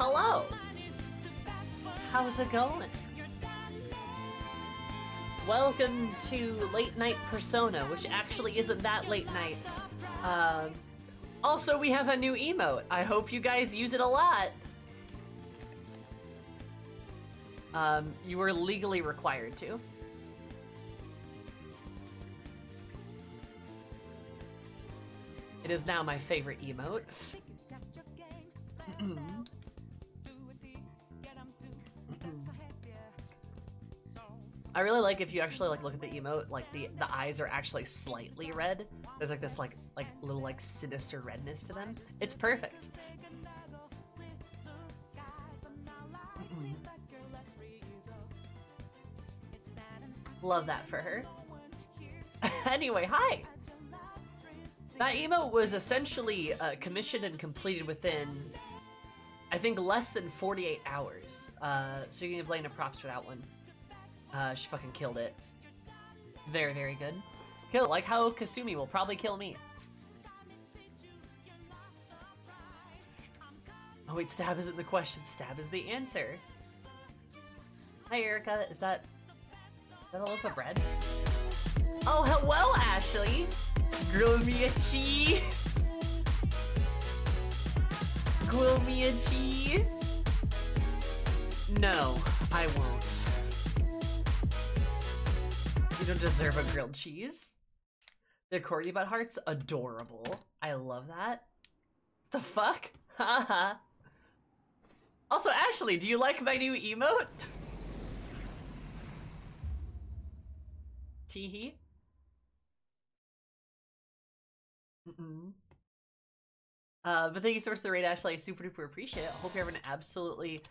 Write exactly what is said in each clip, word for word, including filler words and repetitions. Hello! How's it going? Welcome to Late Night Persona, which actually isn't that late night. Uh, also, we have a new emote. I hope you guys use it a lot. Um, you are legally required to. It is now my favorite emote. I really like if you actually like look at the emote, like the the eyes are actually slightly red. There's like this like like little like sinister redness to them. It's perfect. Mm-mm. Love that for her. Anyway, hi. That emote was essentially uh, commissioned and completed within, I think, less than forty-eight hours. Uh, so you can give Lena props for that one. Uh, she fucking killed it. Very, very good. Kill it, like how Kasumi will probably kill me. Oh wait, stab isn't the question, stab is the answer. Hi Erica, is that... Is that a loaf of bread? Oh, hello Ashley! Grill me a cheese! Grill me a cheese! No, I won't. You don't deserve a grilled cheese. The Cordy Butt Heart's adorable. I love that. The fuck? Haha. Also, Ashley, do you like my new emote? Teehee. Mm-mm. Uh, but thank you so much for the raid, Ashley. I super duper appreciate it. I hope you're having an absolutely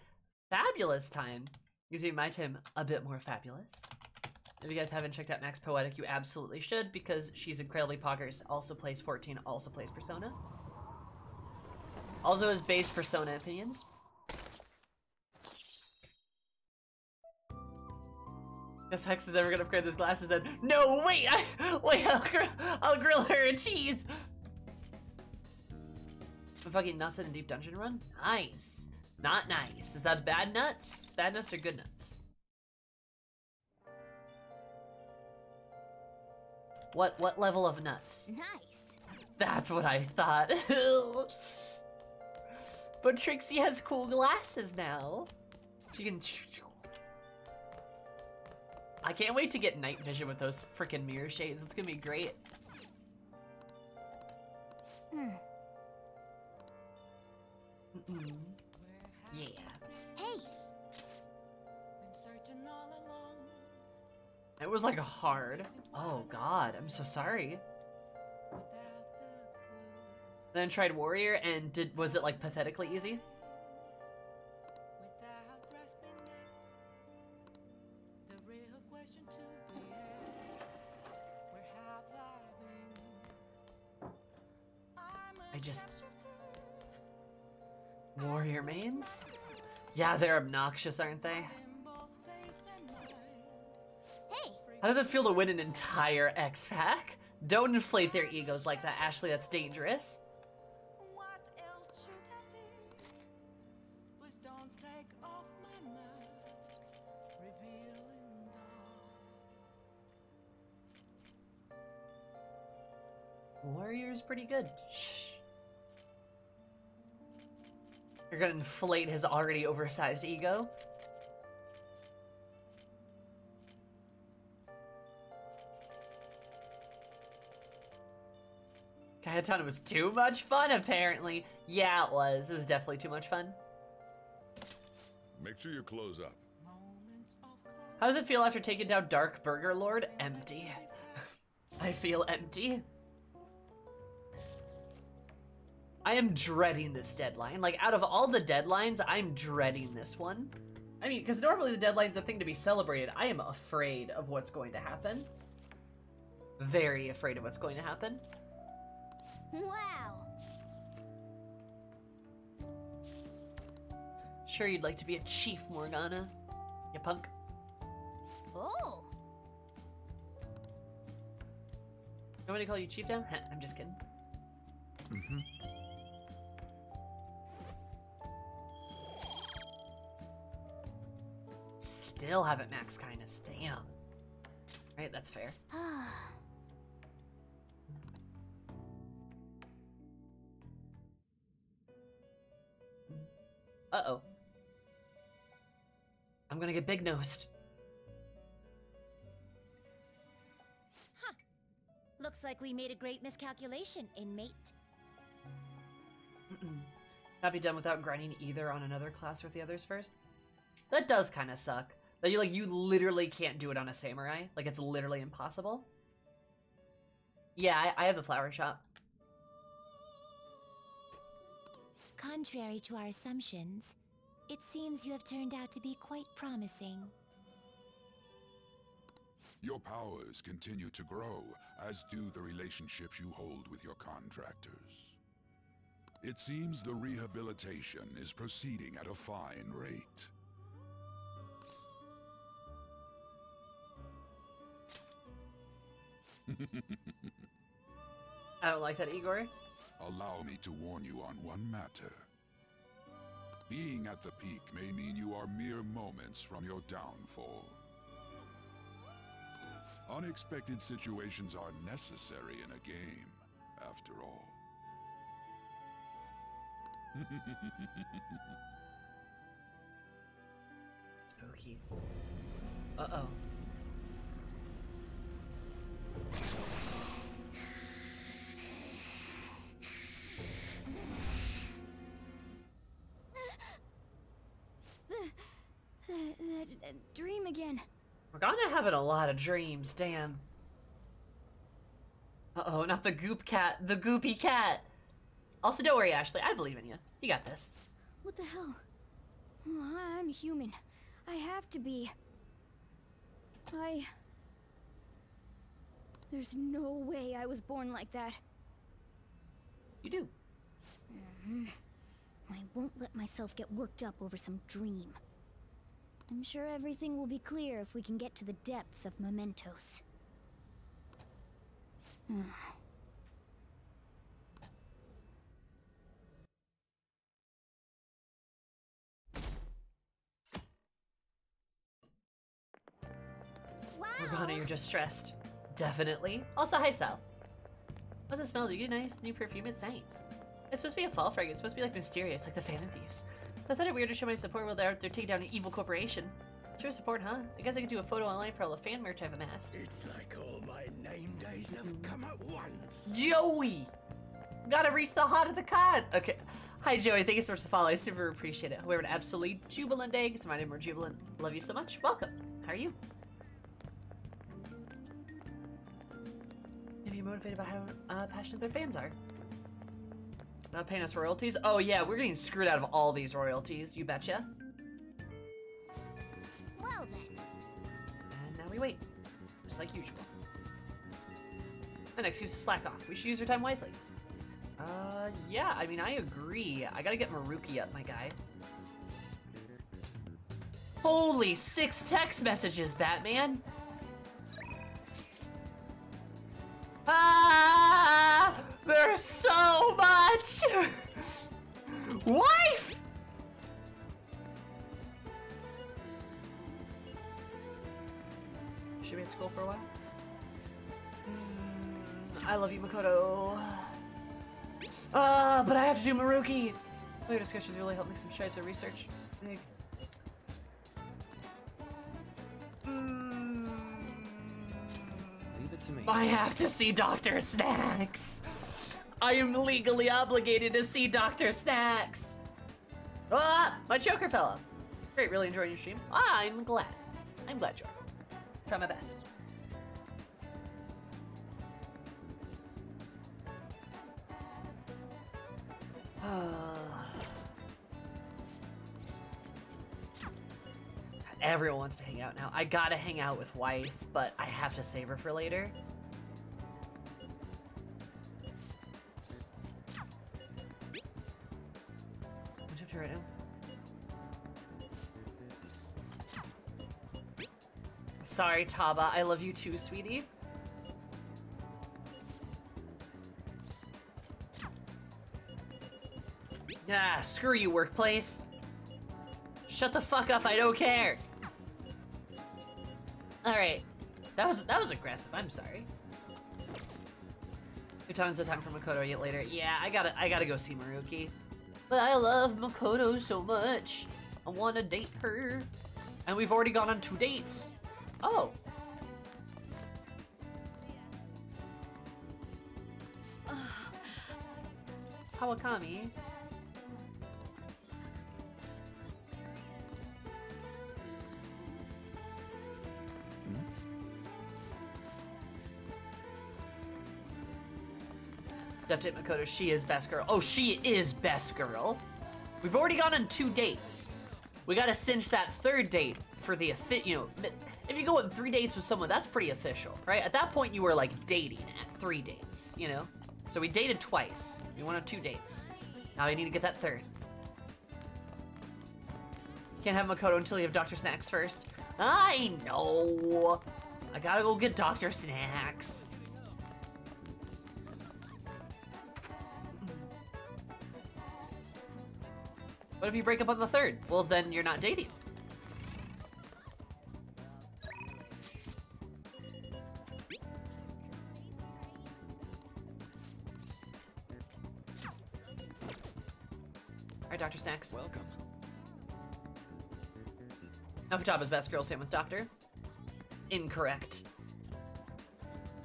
fabulous time. Because we made my time a bit more fabulous. If you guys haven't checked out Max Poetic, you absolutely should, because she's incredibly poggers, also plays Fourteen, also plays Persona. Also has based Persona opinions. Guess Hex is never gonna upgrade those glasses then. No, wait! I, wait, I'll, gr I'll grill her in cheese! I'm fucking nuts in a deep dungeon run? Nice. Not nice. Is that bad nuts? Bad nuts or good nuts? What what level of nuts? Nice. That's what I thought. But Trixie has cool glasses now. She can. I can't wait to get night vision with those freaking mirror shades. It's gonna be great. Mm. Mm-mm. Yeah. Hey. It was like hard. Oh god, I'm so sorry. Then I tried Warrior and did was it like pathetically easy? I just... Warrior mains? Yeah, they're obnoxious, aren't they? How does it feel to win an entire X-Pack? Don't inflate their egos like that, Ashley. That's dangerous. What else should I be? Please don't take off my mask. Revealing dark. Warrior's pretty good. Shh. You're gonna inflate his already oversized ego. I thought it was too much fun, apparently. Yeah, it was. It was definitely too much fun. Make sure you close up. How does it feel after taking down Dark Burger Lord? Empty. I feel empty. I am dreading this deadline. Like, out of all the deadlines, I'm dreading this one. I mean, because normally the deadline's a thing to be celebrated. I am afraid of what's going to happen. Very afraid of what's going to happen. Wow. Sure you'd like to be a chief, Morgana, you punk. Oh. Nobody call you chief now? I'm just kidding. Mm-hmm. Still haven't max kindness. Damn. Right, that's fair. Uh-oh. I'm gonna get big-nosed. Huh. Looks like we made a great miscalculation, inmate. Mm-mm. That'd be done without grinding either on another class with the others first. That does kind of suck. That you like you literally can't do it on a samurai. Like it's literally impossible. Yeah, I, I have the flower shop. Contrary to our assumptions, it seems you have turned out to be quite promising. Your powers continue to grow, as do the relationships you hold with your contractors. It seems the rehabilitation is proceeding at a fine rate. I don't like that, Igor. Allow me to warn you on one matter. Being at the peak may mean you are mere moments from your downfall. Unexpected situations are necessary in a game, after all. Spooky. Uh-oh. That dream again. We're gonna having a lot of dreams, damn. Uh-oh, not the goop cat, the goopy cat. Also, don't worry, Ashley, I believe in you. You got this. What the hell? I'm human. I have to be. I... There's no way I was born like that. You do. Mm-hmm. I won't let myself get worked up over some dream. I'm sure everything will be clear if we can get to the depths of Mementos. Wow. Morgana, you're just stressed. Definitely. Also, hi, Sal. How's it smell? Do you get nice? New perfume? It's nice. It's supposed to be a fall fragrance. It's supposed to be like mysterious, like the Phantom Thieves. I thought it weird to show my support while they're out there taking down an evil corporation. Sure support, huh? I guess I could do a photo online for all the fan merch I've amassed. It's like all my name days have come at once. Joey! Gotta reach the heart of the cards! Okay. Hi, Joey. Thank you so much for the follow. I super appreciate it. Hope we're an absolutely jubilant day, because mine are more jubilant. Love you so much. Welcome. How are you? If you're motivated by how uh, passionate their fans are. Not paying us royalties? Oh yeah, we're getting screwed out of all these royalties, you betcha. Well then. And now we wait. Just like usual. An excuse to slack off. We should use our time wisely. Uh, yeah, I mean, I agree. I gotta get Maruki up, my guy. Holy six text messages, Batman! Ah! There's so much! Wife! Should be at school for a while. Mm, I love you, Makoto. Ah, uh, but I have to do Maruki. Later discussions really helped make some strides at research. Mm. Leave it to me. I have to see Doctor Snacks. I am legally obligated to see Doctor Snacks! Ah! My Joker fella! Great, really enjoying your stream. Ah, I'm glad. I'm glad, Joker. Try my best. Everyone wants to hang out now. I gotta hang out with wife, but I have to save her for later. What's up to right now? Sorry, Taba. I love you too, sweetie. Ah, screw you, workplace. Shut the fuck up, I don't care. Alright. That was that was aggressive, I'm sorry. Two times the time for Makoto yet later. Yeah, I gotta I gotta go see Maruki. But I love Makoto so much. I wanna date her. And we've already gone on two dates. Oh. Kawakami. Update Makoto, she is best girl. Oh, she is best girl. We've already gone on two dates. We gotta cinch that third date for the, you know, if you go on three dates with someone, that's pretty official, right? At that point, you were like dating at three dates, you know? So we dated twice. We went on two dates. Now we need to get that third. Can't have Makoto until you have Doctor Snacks first. I know. I gotta go get Doctor Snacks. What if you break up on the third? Well, then you're not dating. Alright, Doctor Snacks. Welcome. Now Futaba's best girl, same with Doctor. Incorrect.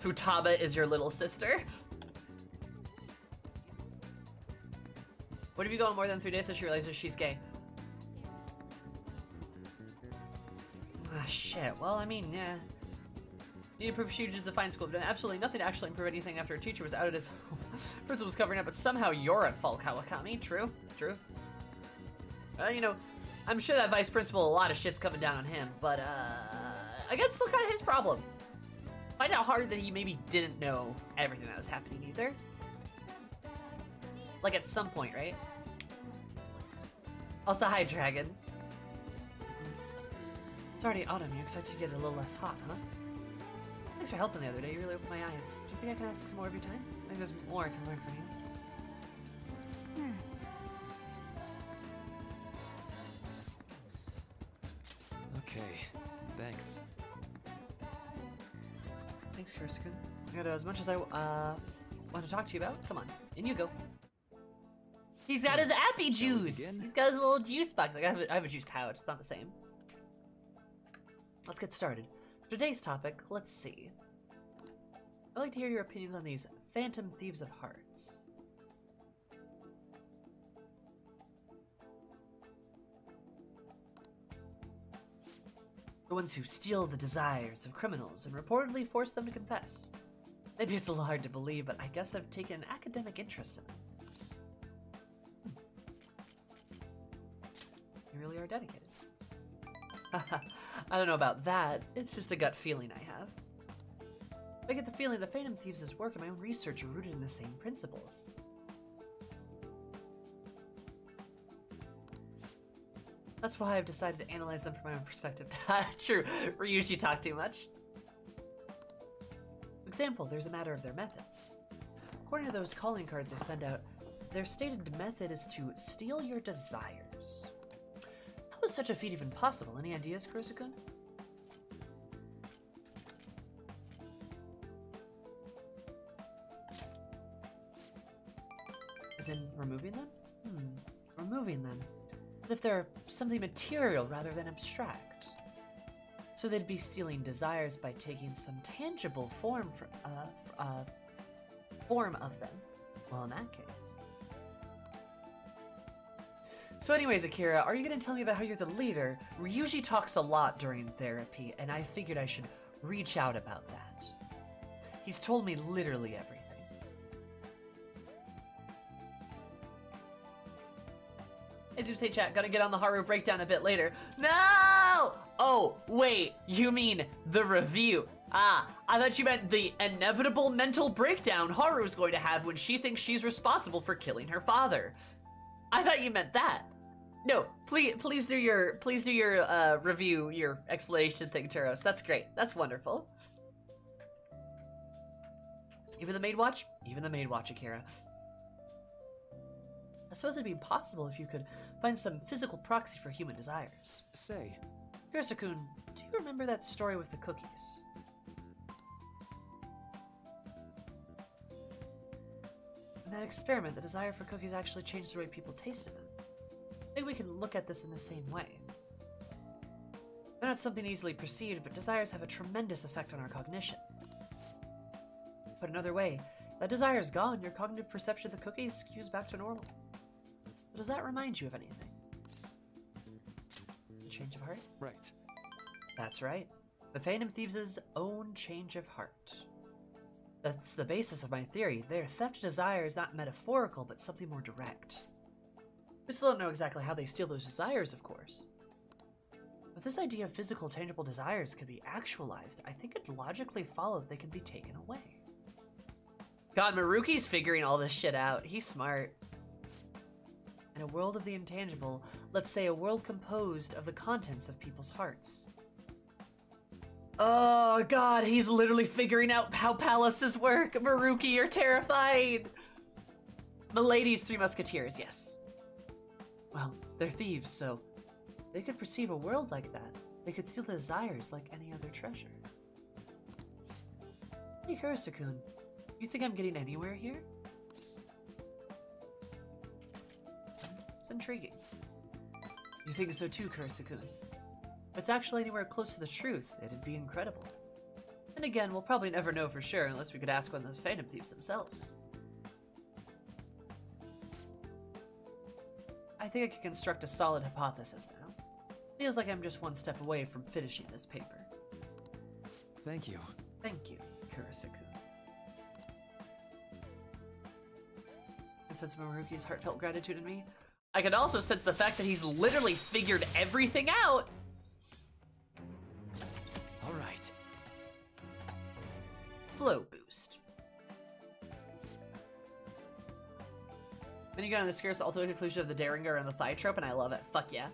Futaba is your little sister. What if you go on more than three days so she realizes she's gay? Ah, shit. Well, I mean, yeah. Need to prove she uses a fine school, but done absolutely nothing to actually improve anything after a teacher was outed as principal was covering up, but somehow you're at fault, Kawakami. True. True. Uh, you know, I'm sure that vice principal, a lot of shit's coming down on him, but, uh, I guess it's still kind of his problem. Find out hard that he maybe didn't know everything that was happening either. Like, at some point, right? Also, hi, Dragon. It's already autumn. You expect to get a little less hot, huh? Thanks for helping the other day. You really opened my eyes. Do you think I can ask some more every time? I think there's more I can learn from you. Hmm. Okay. Thanks. Thanks, Kurusu-kun. I gotta do as much as I uh, want to talk to you about. Come on. In you go. He's got his appy juice! He's got his little juice box. Like, I, have a, I have a juice pouch. It's not the same. Let's get started. For today's topic, let's see. I'd like to hear your opinions on these Phantom Thieves of Hearts. The ones who steal the desires of criminals and reportedly force them to confess. Maybe it's a little hard to believe, but I guess I've taken an academic interest in it. You really are dedicated. I don't know about that. It's just a gut feeling I have. I get the feeling that Phantom Thieves' work and my own research are rooted in the same principles. That's why I've decided to analyze them from my own perspective. True, Ryuji talked too much. For example, there's a matter of their methods. According to those calling cards they send out, their stated method is to steal your desires. How is such a feat even possible? Any ideas, Kurusu-kun? As in removing them? Hmm. Removing them. As if they're something material rather than abstract. So they'd be stealing desires by taking some tangible form for, uh, for, uh, form of them. Well, in that case. So anyways, Akira, are you going to tell me about how you're the leader? Ryuji talks a lot during therapy, and I figured I should reach out about that. He's told me literally everything. Hey, as you say, chat, gotta get on the Haru breakdown a bit later. No! Oh, wait, you mean the review. Ah, I thought you meant the inevitable mental breakdown Haru's going to have when she thinks she's responsible for killing her father. I thought you meant that. No, please, please do your, please do your uh, review, your explanation thing, Turos. That's great. That's wonderful. Even the maid watch? Even the maid watch, Akira. I suppose it'd be impossible if you could find some physical proxy for human desires. Say, Kurusu-kun, do you remember that story with the cookies? In that experiment, the desire for cookies actually changed the way people tasted them. I think we can look at this in the same way. They're not something easily perceived, but desires have a tremendous effect on our cognition. Put another way, if that desire is gone, your cognitive perception of the cookies skews back to normal. But does that remind you of anything? A change of heart? Right. That's right. The Phantom Thieves' own change of heart. That's the basis of my theory. Their theft of desire is not metaphorical, but something more direct. We still don't know exactly how they steal those desires, of course. But this idea of physical, tangible desires could be actualized. I think it logically followed they could be taken away. God, Maruki's figuring all this shit out. He's smart. In a world of the intangible, let's say a world composed of the contents of people's hearts. Oh, God, he's literally figuring out how palaces work. Maruki, you're terrified. Milady's Three Musketeers, yes. Well, they're thieves, so they could perceive a world like that. They could steal the desires like any other treasure. Hey, Kurusu-kun, you think I'm getting anywhere here? It's intriguing. You think so too, Kurusu-kun? If it's actually anywhere close to the truth, it'd be incredible. And again, we'll probably never know for sure unless we could ask one of those Phantom Thieves themselves. I think I can construct a solid hypothesis now. Feels like I'm just one step away from finishing this paper. Thank you. Thank you, Kurusu-kun. And since Maruki's heartfelt gratitude in me, I can also sense the fact that he's literally figured everything out. All right. Flow boost. Minigun on the scarce ultimate conclusion of the Derringer and the thigh trope, and I love it. Fuck yeah.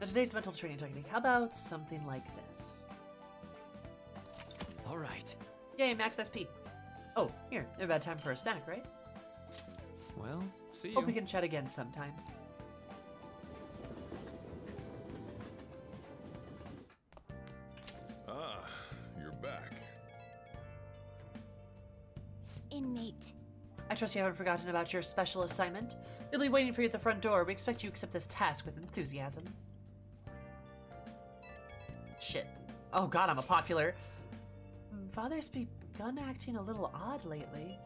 Now today's mental training technique, how about something like this? All right. Yay, max S P. Oh, here, about time for a snack, right? Well, see you. Hope we can chat again sometime. I trust you haven't forgotten about your special assignment. We'll be waiting for you at the front door. We expect you to accept this task with enthusiasm. Shit. Oh god, I'm a popular. Father's begun acting a little odd lately.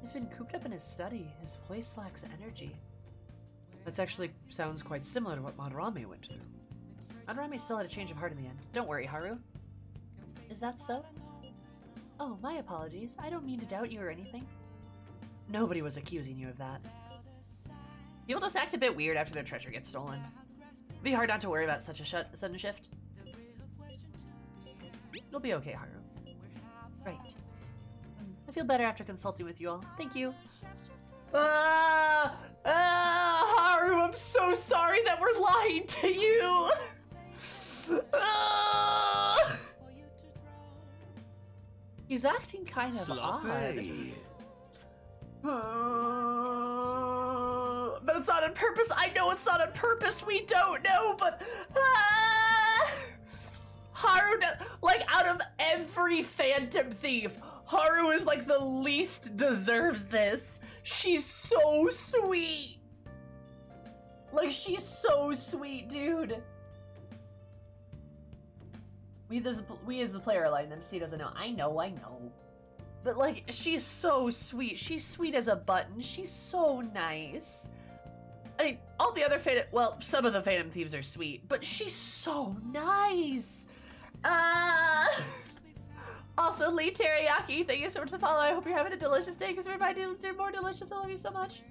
He's been cooped up in his study. His voice lacks energy. That's actually sounds quite similar to what Madarame went through. Madarame still had a change of heart in the end. Don't worry, Haru. Is that so? Oh, my apologies. I don't mean to doubt you or anything. Nobody was accusing you of that. People just act a bit weird after their treasure gets stolen. It'd be hard not to worry about such a sh sudden shift. It'll be okay, Haru. Right. I feel better after consulting with you all. Thank you. Ah! Ah! Haru, I'm so sorry that we're lying to you! Ah! He's acting kind of Sloppy. odd. Uh, but it's not on purpose. I know it's not on purpose. We don't know, but uh, Haru, like out of every Phantom Thief, Haru is like the least deserves this. She's so sweet. Like she's so sweet, dude. We this we as the player line them C doesn't know. I know. I know. But, like, she's so sweet. She's sweet as a button. She's so nice. I mean, all the other Phantom... Well, some of the Phantom Thieves are sweet, but she's so nice. Uh, Also, Lee Teriyaki, thank you so much for the follow. I hope you're having a delicious day, because everybody did more delicious. I love you so much.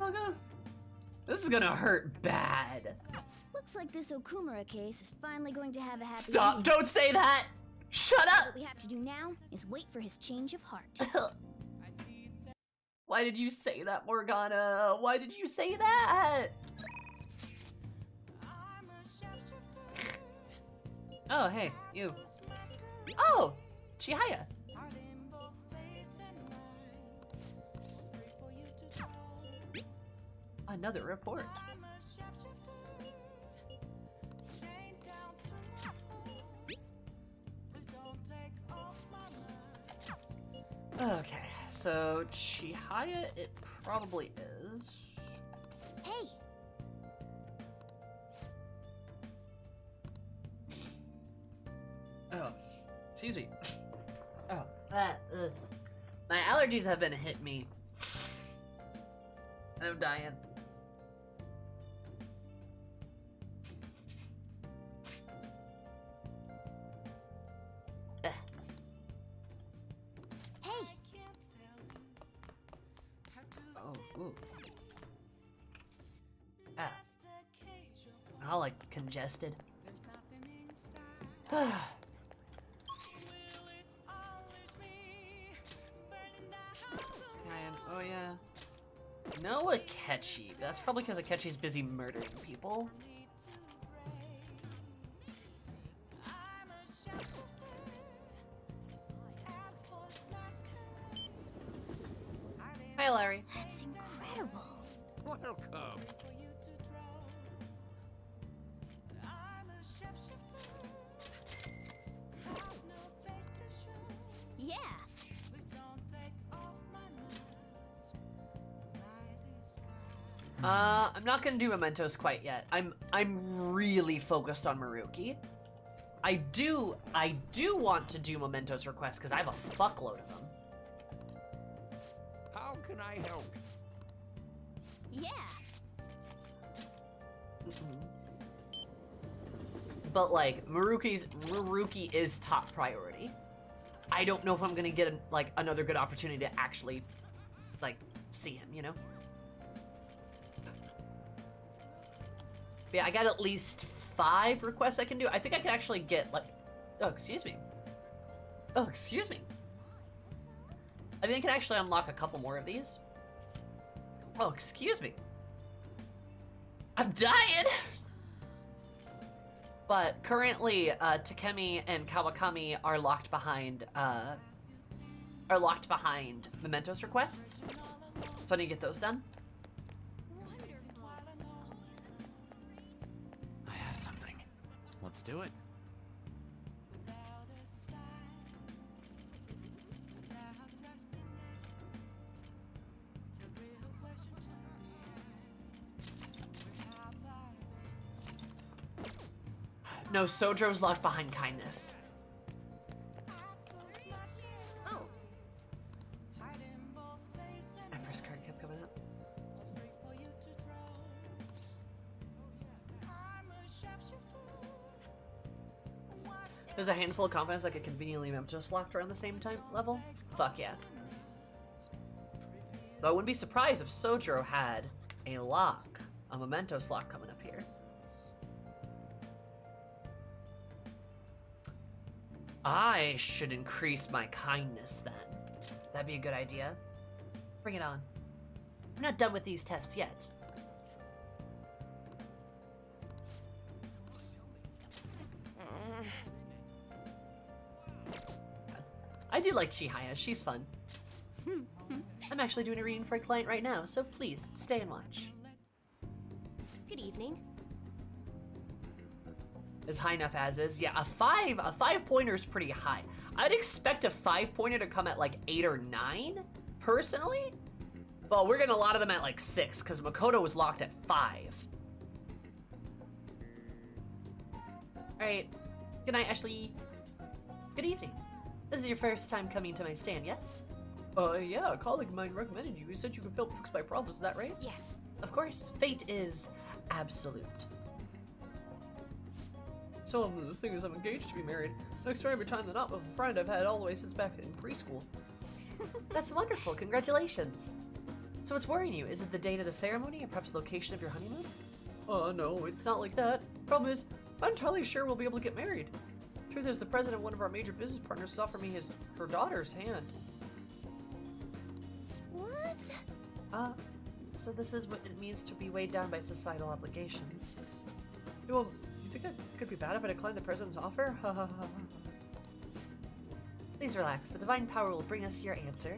Oh god. This is gonna hurt bad. Looks like this Okumura case is finally going to have a happy Stop! Day. Don't say that! Shut up! What we have to do now is wait for his change of heart. Why did you say that, Morgana? Why did you say that? Oh, hey, you. Oh! Chihaya! Another report. Okay, so Chihaya it probably is. Hey. Oh, excuse me. Oh, that, ugh. My allergies have been hit me. I'm dying. All like congested. Oh yeah. No Akechi. That's probably because Akechi's busy murdering people. Hi, Larry. That's incredible. Welcome. Uh, I'm not gonna do Mementos quite yet. I'm I'm really focused on Maruki. I do I do want to do Mementos requests because I have a fuckload of them. How can I help? Yeah. Mm-hmm. But like Maruki's Maruki is top priority. I don't know if I'm gonna get a, like another good opportunity to actually like see him, you know. Yeah, I got at least five requests I can do. I think I can actually get, like... Oh, excuse me. Oh, excuse me. I think I can actually unlock a couple more of these. Oh, excuse me. I'm dying! But currently, uh, Tsukimi and Kawakami are locked behind, uh... are locked behind Mementos requests. So I need to get those done. Let's do it. No, Sojo's locked behind kindness. Oh. Empress card kept coming up. There's a handful of confidence that could conveniently have just locked around the same time level. Fuck yeah. Though I wouldn't be surprised if Sojiro had a lock, a Mementos lock coming up here. I should increase my kindness then. That'd be a good idea. Bring it on. I'm not done with these tests yet. I do like Chihaya, she's fun. I'm actually doing a reading for a client right now, so please, stay and watch. Good evening. As high enough as is. Yeah, a five, a five pointer is pretty high. I'd expect a five pointer to come at like eight or nine, personally. But we're getting a lot of them at like six, because Makoto was locked at five. All right, good night, Ashley. Good evening. This is your first time coming to my stand, yes? Uh, yeah, a colleague of mine recommended you. You said you could help fix my problems, is that right? Yes. Of course. Fate is absolute. So, um, this thing is I'm engaged to be married. No experiment time than up with a friend I've had all the way since back in preschool. That's wonderful. Congratulations. So what's worrying you? Is it the date of the ceremony or perhaps location of your honeymoon? Oh, uh, no, it's not like that. Problem is, I'm not entirely sure we'll be able to get married. Truth is, the president of one of our major business partners offered me his her daughter's hand. What? Uh, so this is what it means to be weighed down by societal obligations. Well, you think that could be bad if I declined the president's offer? Ha ha ha. Please relax. The divine power will bring us your answer.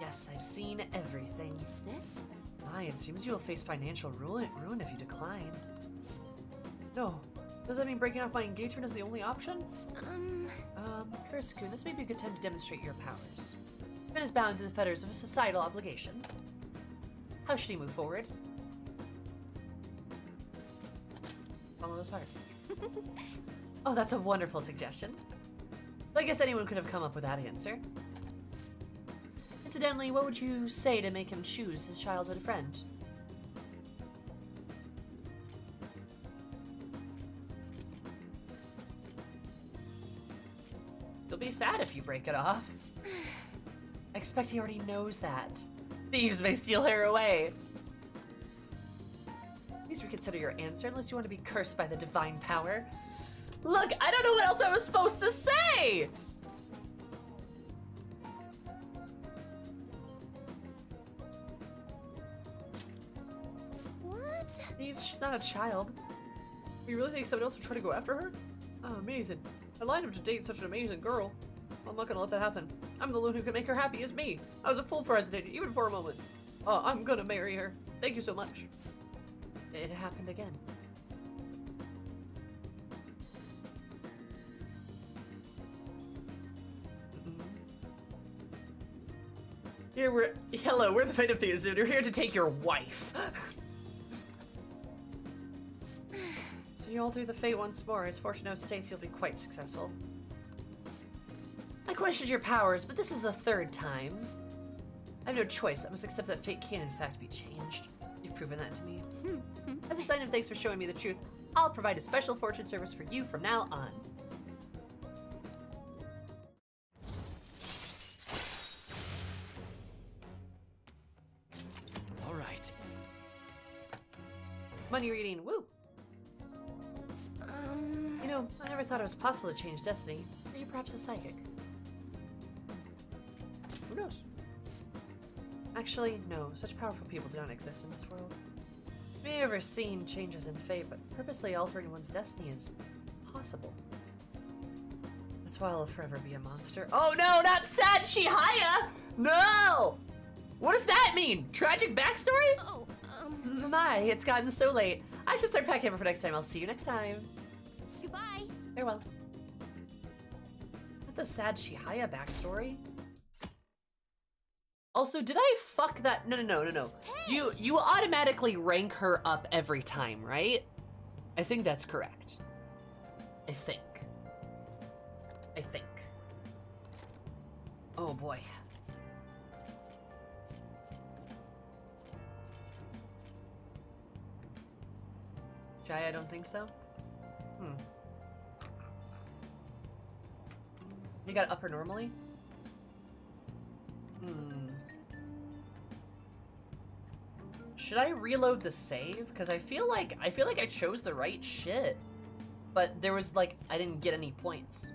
Yes, I've seen everything. Is this? My, it seems you'll face financial ruin, ruin if you decline. No. Does that mean breaking off my engagement is the only option? Um... Um, Kurusu-kun, this may be a good time to demonstrate your powers. Man is bound to the fetters of a societal obligation. How should he move forward? Follow his heart. Oh, that's a wonderful suggestion. I guess anyone could have come up with that answer. Incidentally, what would you say to make him choose his childhood friend? He'll be sad if you break it off. I expect he already knows that. Thieves may steal her away. Please reconsider your answer unless you want to be cursed by the divine power. Look, I don't know what else I was supposed to say! What? Thieves, she's not a child. You really think someone else would try to go after her? Oh, amazing. I lined up to date such an amazing girl. Well, I'm not gonna let that happen. I'm the one who can make her happy is me. I was a fool for hesitating, even for a moment. Oh, I'm gonna marry her. Thank you so much. It happened again. Mm-mm. Here we're- Hello, we're the Phantom Thieves, and we're here to take your wife. So you all do the fate once more. As Fortune states, you'll be quite successful. I questioned your powers, but this is the third time. I have no choice. I must accept that fate can, in fact, be changed. You've proven that to me. As a sign of thanks for showing me the truth, I'll provide a special fortune service for you from now on. All right. Money reading. Woo. Um. You know, I never thought it was possible to change destiny. Or you perhaps a psychic? Who knows? Actually, no. Such powerful people do not exist in this world. You may have ever seen changes in fate, but purposely altering one's destiny is possible. That's why I'll forever be a monster. Oh no, not sad Chihaya! No! What does that mean? Tragic backstory? Oh, um... My, it's gotten so late. I should start packing up for next time. I'll see you next time. Goodbye. Farewell. Not the sad Chihaya backstory. Also, did I fuck that? No, no, no, no, no. Hey. You you automatically rank her up every time, right? I think that's correct. I think. I think. Oh boy. Jai, I don't think so. Hmm. You gotta up her normally? Hmm. Should I reload the save? Because I feel like I feel like I chose the right shit, but there was like I didn't get any points.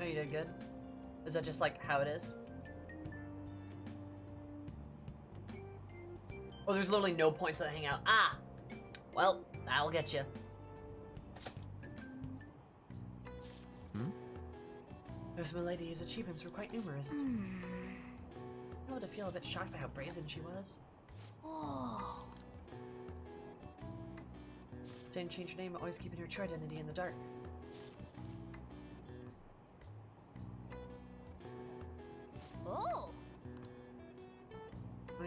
Oh, you did good. Is that just like how it is? Oh, there's literally no points that hang out. Ah! Well, that'll get you. Hmm? Nurse Milady's achievements were quite numerous. Mm. I would feel a bit shocked by how brazen she was. Oh. Didn't change her name, always keeping her true identity in the dark. Oh!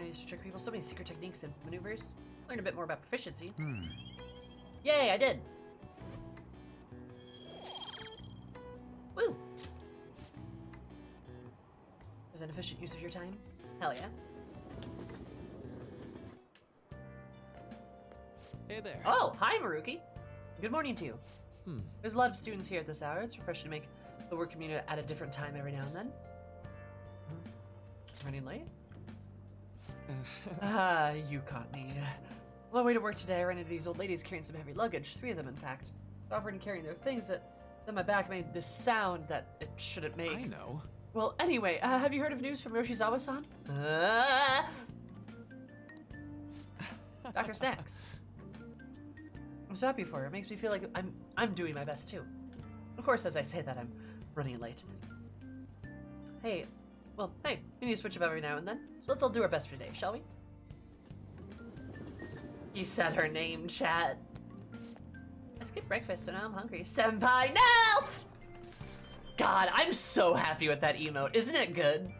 ways to trick people, so many secret techniques and maneuvers. Learn a bit more about proficiency. Hmm. Yay, I did! Woo! Was an efficient use of your time? Hell yeah. Hey there. Oh, hi, Maruki. Good morning to you. Hmm. There's a lot of students here at this hour. It's refreshing to make the work community at a different time every now and then. Hmm. Running late? Ah, uh, you caught me. On my way to work today, I ran into these old ladies carrying some heavy luggage. Three of them, in fact. They offered and carrying their things that then my back made this sound that it shouldn't make. I know. Well, anyway, uh, have you heard of news from Yoshizawa-san? Uh, Doctor Snacks. I'm so happy for her. It makes me feel like I'm I'm doing my best too. Of course, as I say that, I'm running late. Hey, well, hey, we need to switch up every now and then. So let's all do our best for today, shall we? You said her name, chat. I skipped breakfast, so now I'm hungry. Senpai, no! God, I'm so happy with that emote. Isn't it good?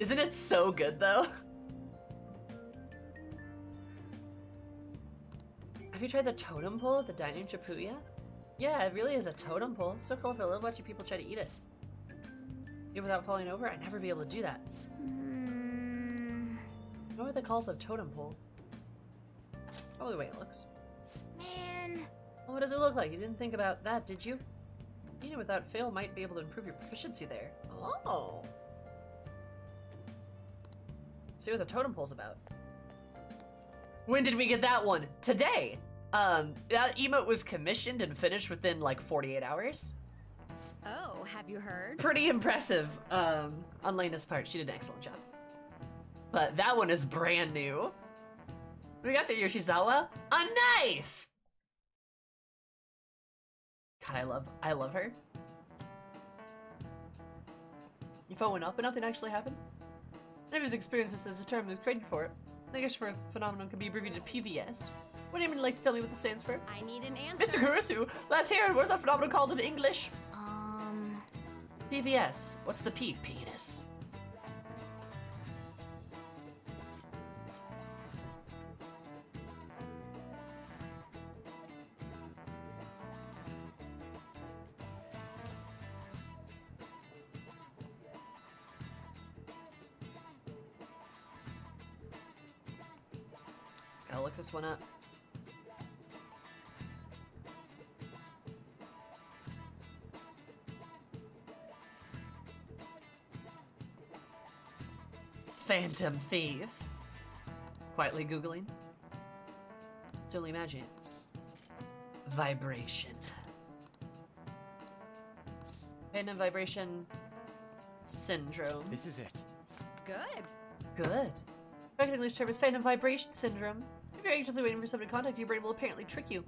Isn't it so good, though? Have you tried the totem pole at the dining Chipuya? Yeah, it really is a totem pole. It's so colorful. I love watching people try to eat it. Even without falling over, I'd never be able to do that. Mm. What are the calls of totem pole? Probably the way it looks. Man. Well, what does it look like? You didn't think about that, did you? Eating it without fail might be able to improve your proficiency there. Oh. See what the totem pole's about. When did we get that one? Today! Um, that emote was commissioned and finished within like forty-eight hours. Oh, have you heard? Pretty impressive, um, on Lena's part. She did an excellent job. But that one is brand new. We got the Yoshizawa, a knife! God, I love, I love her. Your phone went up and nothing actually happened? None of his experiences as a term was created for it. The English for a phenomenon can be abbreviated P V S. Would anyone like to tell me what it stands for? I need an answer. Mister Kurusu, let's hear it. What is that phenomenon called in English? Um. P V S. What's the P? Penis. This one up. Phantom Thief. Quietly Googling. It's only magic. Vibration. Phantom Vibration Syndrome. This is it. Good. Good. Back in English term is Phantom Vibration Syndrome. If you're anxiously waiting for someone to contact you, your brain will apparently trick you.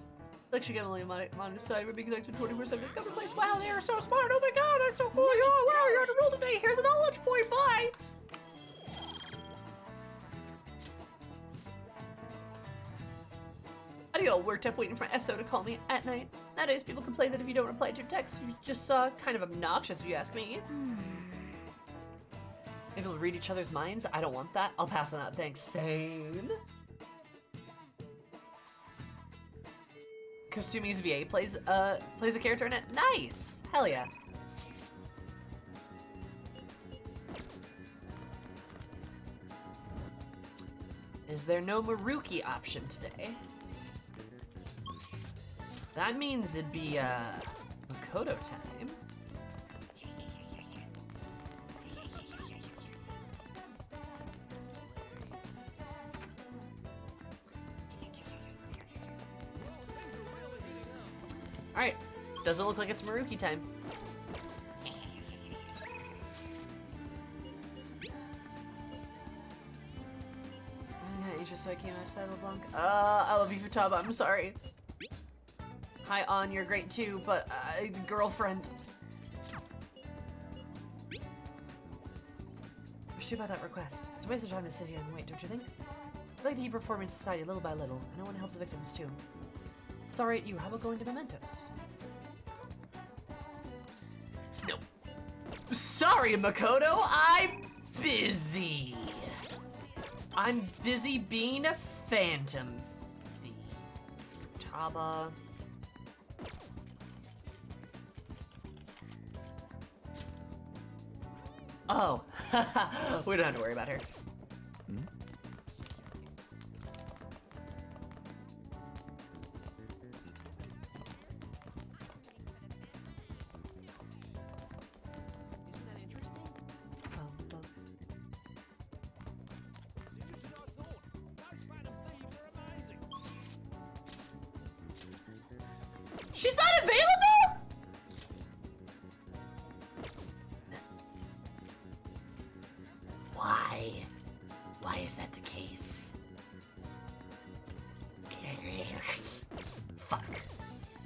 The lecture game only on his side would be connected twenty-four seven to discover place. Wow, they are so smart. Oh my god, that's so cool. Nice. Oh, wow, you're on a roll today. Here's a knowledge point. Bye. I get all worked up waiting for my S O to call me at night. Nowadays, people complain that if you don't reply to your text, you just uh, kind of obnoxious, if you ask me. Mm. Able to read each other's minds? I don't want that. I'll pass on that. Thanks. Same. Kasumi's V A plays uh plays a character in it. Nice! Hell yeah. Is there no Maruki option today? That means it'd be uh Makoto time. Alright, doesn't look like it's Maruki time. I'm anxious, so I can't match that LeBlanc. Uh, I love you, Futaba, I'm sorry. Hi, Ann, you're great too, but uh, girlfriend. Shoot about that request. It's a waste of time to sit here and wait, don't you think? I'd like to keep reforming society little by little, and I want to help the victims too. It's alright, you. How about going to Mementos? No. Sorry, Makoto. I busy. I'm busy being a phantom thief. Futaba. Oh, we don't have to worry about her. Hmm? She's not available? Why? Why is that the case? Fuck.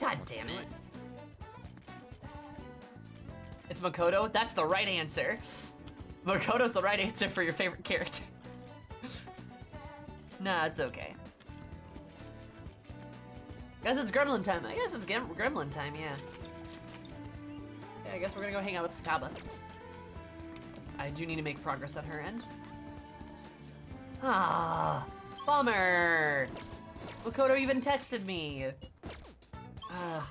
God damn it. It's Makoto? That's the right answer. Makoto's the right answer for your favorite character. Nah, it's okay. Guess it's gremlin time. I guess it's gremlin time, yeah. Yeah, I guess we're gonna go hang out with Futaba. I do need to make progress on her end. Ah, bummer. Makoto even texted me. Ah.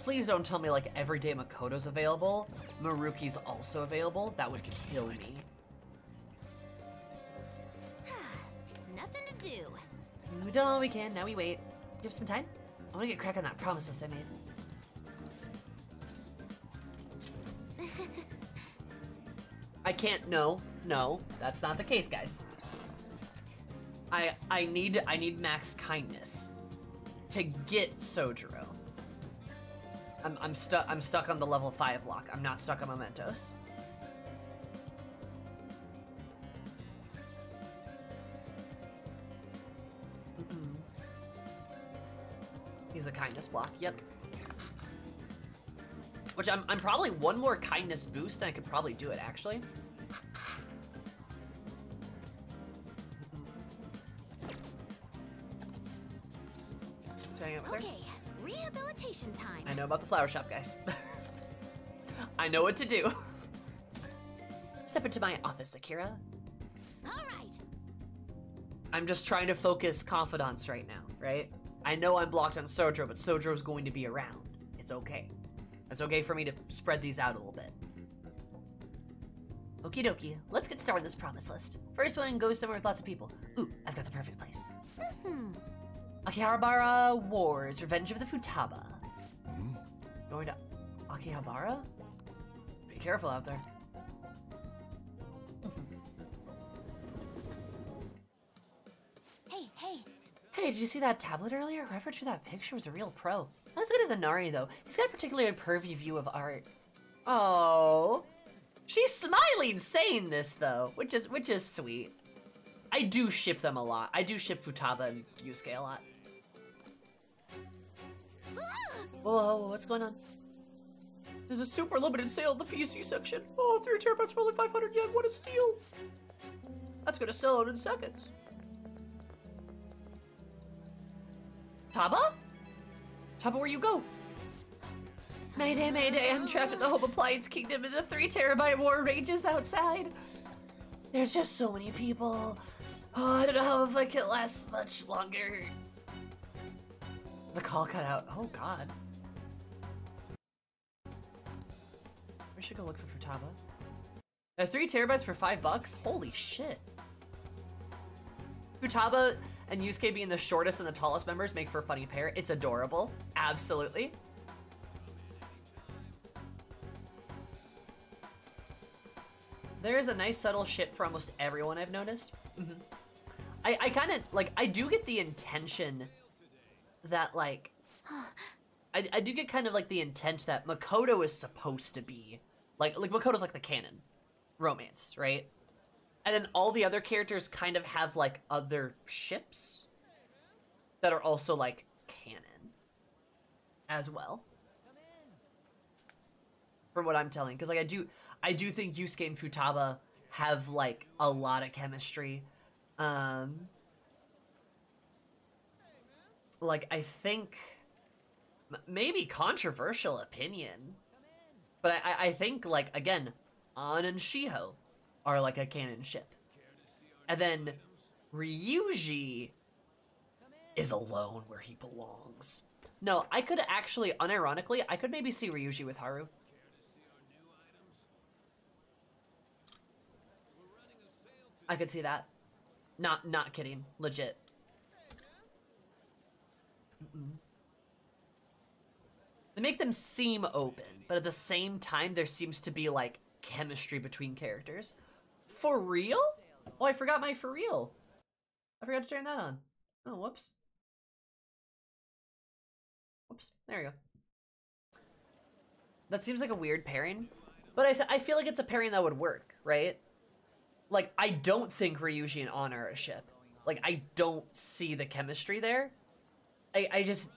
Please don't tell me like every day Makoto's available. Maruki's also available. That would kill me. Nothing to do. We've done all we can. Now we wait. You have some time? I want to get crack on that promise list I made. I can't. No, no, that's not the case, guys. I I need I need Max kindness to get Sojiro. I'm, I'm stuck. I'm stuck on the level five lock. I'm not stuck on Mementos. Mm-mm. He's the kindness block. Yep. Which I'm. I'm probably one more kindness boost, and I could probably do it actually. So hang out with her. Okay. Rehabilitation time. I know about the flower shop, guys. I know what to do. Step into my office, Akira. All right. I'm just trying to focus confidants right now, right? I know I'm blocked on Sojiro, but Sojiro's going to be around. It's okay. It's okay for me to spread these out a little bit. Okie dokie. Let's get started with this promise list. First one, go somewhere with lots of people. Ooh, I've got the perfect place. Mm-hmm. Akihabara Wars, Revenge of the Futaba. Mm. Going to Akihabara? Be careful out there. Hey, hey. Hey, did you see that tablet earlier? Whoever drew that picture was a real pro. Not as good as Anari, though. He's got a particularly pervy view of art. Oh. She's smiling saying this, though, which is, which is sweet. I do ship them a lot. I do ship Futaba and Yusuke a lot. Whoa, whoa, whoa, what's going on? There's a super limited sale in the P C section. Oh, three terabytes for only five hundred yen. What a steal. That's going to sell out in seconds. Taba? Taba, where you go? Mayday, mayday. I'm trapped in the Home Appliance Kingdom and the three terabyte war rages outside. There's just so many people. Oh, I don't know how if I can last much longer. The call cut out. Oh, God. We should go look for Futaba. Uh, three terabytes for five bucks? Holy shit. Futaba and Yusuke being the shortest and the tallest members make for a funny pair. It's adorable. Absolutely. There is a nice subtle ship for almost everyone I've noticed. Mm-hmm. I, I kind of, like, I do get the intention that, like, I, I do get kind of, like, the intent that Makoto is supposed to be, like, like, Makoto's, like, the canon romance, right? And then all the other characters kind of have, like, other ships that are also, like, canon as well. From what I'm telling, because, like, I do, I do think Yusuke and Futaba have, like, a lot of chemistry. Um, like, I think, maybe controversial opinion, but I, I think, like, again, Ann and Shiho are like a canon ship. And then Ryuji is alone where he belongs. No, I could actually, unironically, I could maybe see Ryuji with Haru. I could see that. Not, not kidding. Legit. Mm-mm. They make them seem open, but at the same time, there seems to be, like, chemistry between characters. For real? Oh, I forgot my for real. I forgot to turn that on. Oh, whoops. Whoops. There we go. That seems like a weird pairing, but I, th I feel like it's a pairing that would work, right? Like, I don't think Ryuji and Ann are a ship. Like, I don't see the chemistry there. I, I just...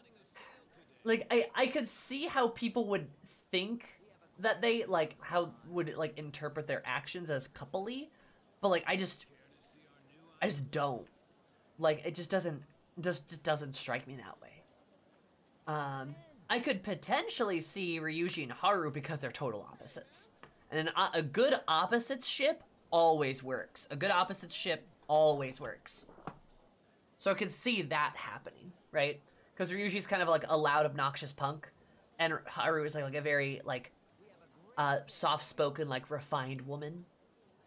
Like, I, I could see how people would think that they, like, how would, it, like, interpret their actions as coupley, but, like, I just... I just don't. Like, it just doesn't... Just, just doesn't strike me that way. Um, I could potentially see Ryuji and Haru because they're total opposites. And an, a good opposites ship... always works. A good opposite ship always works. So I could see that happening, right? Because Ryuji's kind of like a loud, obnoxious punk, and Haru is like, like a very like uh, soft-spoken, like refined woman,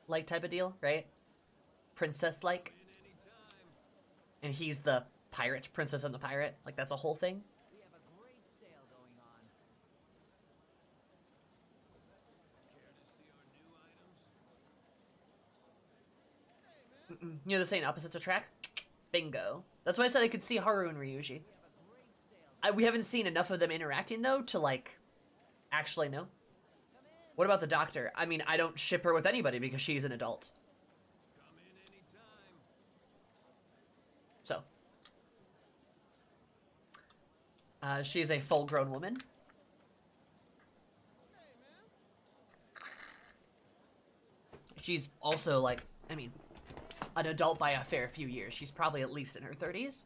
like type of deal, right? Princess-like. And he's the pirate, princess and the pirate. Like that's a whole thing. Mm-mm. You know the saying, opposites attract? Bingo. That's why I said I could see Haru and Ryuji. I, we haven't seen enough of them interacting, though, to, like, actually know. What about the doctor? I mean, I don't ship her with anybody because she's an adult. So. Uh, she is a full-grown woman. She's also, like, I mean... an adult by a fair few years. She's probably at least in her thirties.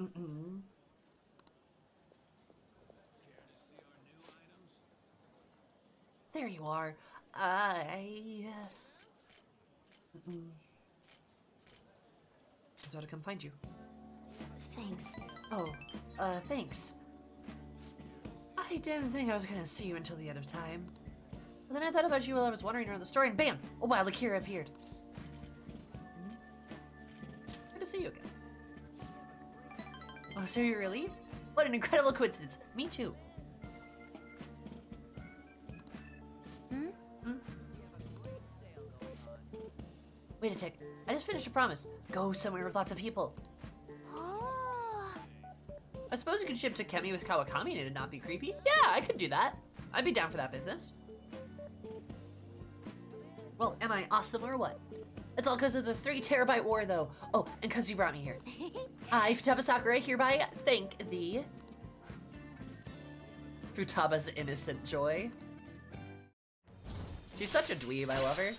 Mm-mm. There you are. I... Mm-mm. I just ought to come find you. Thanks. Oh, uh, thanks. I didn't think I was gonna see you until the end of time. Then I thought about you while I was wandering around the store, and bam! Oh wow, look, here I appeared. Good to see you again. Oh, so you're relieved? What an incredible coincidence. Me too. Hmm? Hmm? Wait a tick. I just finished a promise. Go somewhere with lots of people. I suppose you could ship to Kemi with Kawakami and it'd not be creepy. Yeah, I could do that. I'd be down for that business. Well, am I awesome or what? It's all because of the three terabyte war, though. Oh, and because you brought me here. I, Futaba Sakura, hereby thank thee. Futaba's innocent joy. She's such a dweeb, I love her.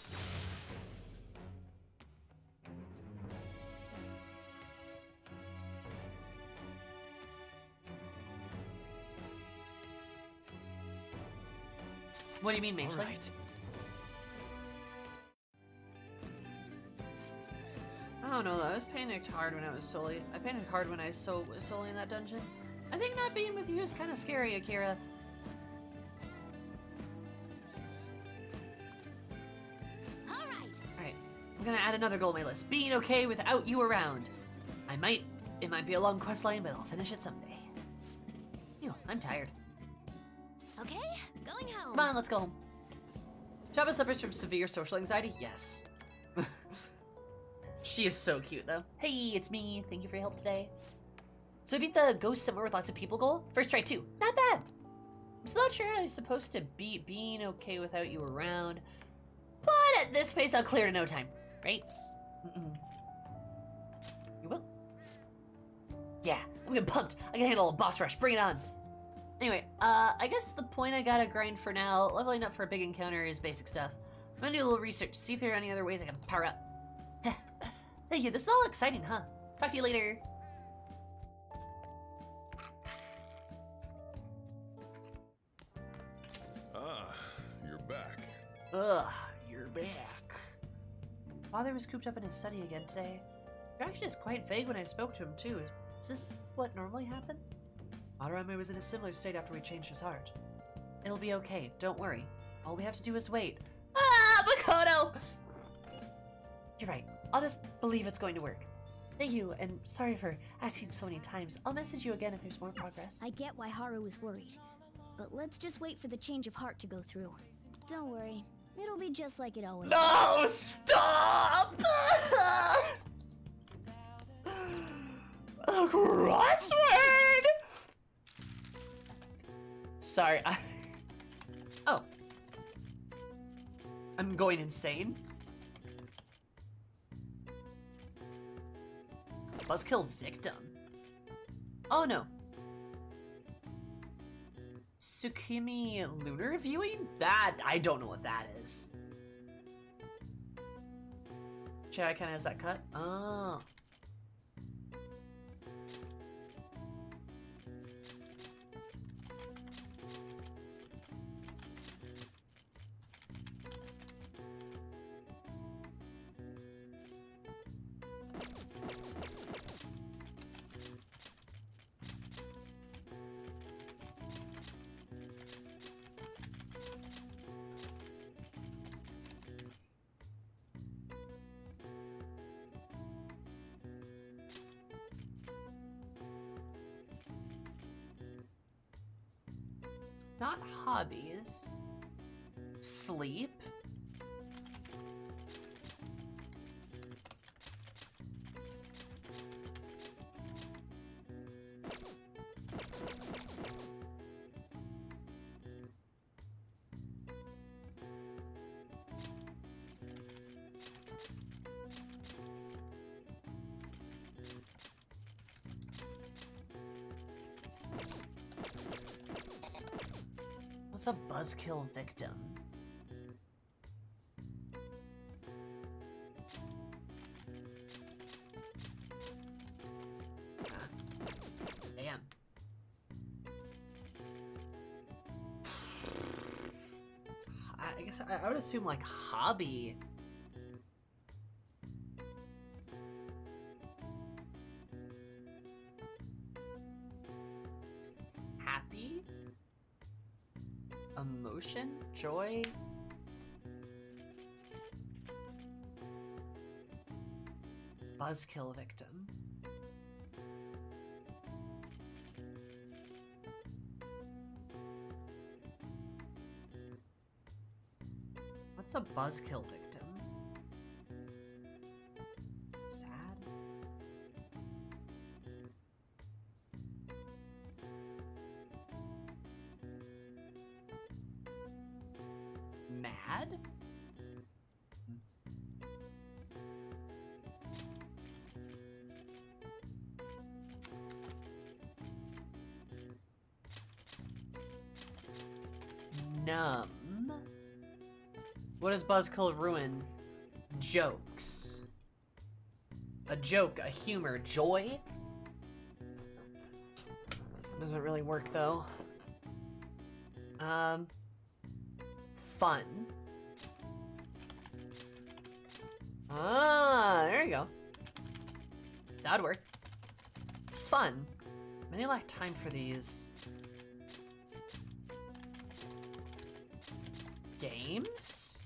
What do you mean, Mage Knight? I don't know though, I was panicked hard when I was solely- I panicked hard when I was so, solely in that dungeon. I think not being with you is kind of scary, Akira. Alright, Alright. I'm gonna add another goal to my list. Being okay without you around. I might- it might be a long quest line, but I'll finish it someday. Ew, I'm tired. Okay, going home. Come on, let's go home. Chaba suffers from severe social anxiety? Yes. She is so cute, though. Hey, it's me. Thank you for your help today. So I beat the Go Somewhere with Lots of People goal. First try, too. Not bad. I'm still not sure I was supposed to beat being okay without you around. But at this pace, I'll clear in no time. Right? Mm-mm. You will? Yeah. I'm getting pumped. I can handle a boss rush. Bring it on. Anyway, uh, I guess the point I gotta grind for now, leveling up for a big encounter, is basic stuff. I'm gonna do a little research, see if there are any other ways I can power up. Hey, yeah, this is all exciting, huh? Talk to you later. Ah, you're back. Ugh, you're back. Father was cooped up in his study again today. Your action is quite vague when I spoke to him, too. Is this what normally happens? Madarame was in a similar state after we changed his heart. It'll be okay, don't worry. All we have to do is wait. Ah, Makoto! You're right. I'll just believe it's going to work. Thank you, and sorry for asking so many times. I'll message you again if there's more progress. I get why Haru is worried, but let's just wait for the change of heart to go through. Don't worry. It'll be just like it always No, is. Stop! A crossword! Sorry, I... Oh. I'm going insane. Buzzkill victim. Oh no. Tsukimi lunar viewing? That, I don't know what that is. Chihaya kinda has that cut. Oh. Not hobbies. Sleep. A buzzkill victim. Damn. I guess I, I would assume like hobby. Joy. Buzzkill victim. What's a buzzkill victim? Sad. Mad? Numb. What does buzzkill ruin? Jokes. A joke, a humor, joy? Doesn't really work though. Um... Fun. Ah, there you go. That'd work. Fun. Many lack time for these. Games?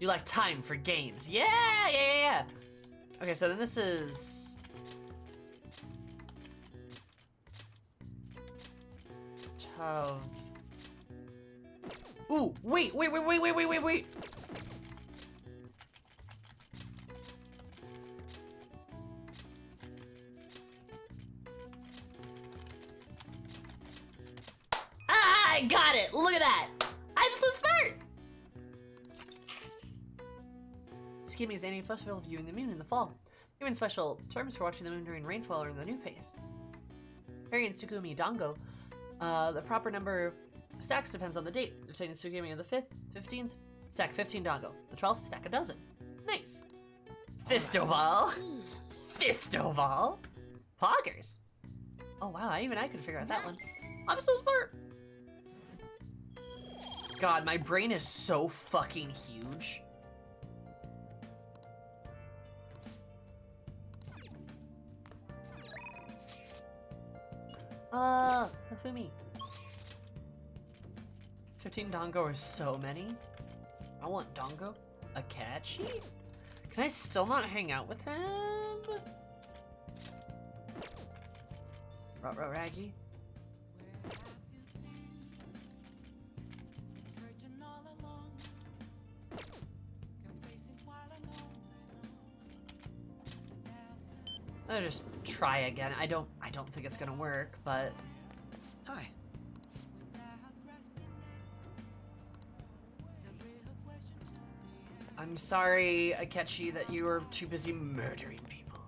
You lack time for games. Yeah, yeah, yeah, yeah. Okay, so then this is... Tov. Ooh, wait, wait, wait, wait, wait, wait, wait, wait. Ah, I got it. Look at that. I'm so smart. Tsukimi is annual festival of viewing the moon in the fall. Even special terms for watching the moon during rainfall or in the new phase. Harry and Tsukimi Dango. Uh, the proper number of stacks depends on the date. If taking Tsukimi on the fifth, fifteenth, stack fifteen dango. The twelfth, stack a dozen. Nice. Fistoval. Fistoval. Poggers. Oh wow, even I could figure out that one. I'm so smart. God, my brain is so fucking huge. Uh, Hifumi. Thirteen Dango are so many. I want Dango. Akechi? Can I still not hang out with him? Rot, rot, raggy. I'll just try again. I don't. I don't think it's gonna work. But hi. I'm sorry, Akechi, that you were too busy murdering people.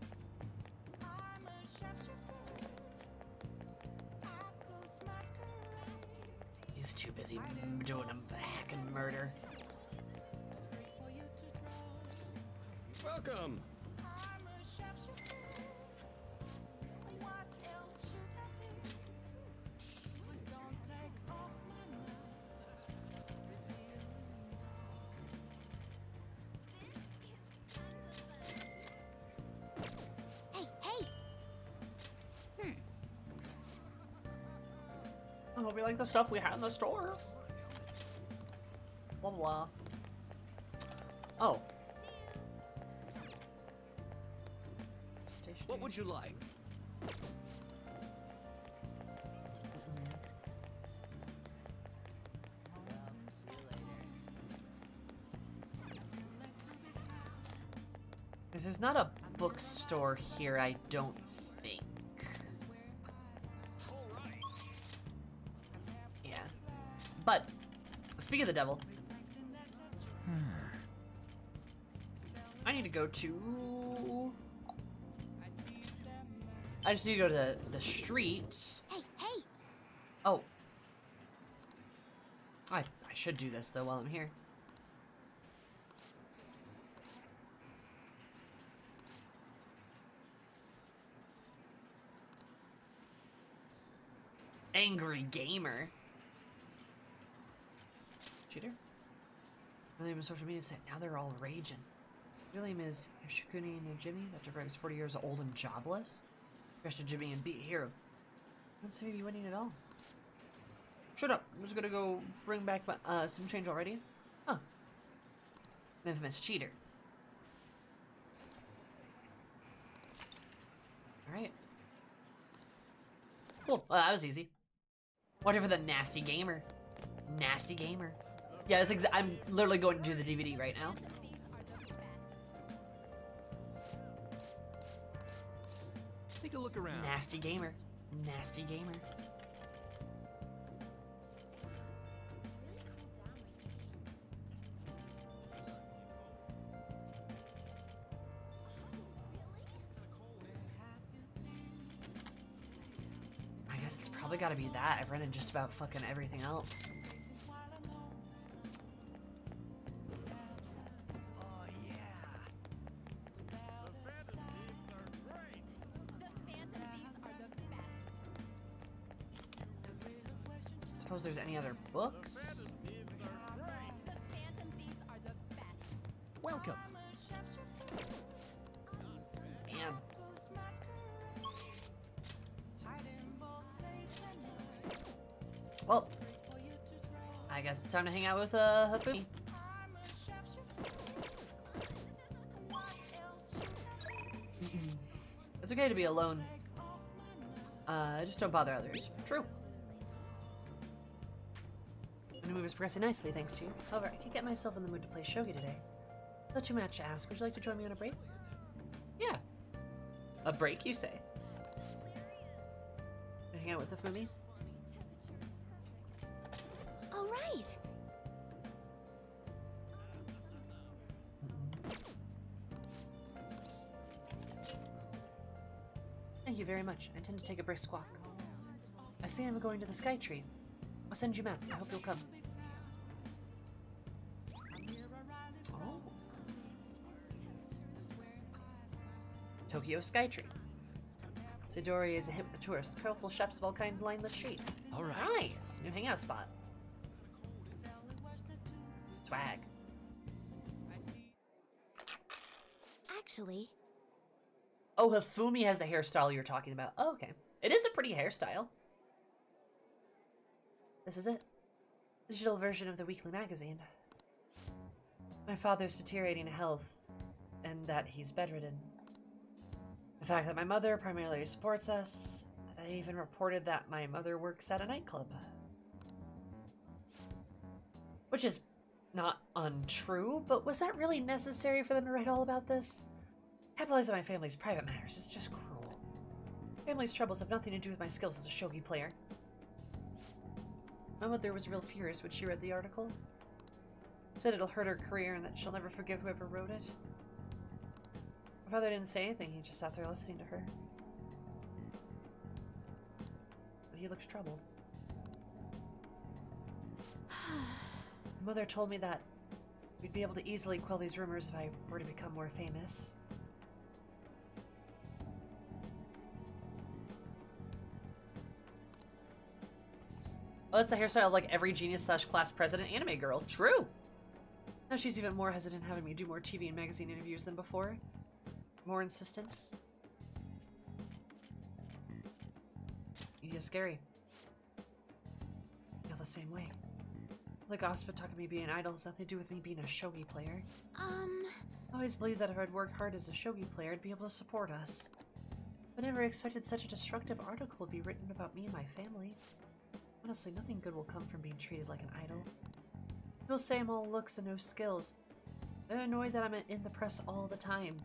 He's too busy doing a hack and murder. Welcome. We like the stuff we had in the store. Blah blah. Oh. Station. What would you like? Because there's not a bookstore here, I don't think. But, speaking of the devil, hmm. I need to go to... I just need to go to the, the street. Hey, hey. Oh. I, I should do this, though, while I'm here. Angry gamer. Cheater? My name is social media site. Now they're all raging. Your name is Yoshikuni and Jimmy. Doctor Greg is forty years old and jobless. Crash to Jimmy and beat Hero. I don't seem to be winning at all. Shut up. I'm just gonna go bring back my, uh, some change already. Huh. The infamous cheater. Alright. Cool. Well, that was easy. Whatever the nasty gamer. Nasty gamer. Yeah, that's exa- I'm literally going to do the D V D right now. Take a look around. Nasty gamer. Nasty gamer. I guess it's probably gotta be that. I've rented just about fucking everything else. Suppose there's any other books? The Phantom Thieves are the best. Welcome. Damn. Well, I guess it's time to hang out with uh, Hifumi. It's okay to be alone. Uh, just don't bother others. True. Is progressing nicely thanks to you. However, I can't get myself in the mood to play shogi today. Not too much to ask. Would you like to join me on a break? Yeah. A break, you say? Hang out with the Hifumi? All right. Thank you very much. I intend to take a brisk walk. I see I'm going to the Sky Tree. I'll send you a map. I hope you'll come. Tokyo Skytree. Sidori is a hit with the tourists. Colorful shops of all kinds line the street. All right. Nice! New hangout spot. Swag. Actually... Oh, Hifumi has the hairstyle you're talking about. Oh, okay. It is a pretty hairstyle. This is it. Digital version of the weekly magazine. My father's deteriorating health, and that he's bedridden. The fact that my mother primarily supports us. They even reported that my mother works at a nightclub. Which is not untrue, but was that really necessary for them to write all about this? Capitalizing on my family's private matters is just cruel. Family's troubles have nothing to do with my skills as a shogi player. My mother was real furious when she read the article. Said it'll hurt her career and that she'll never forgive whoever wrote it. My father didn't say anything, he just sat there listening to her. But he looked troubled. My mother told me that we'd be able to easily quell these rumors if I were to become more famous. Oh, that's the hairstyle of, like, every genius slash class president anime girl. True! Now she's even more hesitant having me do more T V and magazine interviews than before. More insistent. Yeah, scary. I feel the same way. The gossip talk of me being idle has nothing to do with me being a shogi player. Um... I always believed that if I'd worked hard as a shogi player, I'd be able to support us. But I never expected such a destructive article to be written about me and my family. Honestly, nothing good will come from being treated like an idol. People say I'm all looks and no skills. They're annoyed that I'm in the press all the time.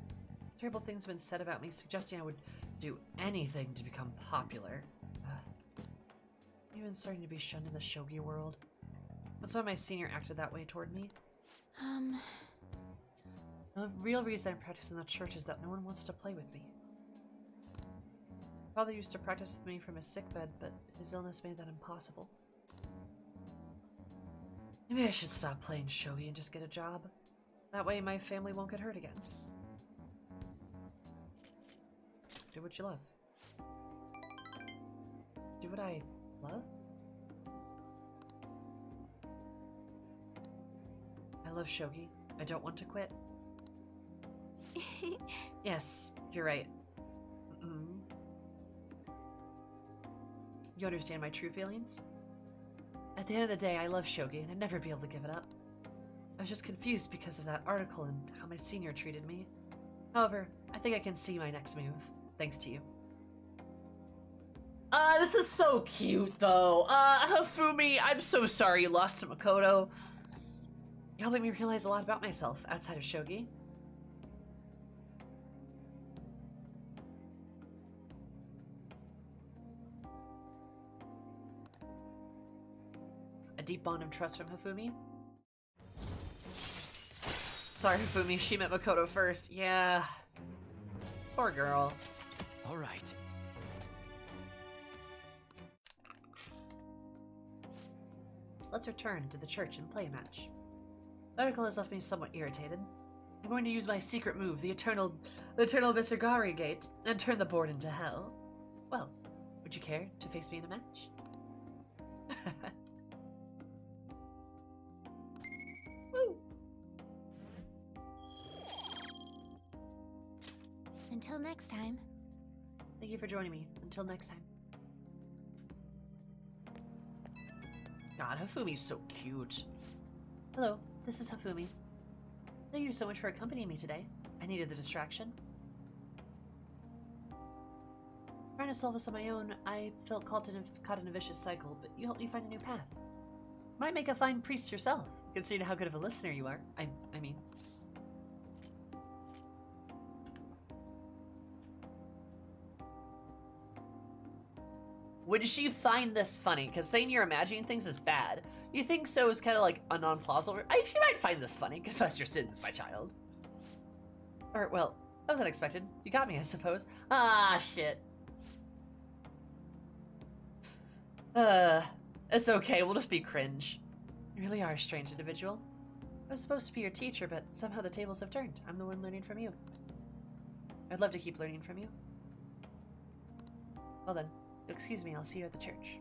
Terrible things have been said about me, suggesting I would do anything to become popular. Ugh. I'm even starting to be shunned in the shogi world. That's why my senior acted that way toward me. Um... The real reason I'm practicing the church is that no one wants to play with me. My father used to practice with me from his sickbed, but his illness made that impossible. Maybe I should stop playing shogi and just get a job. That way my family won't get hurt again. Do what you love. Do what I love? I love shogi. I don't want to quit. Yes, you're right. Mm-mm. You understand my true feelings? At the end of the day, I love shogi and I'd never be able to give it up. I was just confused because of that article and how my senior treated me. However, I think I can see my next move. Thanks to you. Uh, this is so cute, though. Uh, Hifumi, I'm so sorry you lost to Makoto. You helped me realize a lot about myself outside of shogi. A deep bond of trust from Hifumi. Sorry, Hifumi, she met Makoto first. Yeah. Poor girl. All right. Let's return to the church and play a match. The article has left me somewhat irritated. I'm going to use my secret move, the eternal, the eternal Bisagari Gate, and turn the board into hell. Well, would you care to face me in a match? Woo! Until next time. Thank you for joining me. Until next time. God, Hifumi's so cute. Hello, this is Hifumi. Thank you so much for accompanying me today. I needed the distraction. Trying to solve this on my own, I felt caught in a, caught in a vicious cycle, but you helped me find a new path. You might make a fine priest yourself, considering how good of a listener you are. I, I mean... Would she find this funny? Because saying you're imagining things is bad. You think so is kind of like a non-plausible... I, she might find this funny. Confess your sins, my child. Or, well, that was unexpected. You got me, I suppose. Ah, shit. Uh, it's okay. We'll just be cringe. You really are a strange individual. I was supposed to be your teacher, but somehow the tables have turned. I'm the one learning from you. I'd love to keep learning from you. Well then, excuse me, I'll see you at the church.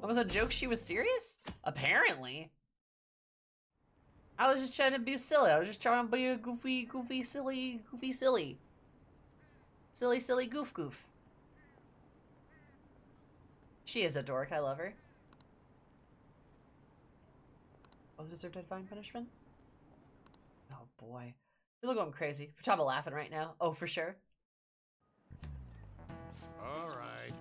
That was a joke, she was serious? Apparently. I was just trying to be silly. I was just trying to be a goofy, goofy, silly, goofy, silly. Silly, silly, goof, goof. She is a dork. I love her. Also deserved divine punishment? Oh boy. People going crazy. Futaba laughing right now. Oh, for sure. Alright.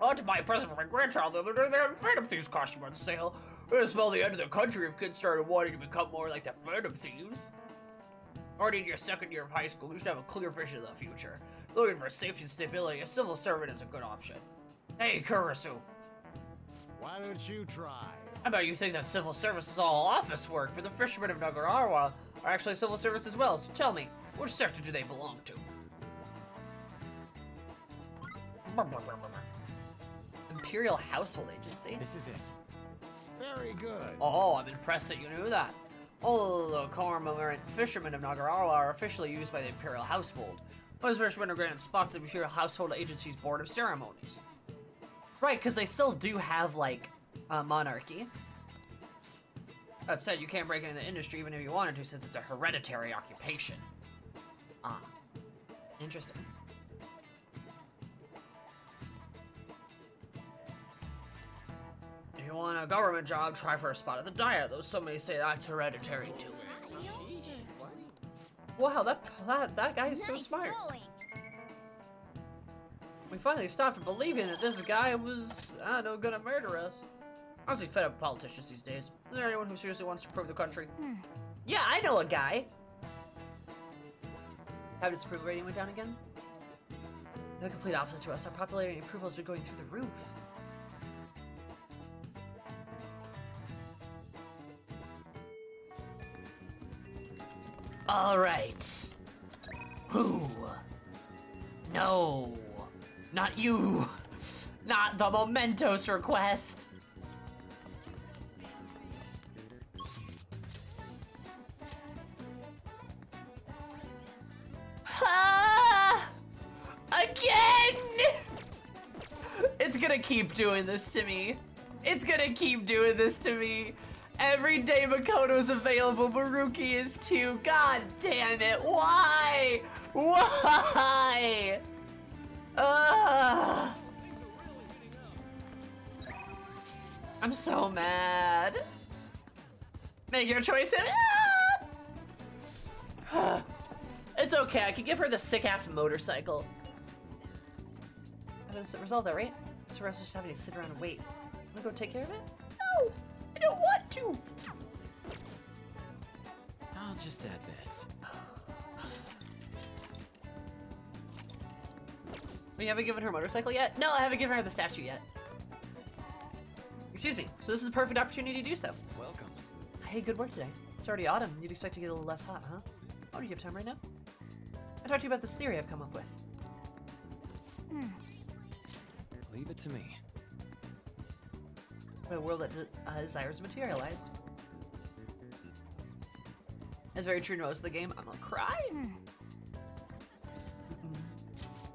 I to buy a present for my grandchild the other day. They had Phantom Thieves costume on sale. It'll smell the end of the country if kids started wanting to become more like the Phantom Thieves. Already in your second year of high school, you should have a clear vision of the future. Looking for safety and stability, a civil servant is a good option. Hey, Kurusu. Why don't you try? I bet you think that civil service is all office work, but the fishermen of Nagarawa are actually civil service as well, so tell me, which sector do they belong to? Imperial Household Agency? This is it. Very good. Oh, I'm impressed that you knew that. All the cormorant fishermen of Nagarawa are officially used by the Imperial Household. Those fishermen are granted spots at the Imperial Household Agency's Board of Ceremonies. Right, because they still do have, like, a monarchy. That said, you can't break into the industry even if you wanted to, since it's a hereditary occupation. Ah. Interesting. If you want a government job, try for a spot at the Diet, though some may say that's hereditary too. Wow, that, that, that guy is so smart. We finally stopped believing that this guy was, I don't know, gonna murder us. Honestly, fed up with politicians these days. Is there anyone who seriously wants to improve the country? Hmm. Yeah, I know a guy. How does approval rating went down again? The complete opposite to us. Our popularity and approval has been going through the roof. All right. Who? No. Not you! Not the Mementos request! Ah! Again! It's gonna keep doing this to me. It's gonna keep doing this to me. Every day Makoto's available, Maruki is too. God damn it, why? Why? Uh, I'm so mad. Make your choice in ah! It's okay, I can give her the sick-ass motorcycle. I'm gonna resolve that, right? So rest just having to sit around and wait. Wanna go take care of it? No! I don't want to! I'll just add this. We haven't given her a motorcycle yet? No, I haven't given her the statue yet. Excuse me. So this is the perfect opportunity to do so. Welcome. Hey, good work today. It's already autumn. You'd expect to get a little less hot, huh? Oh, do you have time right now? I talked to you about this theory I've come up with. Mm. Leave it to me. What a world that de uh, desires materialize. It's very true to most of the game. I'm gonna cry. Mm.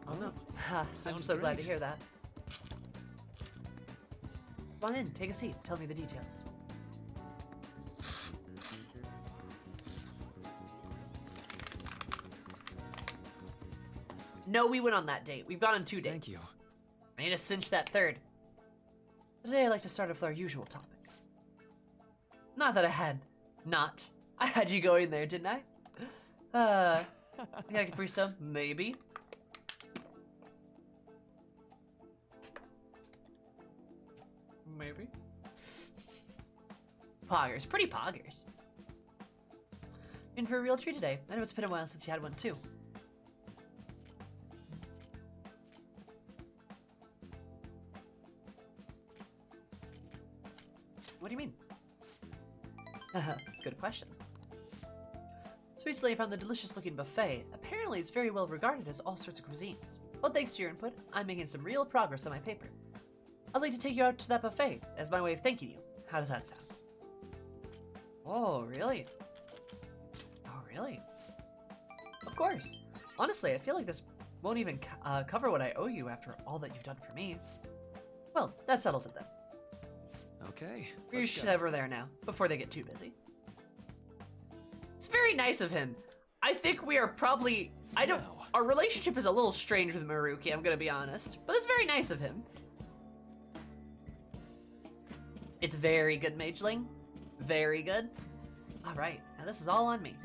Oh no. Ha, I'm so great. Glad to hear that. Come on in, take a seat, tell me the details. No, we went on that date. We've gone on two dates. Thank you. I need to cinch that third. Today I'd like to start off with our usual topic. Not that I had not. I had you going there, didn't I? Uh, I got a Caprice, maybe. Maybe. Poggers. Pretty poggers. In for a real treat today. I know it's been a while since you had one, too. What do you mean? Good question. So recently I found the delicious-looking buffet. Apparently it's very well regarded as all sorts of cuisines. Well, thanks to your input, I'm making some real progress on my paper. I'd like to take you out to that buffet as my way of thanking you. How does that sound? Oh, really? Really? Of course. Honestly, I feel like this won't even uh, cover what I owe you after all that you've done for me. Well, that settles it then. Okay. You're shit over there now, before they get too busy. It's very nice of him. I think we are probably... I don't... No. Our relationship is a little strange with Maruki, I'm gonna be honest. But it's very nice of him. It's very good, Mageling. Very good. Alright, now this is all on me.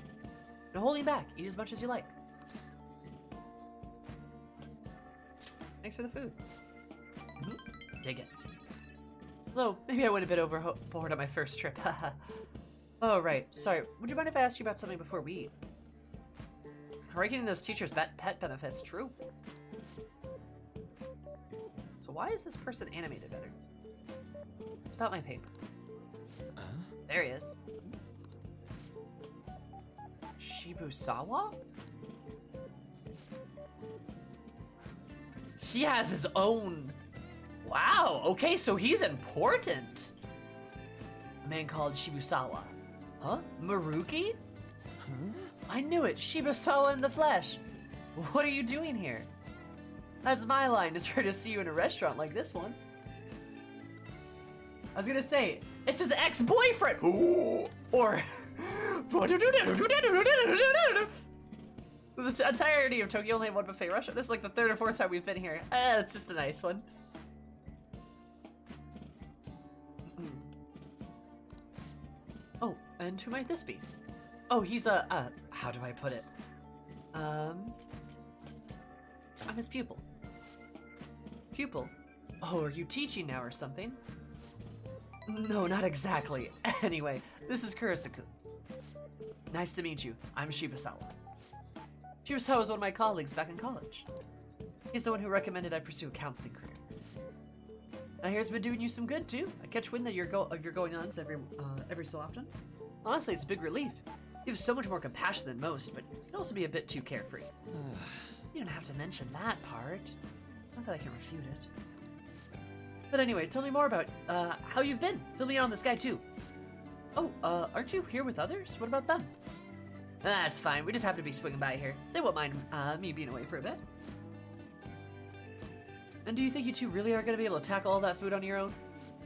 Now holding back. Eat as much as you like. Thanks for the food. Mm-hmm. Dig it. Although, maybe I went a bit overboard on my first trip. Oh, right. Sorry, would you mind if I asked you about something before we eat? Are you getting those teachers' pet benefits? True. So why is this person animated better? It's about my paper. Uh? There he is. Shibusawa? He has his own... Wow, okay, so he's important. A man called Shibusawa. Huh? Maruki? Huh? I knew it, Shibusawa in the flesh. What are you doing here? That's my line, it's rare to see you in a restaurant like this one. I was gonna say, it's his ex-boyfriend. Or... The entirety of Tokyo only had one buffet restaurant. This is like the third or fourth time we've been here. Ah, it's just a nice one. Oh, and who might this be? Oh, he's a, uh, how do I put it? Um, I'm his pupil. Pupil? Oh, are you teaching now or something? No, not exactly. Anyway, this is Kurusu-kun. Nice to meet you. I'm Shibusawa. Shibusawa was one of my colleagues back in college. He's the one who recommended I pursue a counseling career. I hear it's been doing you some good, too. I catch wind that you're, go uh, you're going nuts every, uh, every so often. Honestly, it's a big relief. You have so much more compassion than most, but you can also be a bit too carefree. You don't have to mention that part. Not that I can refute it. But anyway, tell me more about uh, how you've been. Fill me in on this guy, too. Oh, uh, aren't you here with others? What about them? That's fine. We just happen to be swinging by here. They won't mind uh, me being away for a bit. And do you think you two really are going to be able to tackle all that food on your own?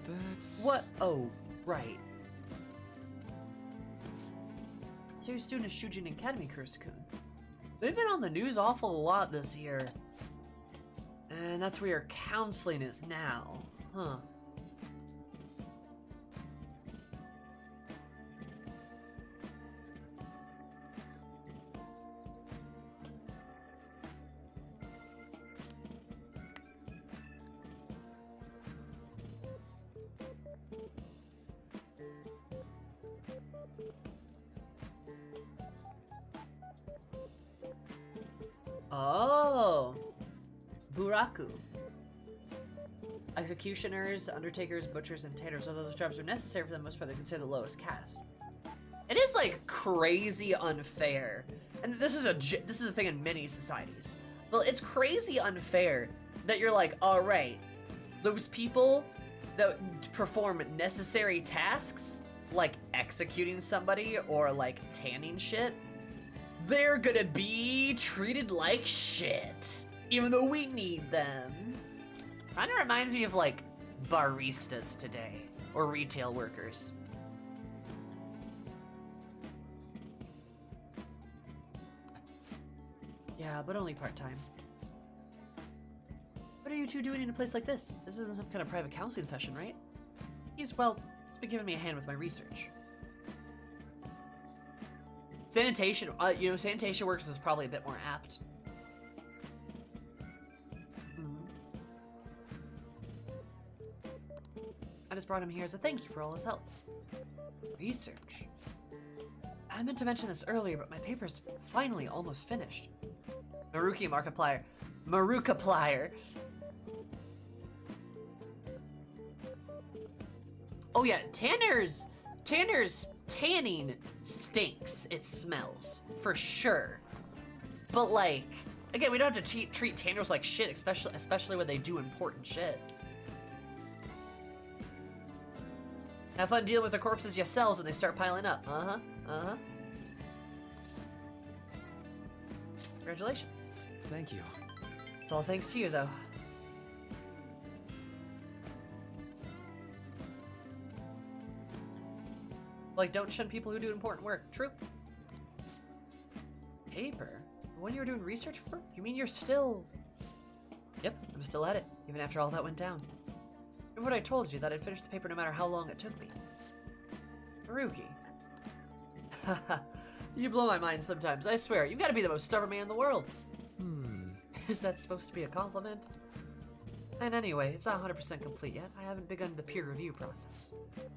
That's... What? Oh, right. So you're a student of Shujin Academy, Kurusu-kun. They've been on the news awful lot this year. And that's where your counseling is now. Huh. Executioners, undertakers, butchers, and tailors, although those jobs are necessary for the most part, they consider the lowest caste. It is like crazy unfair, and this is a this is a thing in many societies. Well, it's crazy unfair that you're like, all right, those people that perform necessary tasks like executing somebody or like tanning shit, they're gonna be treated like shit, even though we need them. Kind of reminds me of, like, baristas today, or retail workers. Yeah, but only part-time. What are you two doing in a place like this? This isn't some kind of private counseling session, right? He's, well, he's been giving me a hand with my research. Sanitation, uh, you know, sanitation workers is probably a bit more apt. Just brought him here as a thank you for all his help. Research. I meant to mention this earlier, but my paper's finally almost finished. Maruki Markiplier. Marukiplier. Oh yeah, Tanner's, Tanner's tanning stinks. It smells, for sure. But like, again, we don't have to treat, treat Tanners like shit, especially, especially when they do important shit. Have fun dealing with the corpses yourselves when they start piling up. Uh-huh. Uh-huh. Congratulations. Thank you. It's all thanks to you, though. Like, don't shun people who do important work. True. Paper? The one you were doing research for? You mean you're still... Yep, I'm still at it, even after all that went down. Remember what I told you, that I'd finish the paper no matter how long it took me? Maruki. Haha, you blow my mind sometimes, I swear. You've got to be the most stubborn man in the world. Hmm. Is that supposed to be a compliment? And anyway, it's not one hundred percent complete yet. I haven't begun the peer review process.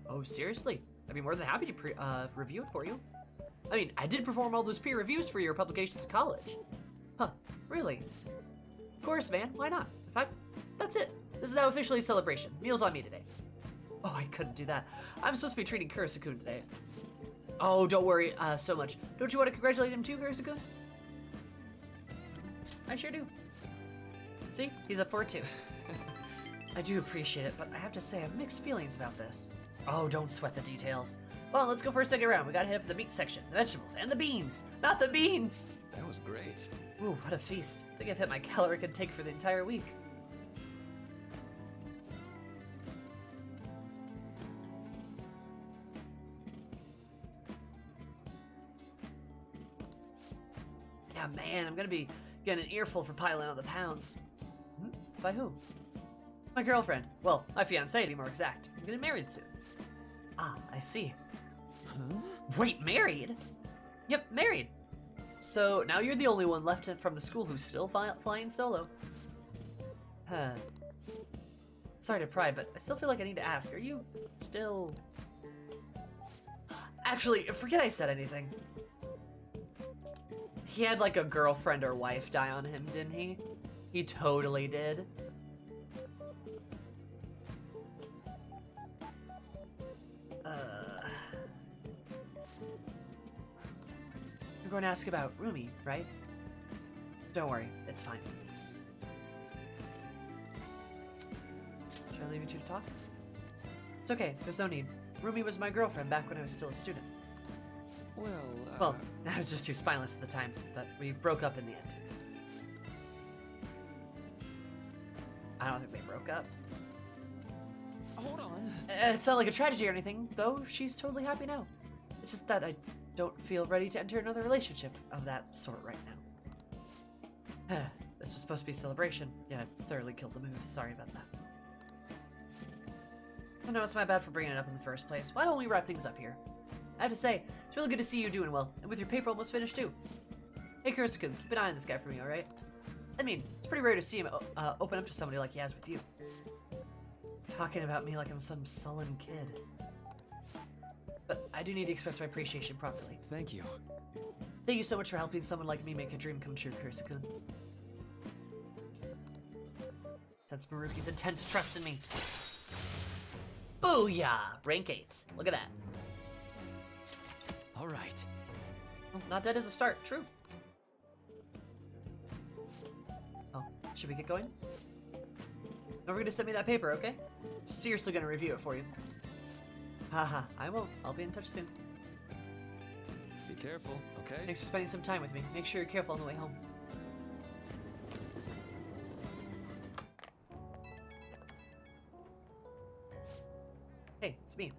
Oh, seriously? I'd be more than happy to pre uh, review it for you. I mean, I did perform all those peer reviews for your publications at college. Huh, really? Of course, man, why not? In fact, that's it. This is now officially a celebration. Meal's on me today. Oh, I couldn't do that. I'm supposed to be treating Kurusu-kun today. Oh, don't worry uh, so much. Don't you want to congratulate him too, Kurusu-kun? I sure do. See? He's up for it too. I do appreciate it, but I have to say I have mixed feelings about this. Oh, don't sweat the details. Well, let's go for a second round. We gotta hit up the meat section, the vegetables, and the beans! Not the beans! That was great. Ooh, what a feast. I think I've hit my caloric intake for the entire week. Yeah, man, I'm gonna be getting an earful for piling on the pounds. Hmm? By who? My girlfriend. Well, my fiancée, to be more exact. I'm getting married soon. Ah, I see. Huh? Wait, married? Yep, married. So now you're the only one left from the school who's still fly flying solo. Huh. Sorry to pry, but I still feel like I need to ask. Are you still... Actually, forget I said anything. He had like a girlfriend or wife die on him, didn't he? He totally did. You're going to ask about Rumi, right? Don't worry, it's fine. Should I leave you two to talk? It's okay, there's no need. Rumi was my girlfriend back when I was still a student. Well, uh... Well, I was just too spineless at the time, but we broke up in the end. I don't think they broke up. Hold on. It's not like a tragedy or anything, though she's totally happy now. It's just that I don't feel ready to enter another relationship of that sort right now. This was supposed to be a celebration, yet I thoroughly killed the mood. Sorry about that. I know it's my bad for bringing it up in the first place. Why don't we wrap things up here? I have to say, it's really good to see you doing well, and with your paper almost finished too. Hey Kurusu-kun, keep an eye on this guy for me, alright? I mean, it's pretty rare to see him uh, open up to somebody like he has with you. Talking about me like I'm some sullen kid. But I do need to express my appreciation properly. Thank you. Thank you so much for helping someone like me make a dream come true, Kurusu-kun. That's Maruki's intense trust in me. Booyah! Rank eight. Look at that. All right. Well, not dead is a start. True. Oh, should we get going? Don't forget to send me that paper, okay? I'm seriously gonna review it for you. Haha, I won't. I'll be in touch soon. Be careful, okay? Thanks for spending some time with me. Make sure you're careful on the way home. Hey, it's me.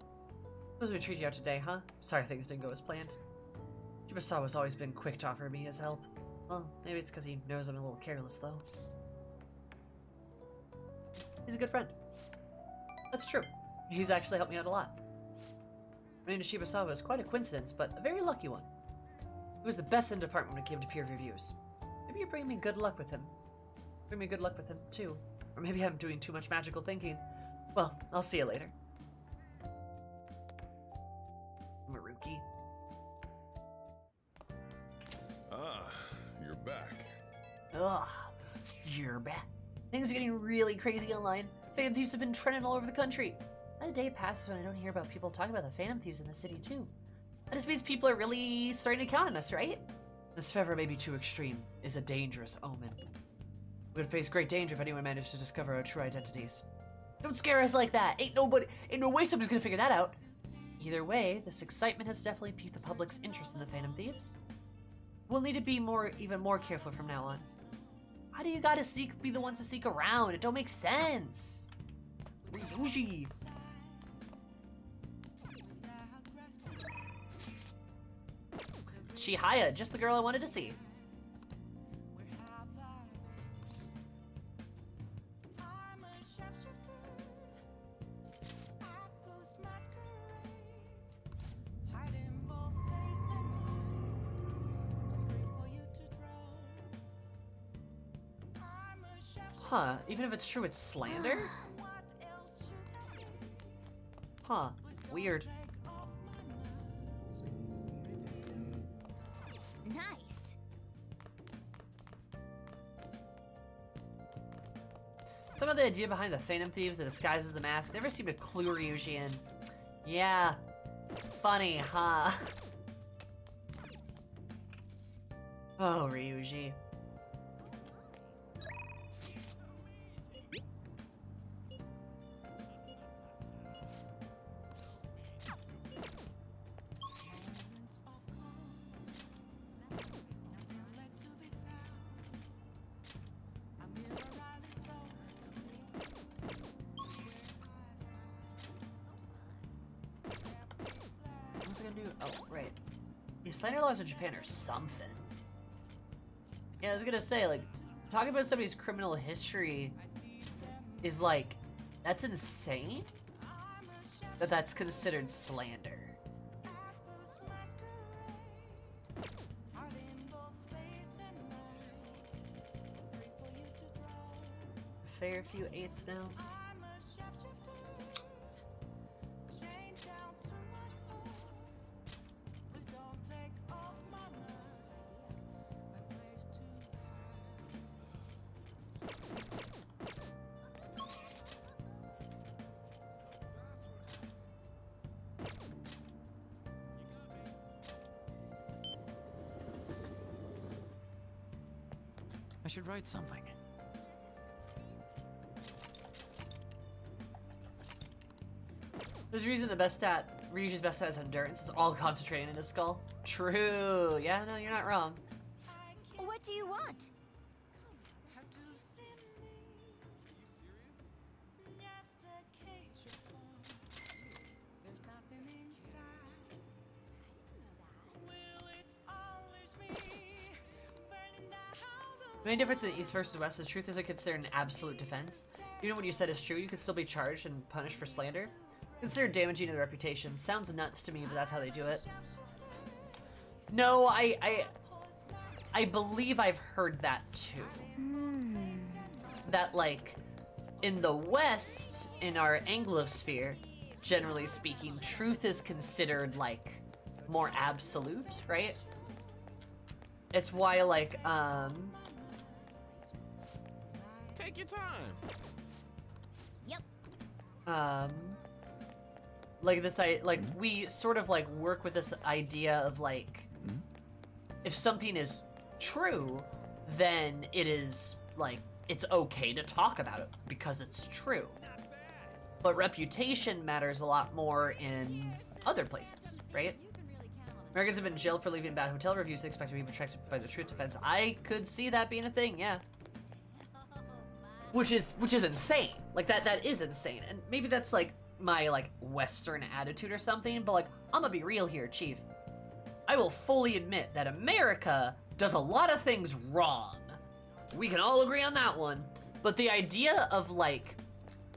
Supposed to treat you out today, huh? Sorry things didn't go as planned. Shibusawa's always been quick to offer me his help. Well, maybe it's because he knows I'm a little careless, though. He's a good friend. That's true. He's actually helped me out a lot. Running into Shibusawa was quite a coincidence, but a very lucky one. He was the best in the department when it came to peer reviews. Maybe you're bringing me good luck with him. Bring me good luck with him, too. Or maybe I'm doing too much magical thinking. Well, I'll see you later. Maruki. Ah, you're back. Ugh, you're back. Things are getting really crazy online. Phantom Thieves have been trending all over the country. Not a day passes when I don't hear about people talking about the Phantom Thieves in the city, too. That just means people are really starting to count on us, right? This fever may be too extreme, is a dangerous omen. We would face great danger if anyone managed to discover our true identities. Don't scare us like that! Ain't nobody- ain't no way someone's gonna figure that out! Either way, this excitement has definitely piqued the public's interest in the Phantom Thieves. We'll need to be more, even more careful from now on. Why do you gotta sneak, be the ones to sneak around? It don't make sense! Ryuji! Chihaya, just the girl I wanted to see. Huh, even if it's true, it's slander? Huh, weird. Nice. Somehow the idea behind the Phantom Thieves that disguises the mask never seemed to clue Ryuji in. Yeah. Funny, huh? Oh, Ryuji. Or Japan or something. Yeah, I was gonna say, like, talking about somebody's criminal history is like, that's insane that that's considered slander. Fair few eights now. Should write something. There's a reason the best stat, Ryuji's best stat is endurance. It's all concentrated in his skull. True. Yeah, no, you're not wrong. What do you want? The main difference in East versus West is truth isn't considered an absolute defense. Even when you said it's true, you can still be charged and punished for slander. Considered damaging to the reputation. Sounds nuts to me, but that's how they do it. No, I... I, I believe I've heard that too. Mm. That, like, in the West, in our Anglosphere, generally speaking, truth is considered, like, more absolute, right? It's why, like, um... take your time. Yep. Um, like this, I like we sort of like work with this idea of like, mm-hmm. if something is true, then it is like it's okay to talk about it because it's true. But reputation matters a lot more in other places, right? Americans have been jailed for leaving bad hotel reviews. They expect to be protected by the truth defense. I could see that being a thing, yeah. Which is, which is insane. Like, that, that is insane. And maybe that's, like, my, like, Western attitude or something, but, like, I'm gonna be real here, Chief. I will fully admit that America does a lot of things wrong. We can all agree on that one. But the idea of, like,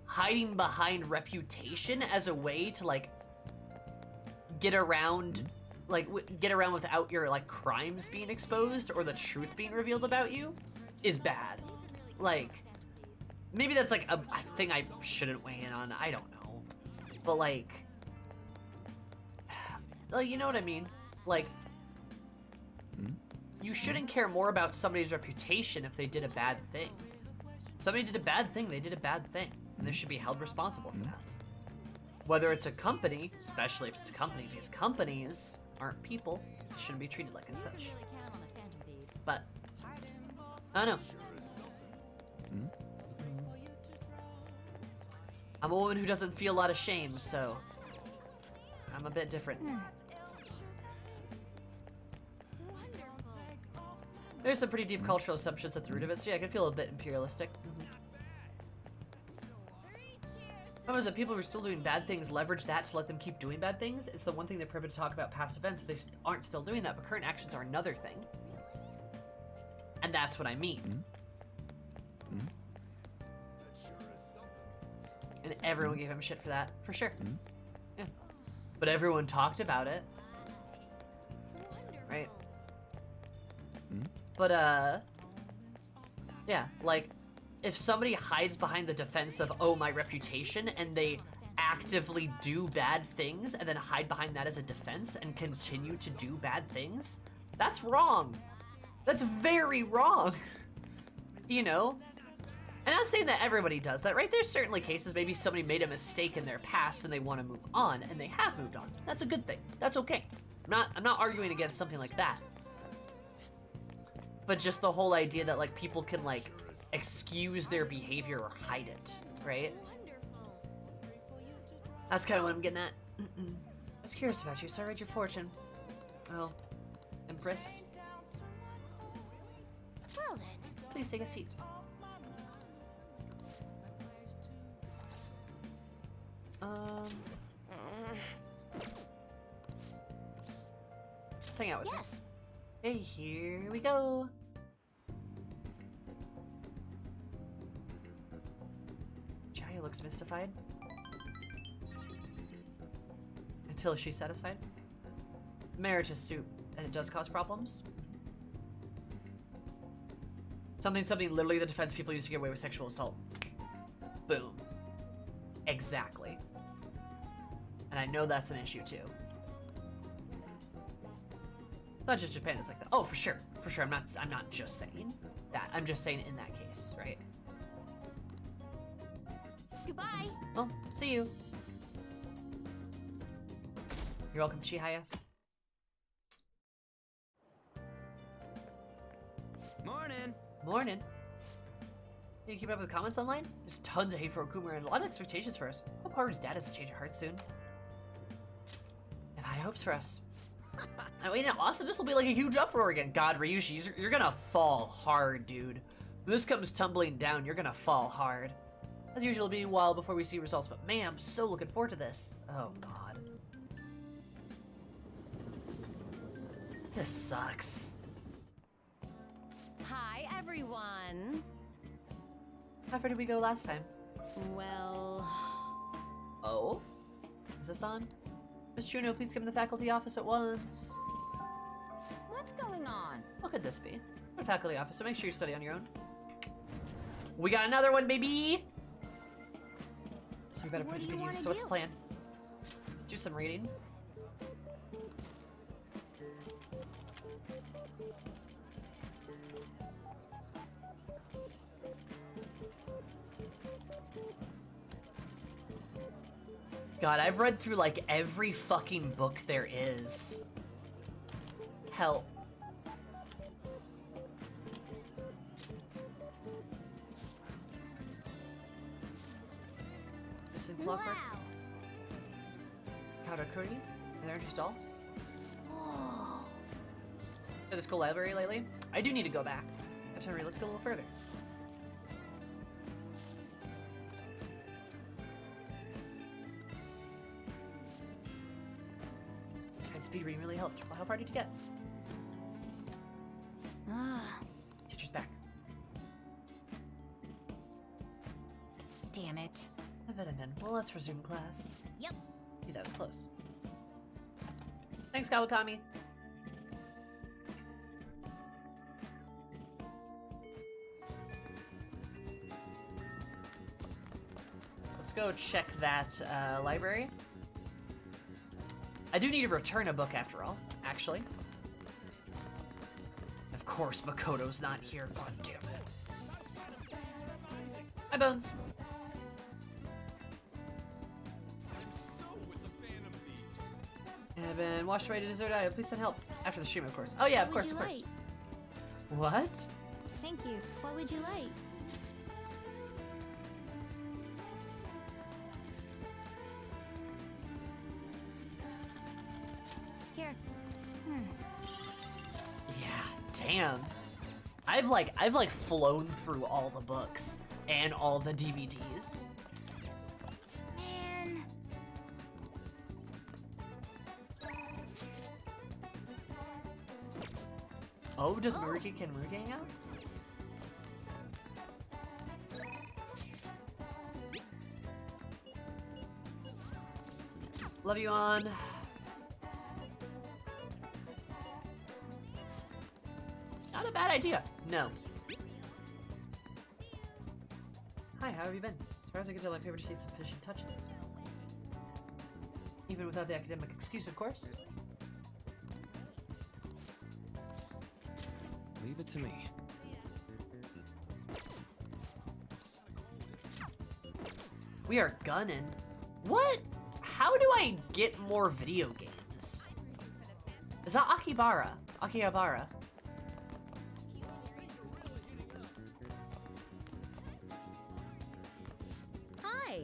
hiding behind reputation as a way to, like, get around, like, w get around without your, like, crimes being exposed or the truth being revealed about you is bad. Like... maybe that's, like, a, a thing I shouldn't weigh in on. I don't know. But, like... like you know what I mean? Like... Mm? You shouldn't care more about somebody's reputation if they did a bad thing. Somebody did a bad thing, they did a bad thing. And they should be held responsible for that. Whether it's a company, especially if it's a company, because companies aren't people. They shouldn't be treated like as such. But... I don't know. Mm? I'm a woman who doesn't feel a lot of shame, so I'm a bit different. Mm. Wonderful. There's some pretty deep cultural assumptions at the root of it, so yeah, I can feel a bit imperialistic. The problem is that people who are still doing bad things leverage that to let them keep doing bad things. It's the one thing they're prohibited to talk about past events if they aren't still doing that, but current actions are another thing. And that's what I mean. Mm-hmm. Mm-hmm. And everyone gave him shit for that, for sure. Mm-hmm. Yeah. But everyone talked about it. Right? Mm-hmm. But, uh... yeah, like... if somebody hides behind the defense of, oh, my reputation, and they actively do bad things and then hide behind that as a defense and continue to do bad things, that's wrong. That's very wrong. You know? And I'm not saying that everybody does that, right? There's certainly cases maybe somebody made a mistake in their past and they want to move on, and they have moved on. That's a good thing. That's okay. I'm not, I'm not arguing against something like that. But just the whole idea that, like, people can, like, excuse their behavior or hide it, right? That's kind of what I'm getting at. Mm-mm. I was curious about you, so I read your fortune. Oh, Empress. Well, then. Please take a seat. Um. Let's hang out with yes. Her. Hey, here we go. Chihaya looks mystified. Until she's satisfied. Marriage is soup, and it does cause problems. Something, something, literally the defense people used to get away with sexual assault. Boom. Exactly. And I know that's an issue, too. It's not just Japan that's like that. Oh, for sure. For sure. I'm not, I'm not just saying that. I'm just saying in that case, right? Goodbye. Well, see you. You're welcome, Chihaya. Morning. Morning. You keep up with comments online? There's tons of hate for Okumura and a lot of expectations for us. Hope Haru's dad doesn't change her heart soon. I've had hopes for us. I mean, awesome. This will be like a huge uproar again. God, Ryuji, you're, you're gonna fall hard, dude. When this comes tumbling down, you're gonna fall hard. As usual, it'll be a while before we see results, but man, I'm so looking forward to this. Oh, God. This sucks. Hi, everyone. How far did we go last time? Well... oh? Is this on? Miss Juno, please come to the faculty office at once. What's going on? What could this be? Go to the faculty office, so make sure you study on your own. We got another one, baby! So we better put it to use. So what's the plan? Do some reading. God, I've read through like every fucking book there is. Help. Wow. Karakuri? Are there any stalls? Oh. At the school library lately? I do need to go back. I have time to read. Let's go a little further. And speed reading really helped. Well, how far did you get? Ah. Teacher's back. Damn it. Well, let's resume class. Yep. Gee, that was close. Thanks, Kawakami. Let's go check that uh, library. I do need to return a book after all, actually. Of course, Makoto's not here. God damn it. Hi, Bones. I've been washed away to dessert aisle. Please send help. After the stream, of course. Oh yeah, of course, of course. What? Thank you. What would you like? Here. Hmm. Yeah, damn. I've like I've like flown through all the books and all the D V Ds. Man. Oh, does oh. Maruki can Maruki hang out? Love you, Ann. Not a bad idea. No. Hi, how have you been? As far as I can tell, my paper just needs some finishing touches. Even without the academic excuse, of course. Leave it to me. We are gunning. What? How do I get more video games? Is that Akihabara? Akihabara. Hi.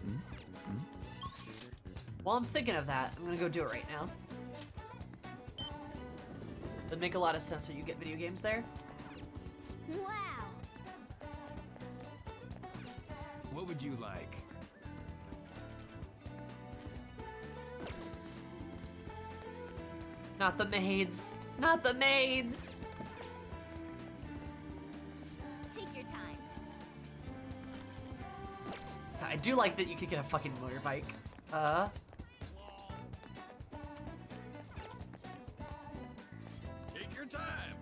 Mm-hmm. While I'm thinking of that, I'm gonna go do it right now. It'd make a lot of sense that you get video games there. Wow. What would you like? Not the maids. Not the maids. Take your time. I do like that you could get a fucking motorbike. Uh. Take your time.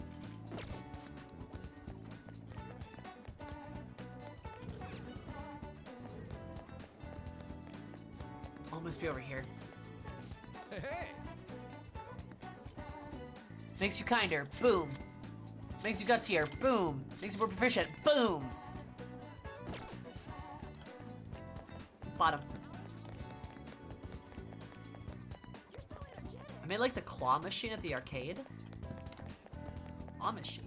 Almost be over here. Hey, hey. Makes you kinder. Boom. Makes you gutsier. Boom. Makes you more proficient. Boom. Bottom. I made like the claw machine at the arcade. Claw machine.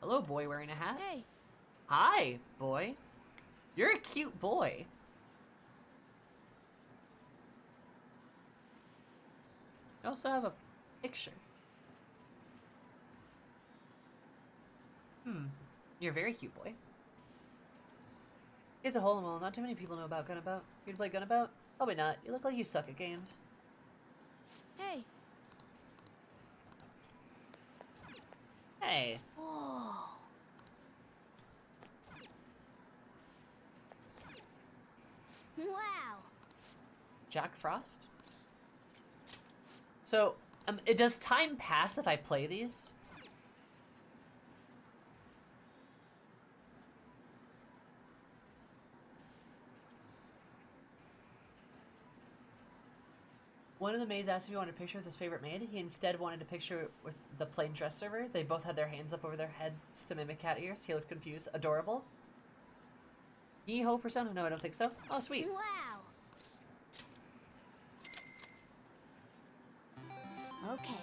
Hello, boy wearing a hat. Hey. Hi, boy. You're a cute boy. I also have a picture. Hmm. You're a very cute boy. It's a hole in the wall. Not too many people know about Gunabout. You'd play Gunabout? Probably not. You look like you suck at games. Hey. Hey. Whoa. Wow. Jack Frost? So, um, it does time pass if I play these? One of the maids asked if he wanted a picture with his favorite maid. He instead wanted a picture with the plain dress server. They both had their hands up over their heads to mimic cat ears. He looked confused. Adorable. Yeehaw, Persona? No, I don't think so. Oh, sweet. Wow. Okay.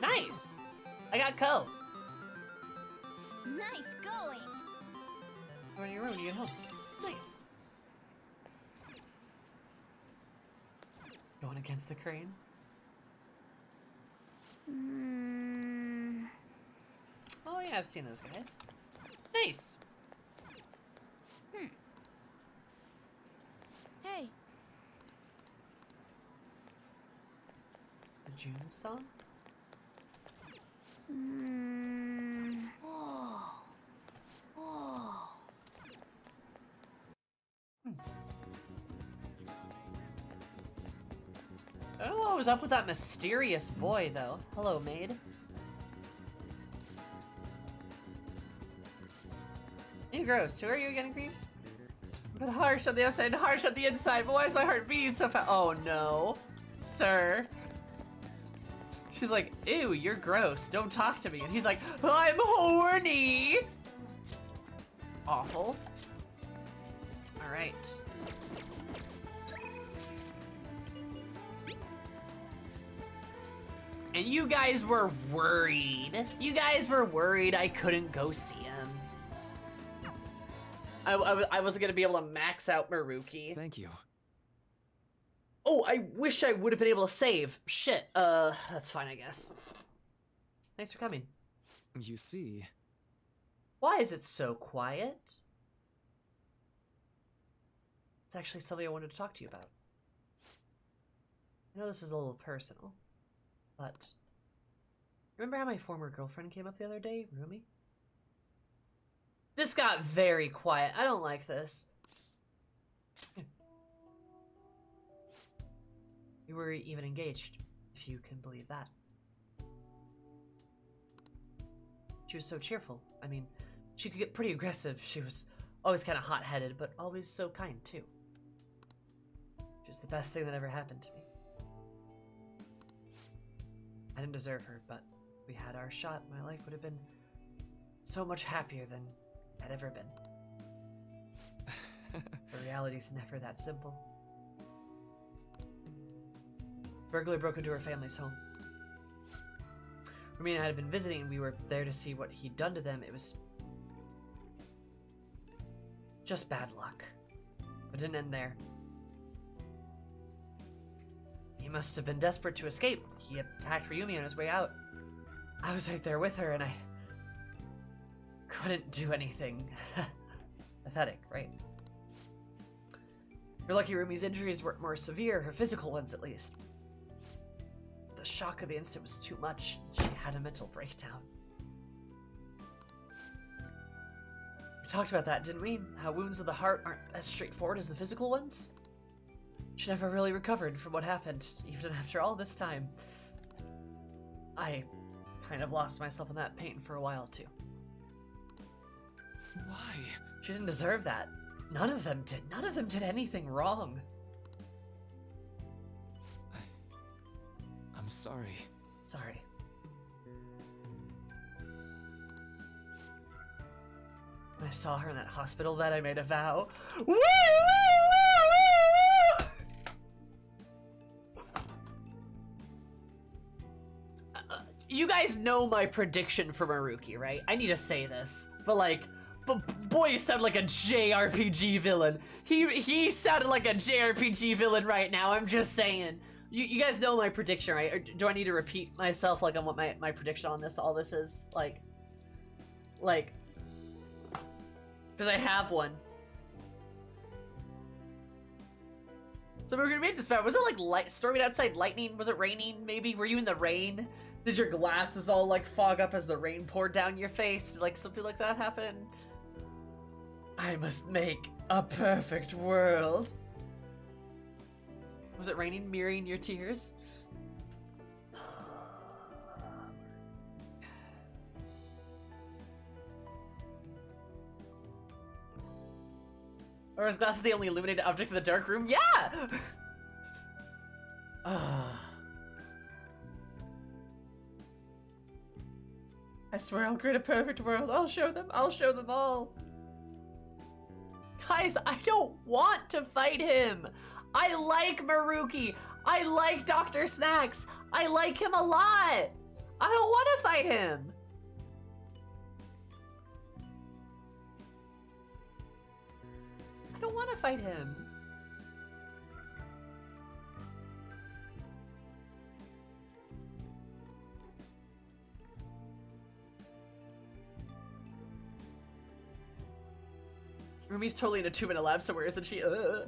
Nice. I got Ko. Nice going. Go to your room when you get home. Nice. Going against the crane. Mm. Oh yeah, I've seen those guys. Nice. Hmm. Hey. The June song. Mm. I don't know what was up with that mysterious boy, though. Hello, maid. You're gross. Who are you again, Green? But harsh on the outside and harsh on the inside. But why is my heart beating so fast? Oh, no. Sir. She's like, ew, you're gross. Don't talk to me. And he's like, I'm horny. Awful. All right. And you guys were worried. You guys were worried I couldn't go see him. I, I, I wasn't going to be able to max out Maruki. Thank you. Oh, I wish I would have been able to save. Shit. Uh, that's fine, I guess. Thanks for coming. You see. Why is it so quiet? It's actually something I wanted to talk to you about. I know this is a little personal, but remember how my former girlfriend came up the other day, Rumi? This got very quiet. I don't like this. We were even engaged, if you can believe that. She was so cheerful. I mean, she could get pretty aggressive. She was always kind of hot-headed, but always so kind, too. She was the best thing that ever happened to me. I didn't deserve her, but we had our shot. My life would have been so much happier than I'd ever been. But reality's never that simple. Burglar broke into her family's home. Romina had been visiting, and we were there to see what he'd done to them. It was just bad luck. But didn't end there. He must have been desperate to escape. He attacked Ryumi on his way out. I was right there with her, and I couldn't do anything. Pathetic, right? You're lucky Rumi's injuries weren't more severe, her physical ones at least. The shock of the instant was too much. She had a mental breakdown. We talked about that, didn't we? How wounds of the heart aren't as straightforward as the physical ones. She never really recovered from what happened, even after all this time. I kind of lost myself in that pain for a while, too. Why? She didn't deserve that. None of them did. None of them did anything wrong. I'm sorry. Sorry. When I saw her in that hospital bed, I made a vow. Woo! Woo! Woo! Woo! Uh, you guys know my prediction for Maruki, right? I need to say this, but like, but boy, he sounded like a J R P G villain. He he sounded like a J R P G villain right now. I'm just saying. You, you guys know my prediction, right? Or do I need to repeat myself, like, on what my, my prediction on this, all this is? Like, like, because I have one. So we were going to make this vow. Was it, like, light, storming outside, lightning? Was it raining, maybe? Were you in the rain? Did your glasses all, like, fog up as the rain poured down your face? Did, like, something like that happen? I must make a perfect world. Was it raining, mirroring your tears? Or is glasses the only illuminated object in the dark room? Yeah! uh. I swear I'll create a perfect world. I'll show them. I'll show them all. Guys, I don't want to fight him. I like Maruki. I like Doctor Snacks. I like him a lot. I don't want to fight him. I don't want to fight him. Rumi's totally in a two-minute lab somewhere, isn't she? Ugh.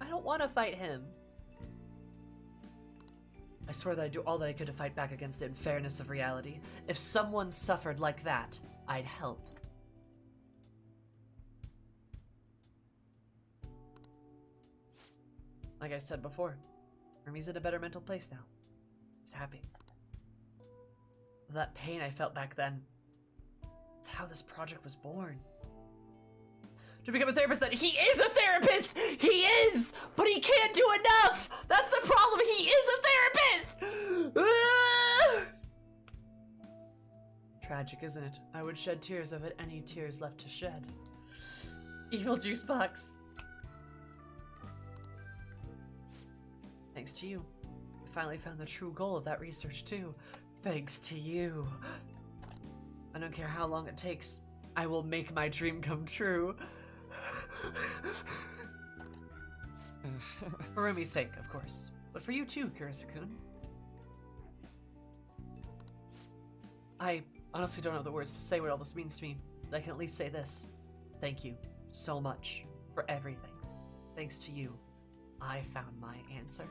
I don't want to fight him. I swear that I'd do all that I could to fight back against the unfairness of reality. If someone suffered like that, I'd help. Like I said before, Rumi's in a better mental place now. He's happy. That pain I felt back then, it's how this project was born. to become a therapist, that he is a therapist! He is! But he can't do enough! That's the problem! He is a therapist! Ah! Tragic, isn't it? I would shed tears if I had any tears left to shed. Evil juice box. Thanks to you. I finally found the true goal of that research too. Thanks to you. I don't care how long it takes. I will make my dream come true. For Rumi's sake, of course. But for you too, Kurusu-kun. I honestly don't have the words to say what all this means to me, but I can at least say this. Thank you so much for everything. Thanks to you, I found my answer.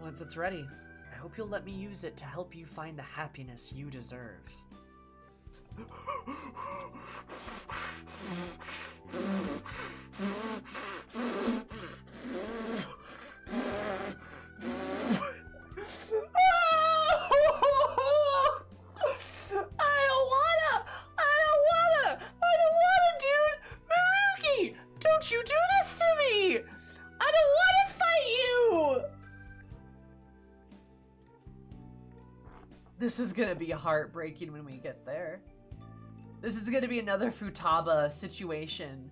Once it's ready, I hope you'll let me use it to help you find the happiness you deserve. This is gonna be heartbreaking when we get there. This is gonna be another Futaba situation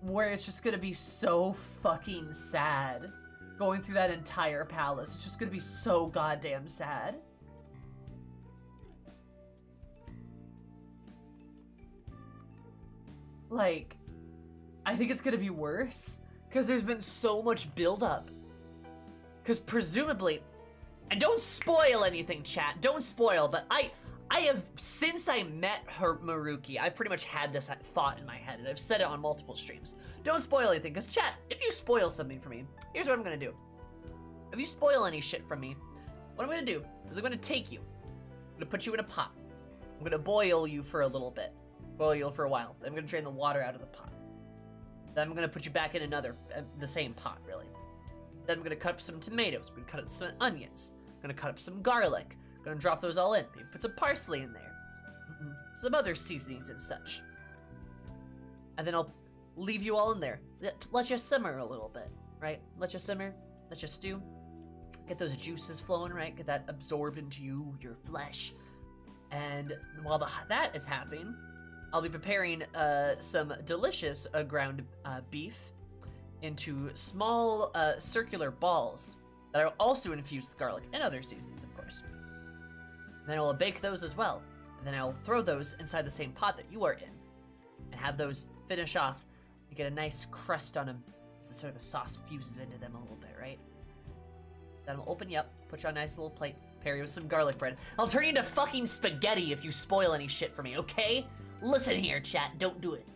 where it's just gonna be so fucking sad. Going through that entire palace, it's just gonna be so goddamn sad. Like, I think it's gonna be worse because there's been so much buildup. Because presumably, and don't spoil anything, chat. Don't spoil, but I I have, since I met her Maruki, I've pretty much had this thought in my head, and I've said it on multiple streams. Don't spoil anything, because chat, if you spoil something for me, here's what I'm gonna do. If you spoil any shit from me, what I'm gonna do is I'm gonna take you, I'm gonna put you in a pot. I'm gonna boil you for a little bit. Boil you for a while. I'm gonna drain the water out of the pot. Then I'm gonna put you back in another, uh, the same pot, really. Then I'm gonna cut up some tomatoes, I'm gonna cut up some onions. Gonna cut up some garlic. Gonna drop those all in. Maybe put some parsley in there. Mm-hmm. Some other seasonings and such. And then I'll leave you all in there. Let you simmer a little bit, right? Let you simmer. Let you stew. Get those juices flowing, right? Get that absorbed into you, your flesh. And while the, that is happening, I'll be preparing uh, some delicious uh, ground uh, beef into small uh, circular balls that are also infused with garlic and other seasonings, of course. And then I'll bake those as well. And then I'll throw those inside the same pot that you are in and have those finish off and get a nice crust on them as the sort of the sauce fuses into them a little bit, right? Then I'll open you up, put you on a nice little plate, pair you with some garlic bread. I'll turn you into fucking spaghetti if you spoil any shit for me, okay? Listen here, chat, don't do it.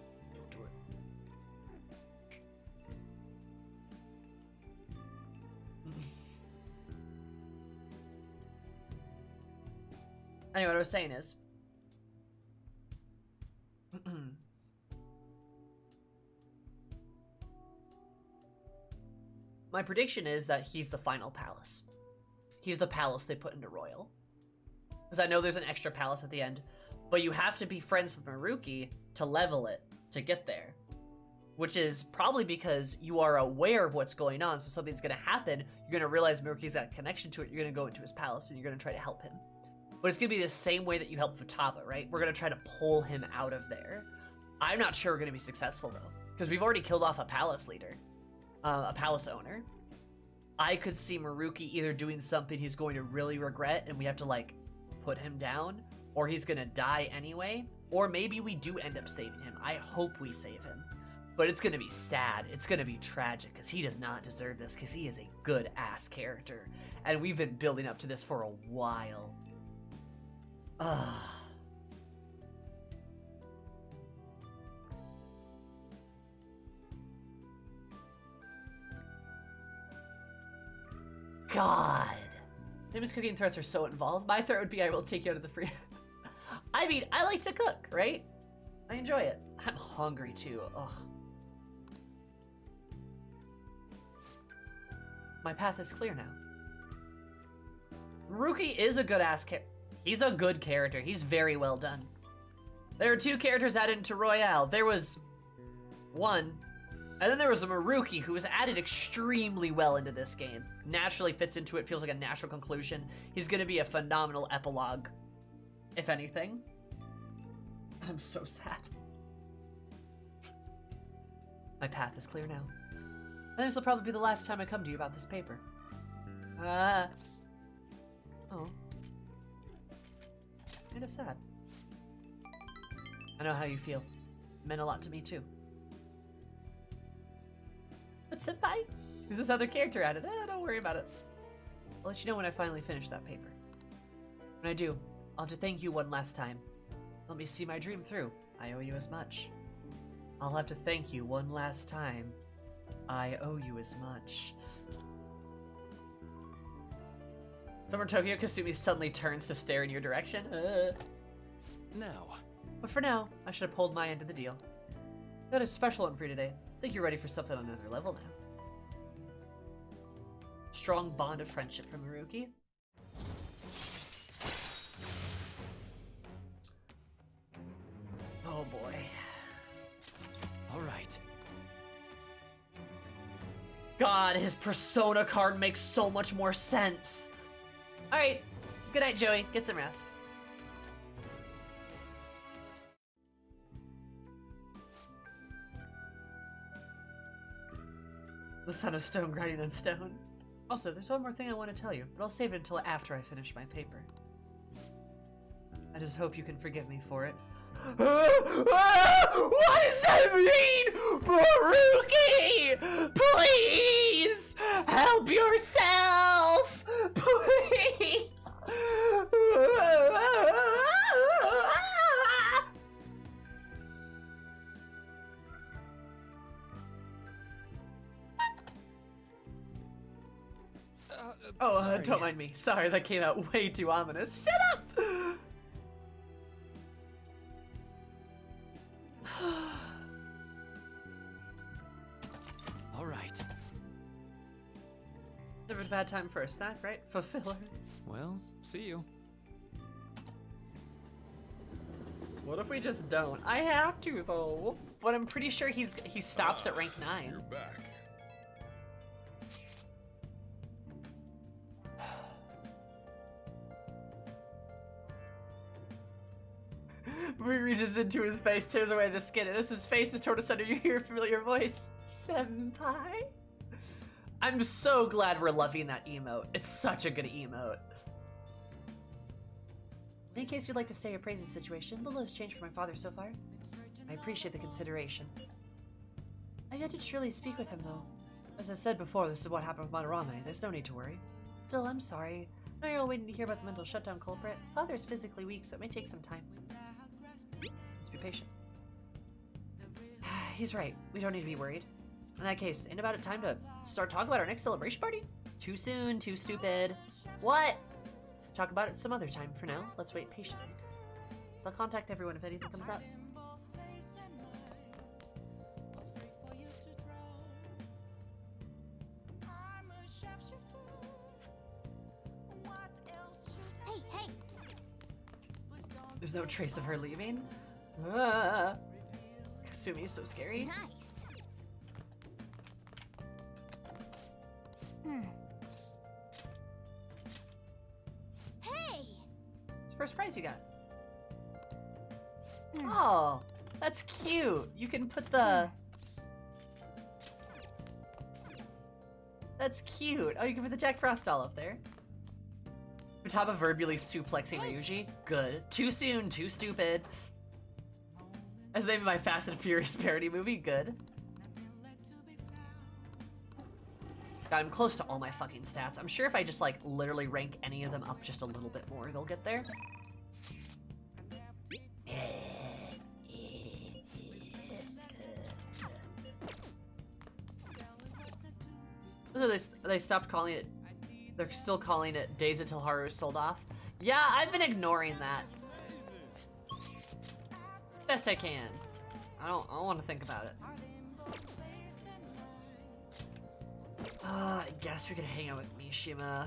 Anyway, what I was saying is, my prediction is that he's the final palace. He's the palace they put into Royal. Because I know there's an extra palace at the end, but you have to be friends with Maruki to level it, to get there. Which is probably because you are aware of what's going on, so something's gonna happen, you're gonna realize Maruki's got a connection to it, you're gonna go into his palace and you're gonna try to help him. But it's gonna be the same way that you helped Futaba, right? We're gonna try to pull him out of there. I'm not sure we're gonna be successful though, because we've already killed off a palace leader, uh, a palace owner. I could see Maruki either doing something he's going to really regret and we have to like put him down, or he's gonna die anyway, or maybe we do end up saving him. I hope we save him, but it's gonna be sad. It's gonna be tragic because he does not deserve this because he is a good ass character. And we've been building up to this for a while. Ah. God. Timmy's cooking threats are so involved. My threat would be I will take you out of the free. I mean, I like to cook, right? I enjoy it. I'm hungry too. Ugh. My path is clear now. Maruki is a good ass character. He's a good character. He's very well done. There were two characters added into Royale. There was one. And then there was a Maruki who was added extremely well into this game. Naturally fits into it, feels like a natural conclusion. He's gonna be a phenomenal epilogue, if anything. I'm so sad. My path is clear now. And this will probably be the last time I come to you about this paper. Uh... Oh. Kinda sad. I know how you feel. It meant a lot to me too. But senpai? Who's this other character added? Eh, don't worry about it. I'll let you know when I finally finish that paper. When I do, I'll have to thank you one last time. Let me see my dream through. I owe you as much. I'll have to thank you one last time. I owe you as much. Somewhere in Tokyo, Kasumi suddenly turns to stare in your direction. Uh. Now. But for now, I should have pulled my end of the deal. Got a special one for you today. I think you're ready for something on another level now. Strong bond of friendship from Maruki. Oh boy. All right. God, his persona card makes so much more sense. All right. Good night, Joey. Get some rest. The sound of stone grinding on stone. Also, there's one more thing I want to tell you, but I'll save it until after I finish my paper. I just hope you can forgive me for it. What does that mean? Maruki! Please! Help yourself! Please! Oh, uh, don't mind me. Sorry, that came out way too ominous. Shut up! All right. There was a bad time for a snack, right? Fulfiller. Well, see you. What if we just don't? I have to though. But I'm pretty sure he's he stops ah, at rank nine. You're back. He reaches into his face, tears away the skin, and as his face is torn asunder, you hear a familiar voice. Senpai? I'm so glad we're loving that emote. It's such a good emote. In case you'd like to stay your praising situation, little has changed for my father so far. I appreciate the consideration. I got to truly speak with him, though. As I said before, this is what happened with Madarame. There's no need to worry. Still, I'm sorry. Now you're all waiting to hear about the mental shutdown culprit. Father's physically weak, so it may take some time. Be patient. He's right. We don't need to be worried. In that case, ain't about it time to start talking about our next celebration party? Too soon, too stupid. What? Talk about it some other time. For now, let's wait patiently. So I'll contact everyone if anything comes up. Hey, hey! There's no trace of her leaving. Uh, Kasumi is so scary. Nice. Hmm. Hey! It's the first prize you got. Mm. Oh, that's cute. You can put the. Mm. That's cute. Oh, you can put the Jack Frost doll up there. Futaba verbally suplexing Ryuji. Good. Too soon. Too stupid. That's the name of my Fast and Furious parody movie. Good. God, I'm close to all my fucking stats. I'm sure if I just, like, literally rank any of them up just a little bit more, they'll get there. So they, they stopped calling it... They're still calling it Days Until Haru is sold off. Yeah, I've been ignoring that. Best I can. I don't, I don't want to think about it. Uh, I guess we could hang out with Mishima.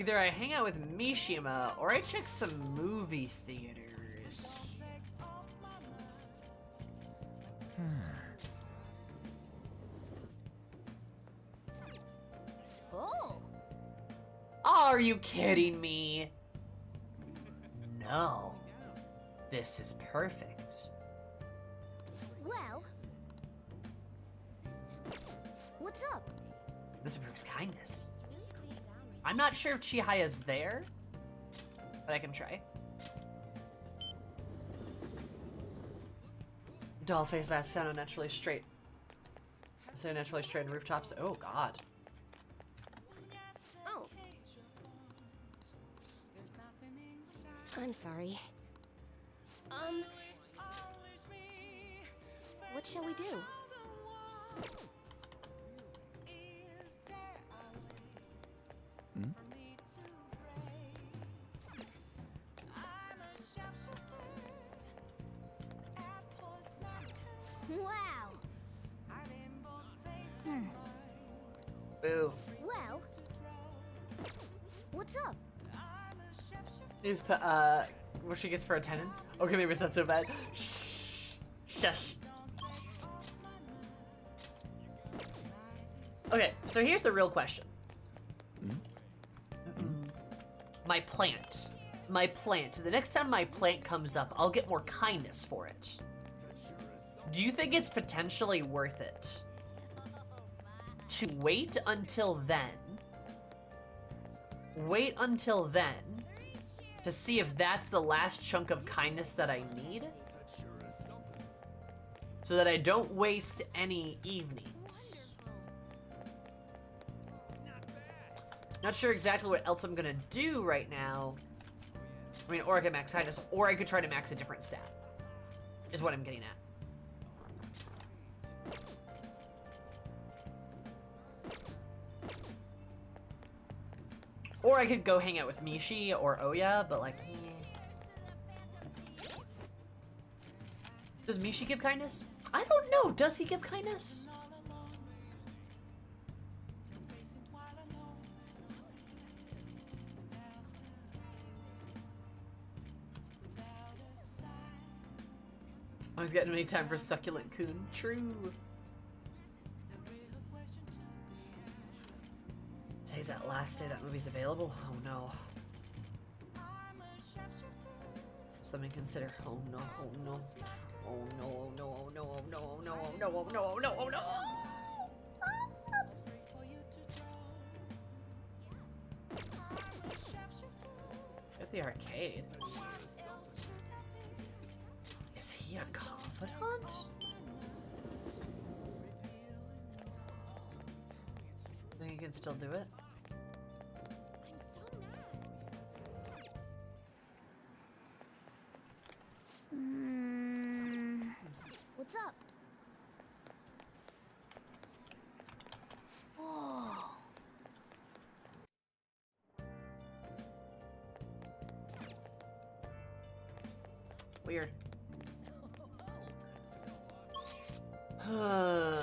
Either I hang out with Mishima, or I check some movie theaters. Oh. Are you kidding me? No. This is perfect. Well. What's up? This improves kindness. I'm not sure if Chihaya's there, but I can try. Doll face mask sound unnaturally straight. So naturally straight on rooftops. Oh god. Oh. I'm sorry. Um. What shall we do? Wow. Hmm. Boo. Well. What's up? Is uh what she gets for attendance? Okay, maybe it's not so bad. Shh. Shush. Okay, so here's the real question. My plant. My plant. The next time my plant comes up, I'll get more kindness for it. Do you think it's potentially worth it to wait until then? Wait until then to see if that's the last chunk of kindness that I need? So that I don't waste any evenings. Not sure exactly what else I'm gonna do right now. I mean, or I could max highness, or I could try to max a different stat, is what I'm getting at. Or I could go hang out with Mishi or Oya, but like... Does Mishi give kindness? I don't know, does he give kindness? I was getting any time for succulent coon. True. Today's that last day that movie's available. Oh no. Something consider. Oh no. Oh no. Oh no. Oh no. Oh no. Oh no. Oh no. Oh no. Oh no. Oh no. Oh no. At the arcade. Is he a confidant? Think you can still do it? Mm. What's up? Oh. Weird. Uh.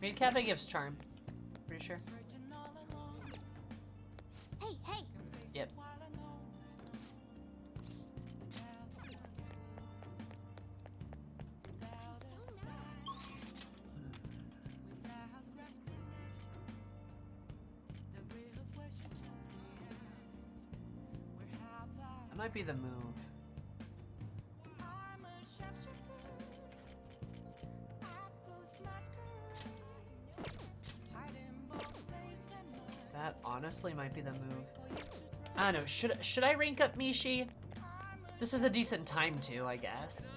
Maid Cafe gives charm. Pretty sure. Hey, hey. Yep. Might be the move. That honestly might be the move. I don't know. Should should I rank up Mishi? This is a decent time to, I guess.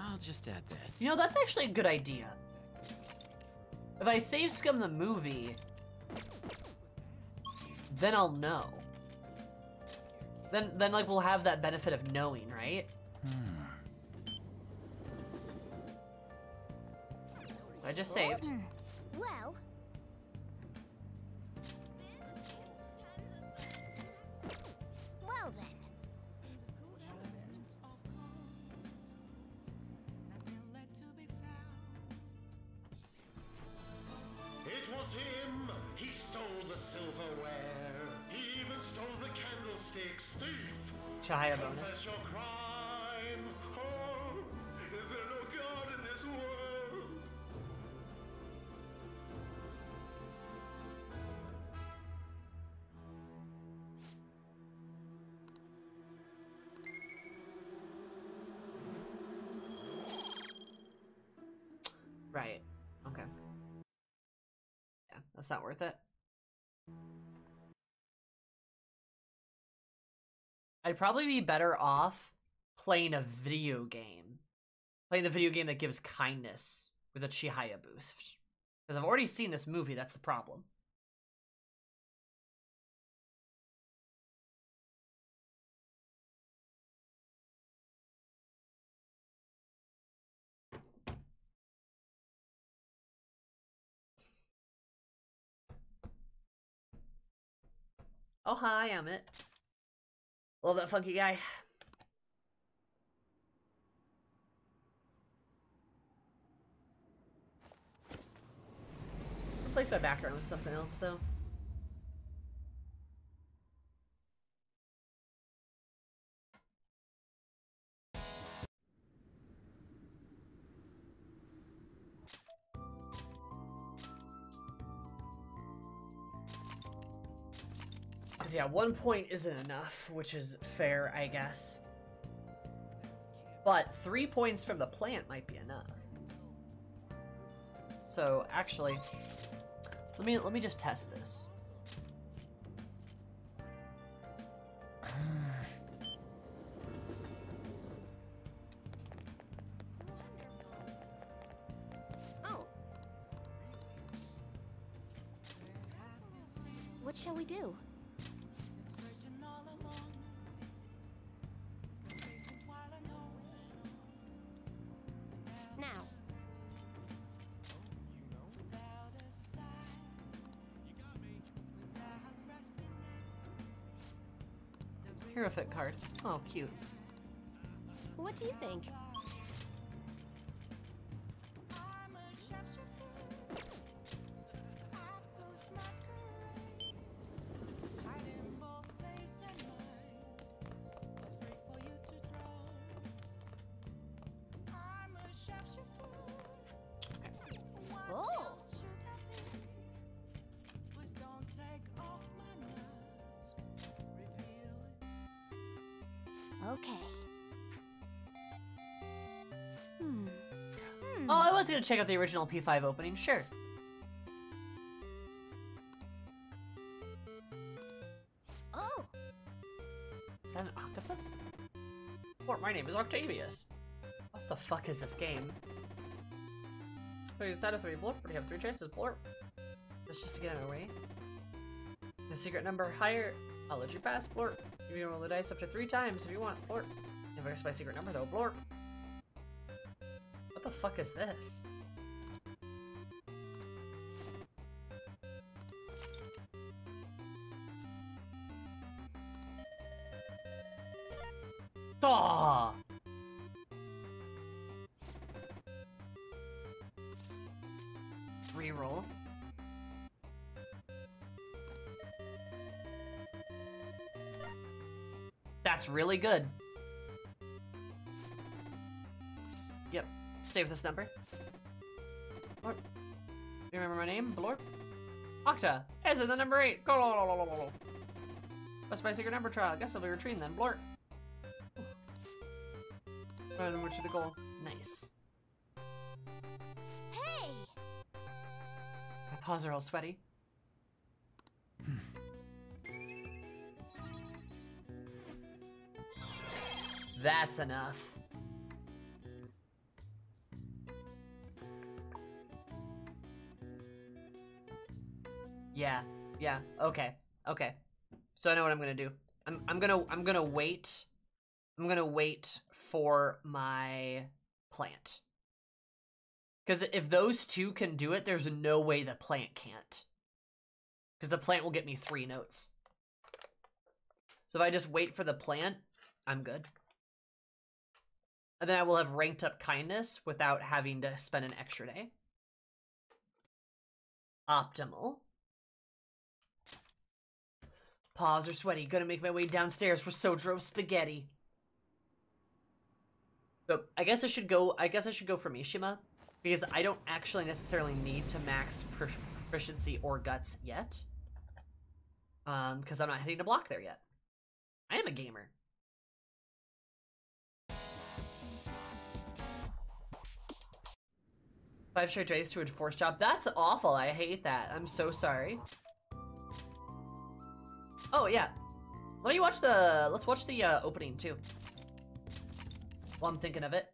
I'll just add this. You know, that's actually a good idea. If I save scum the movie, then I'll know. Then, then like, we'll have that benefit of knowing, right? Hmm. I just saved. Well. Well then. It was him. He stole the silverware. He even stole the candlesticks. Thief. Chihaya bonus. Your crime. Oh, is there no God in this world? Right. Okay. Yeah, that's not worth it. I'd probably be better off playing a video game. Playing the video game that gives kindness with a Chihaya boost. Because I've already seen this movie, that's the problem. Oh, hi, I'm it. Love that funky guy. Replace my background with something else, though. Yeah, one point isn't enough, which is fair, I guess. But three points from the plant might be enough. So actually, let me let me just test this. Oh. What shall we do? Perfect card. Oh, cute. What do you think? Gonna check out the original P five opening, sure. Oh, is that an octopus? Oh, my name is Octavius. What the fuck is this game? Wait, is that a blurb? We have three chances. Blurb. That's just to get out of the way. The secret number higher. I'll let you pass. Blurb. You can roll the dice up to three times if you want. Blurb. Never guess my secret number though. Blurb. What the fuck is this? Oh! Reroll. That's really good. Save this number. Blorp. You remember my name? Blorp. Octa. Is it the number eight? Go, go, go, go, go, go. That's my secret number trial. I guess I'll be retreating then. Blorp. And which is the goal? Nice. Hey. My paws are all sweaty. That's enough. Yeah, yeah, okay, okay. So I know what I'm gonna do. I'm I'm gonna I'm gonna wait. I'm gonna wait for my plant. Because if those two can do it, there's no way the plant can't. Because the plant will get me three notes. So if I just wait for the plant, I'm good. And then I will have ranked up kindness without having to spend an extra day. Optimal. Paws are sweaty. Gonna make my way downstairs for Sojiro spaghetti. So I guess I should go. I guess I should go for Mishima, because I don't actually necessarily need to max proficiency or guts yet. Um, because I'm not hitting a block there yet. I am a gamer. Five straight days to a force job. That's awful. I hate that. I'm so sorry. Oh yeah, let me watch the. Let's watch the uh, opening too. While I'm thinking of it.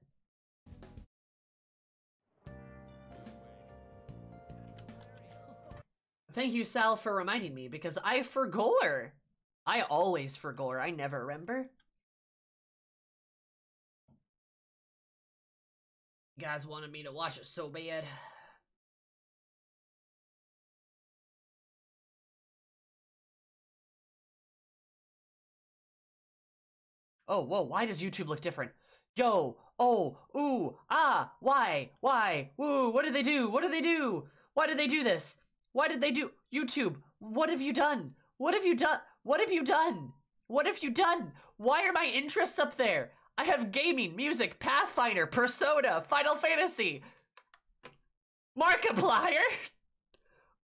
Thank you, Sal, for reminding me, because I forgot her. I always forgot her. I never remember. You guys wanted me to watch it so bad. Oh, whoa, why does YouTube look different? Yo, oh, ooh, ah, why, why, woo, what did they do? What did they do? Why did they do this? Why did they do? YouTube, what have you done? What have you done? What have you done? What have you done? Why are my interests up there? I have gaming, music, Pathfinder, Persona, Final Fantasy, Markiplier.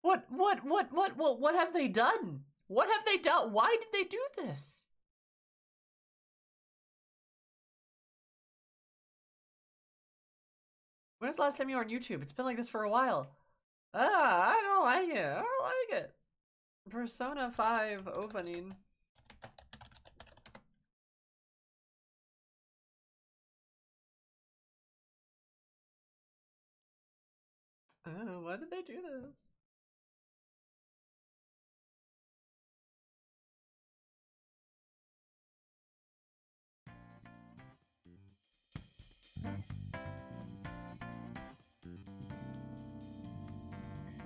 What, what, what, what, what, what have they done? What have they done? Why did they do this? When was the last time you were on YouTube? It's been like this for a while. Ah, I don't like it. I don't like it. Persona five opening. I don't know. Why did they do this?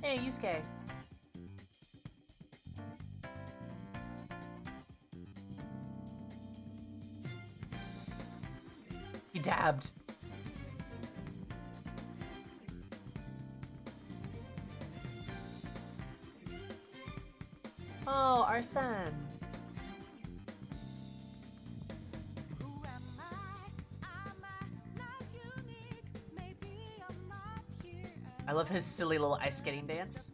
Hey, Yusuke. He dabbed. Oh, our son. I love his silly little ice skating dance.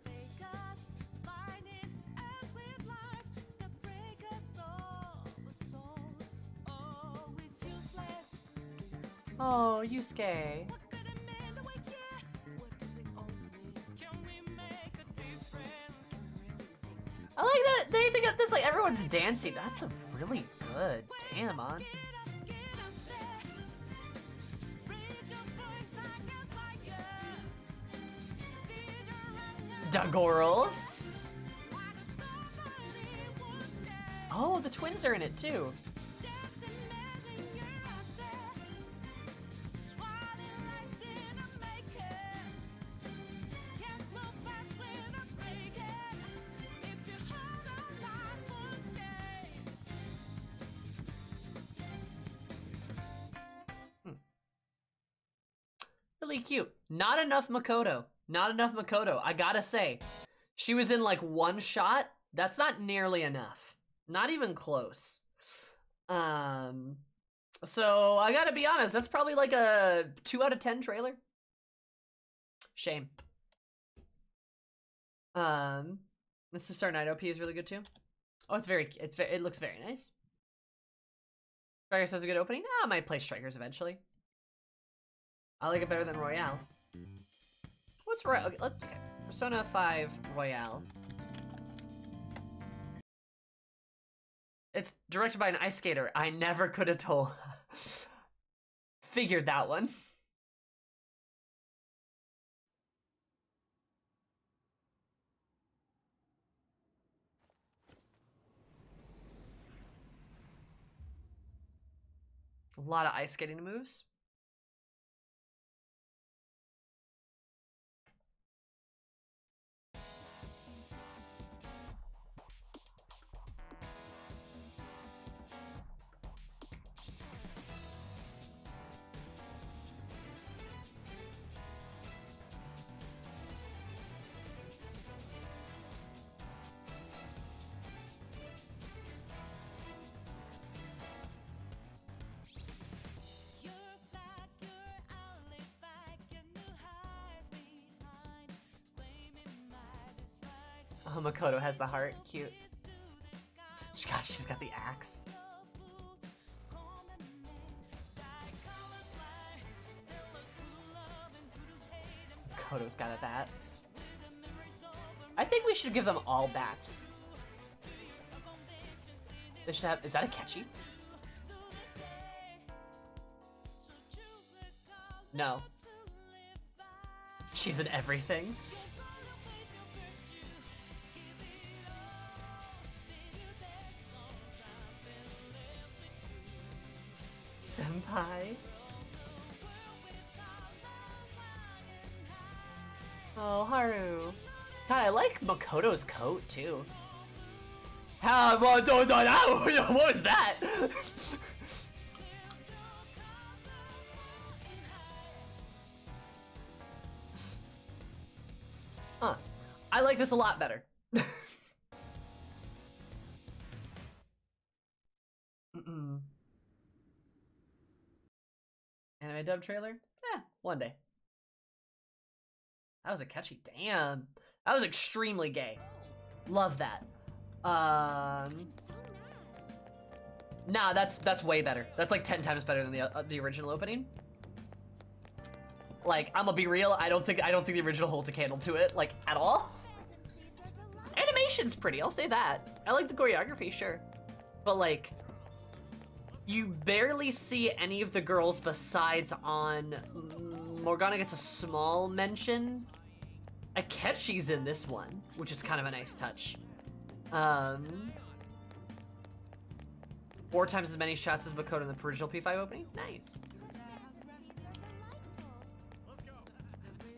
Oh, Yusuke. I like that they think that this, like, everyone's dancing. That's a really good damn on. Dagorals. Oh, the twins are in it too. Hmm. Really cute. Not enough Makoto. Not enough Makoto, I gotta say. She was in like one shot. That's not nearly enough. Not even close. Um, so I gotta be honest, that's probably like a two out of ten trailer. Shame. Um, this is Star Night O P is really good too. Oh, it's very, it's very, it looks very nice. Strikers has a good opening. Ah, I might play Strikers eventually. I like it better than Royale. What's Royal? Okay, let's, okay. Persona five Royal. It's directed by an ice skater. I never could have told. Figured that one. A lot of ice skating moves. Oh, Makoto has the heart. Cute. Gosh, she's got the axe. Makoto's got a bat. I think we should give them all bats. They should have. Is that Akechi? No. She's in everything. Senpai. Oh, Haru. God, I like Makoto's coat too. How what was that? Huh. I like this a lot better. Mm-mm. Anime dub trailer? Eh, one day. That was a catchy. Damn. That was extremely gay. Love that. Um. Nah, that's that's way better. That's like ten times better than the uh, the original opening. Like, I'm gonna be real. I don't think I don't think the original holds a candle to it, like, at all. Animation's pretty. I'll say that. I like the choreography, sure, but like, you barely see any of the girls besides on. Morgana gets a small mention. Akechi's in this one, which is kind of a nice touch. Um, four times as many shots as Makoto in the original P five opening. Nice.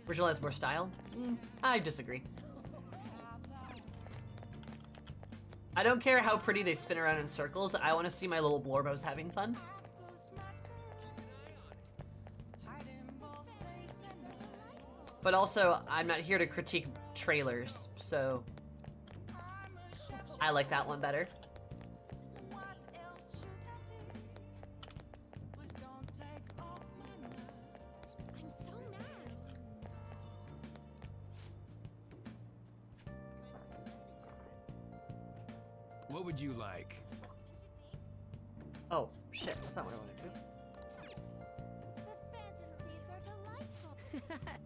Original has more style. Mm, I disagree. I don't care how pretty they spin around in circles. I want to see my little blorbos having fun. But also, I'm not here to critique trailers, so I like that one better. What would you like? Oh, shit, that's not what I wanted to do. The Phantom Thieves are delightful.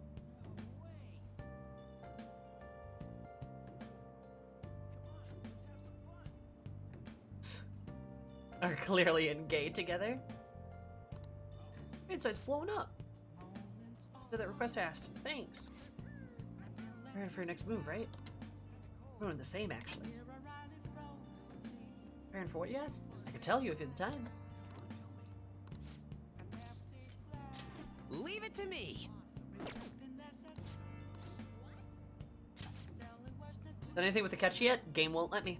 Are clearly in gay together. Inside's blown up. So that request asked. Thanks. We're in for your next move, right? We're doing the same, actually. Preparing for what you asked? I could tell you if you had the time. Leave it to me. Done anything with the catch yet? Game won't let me.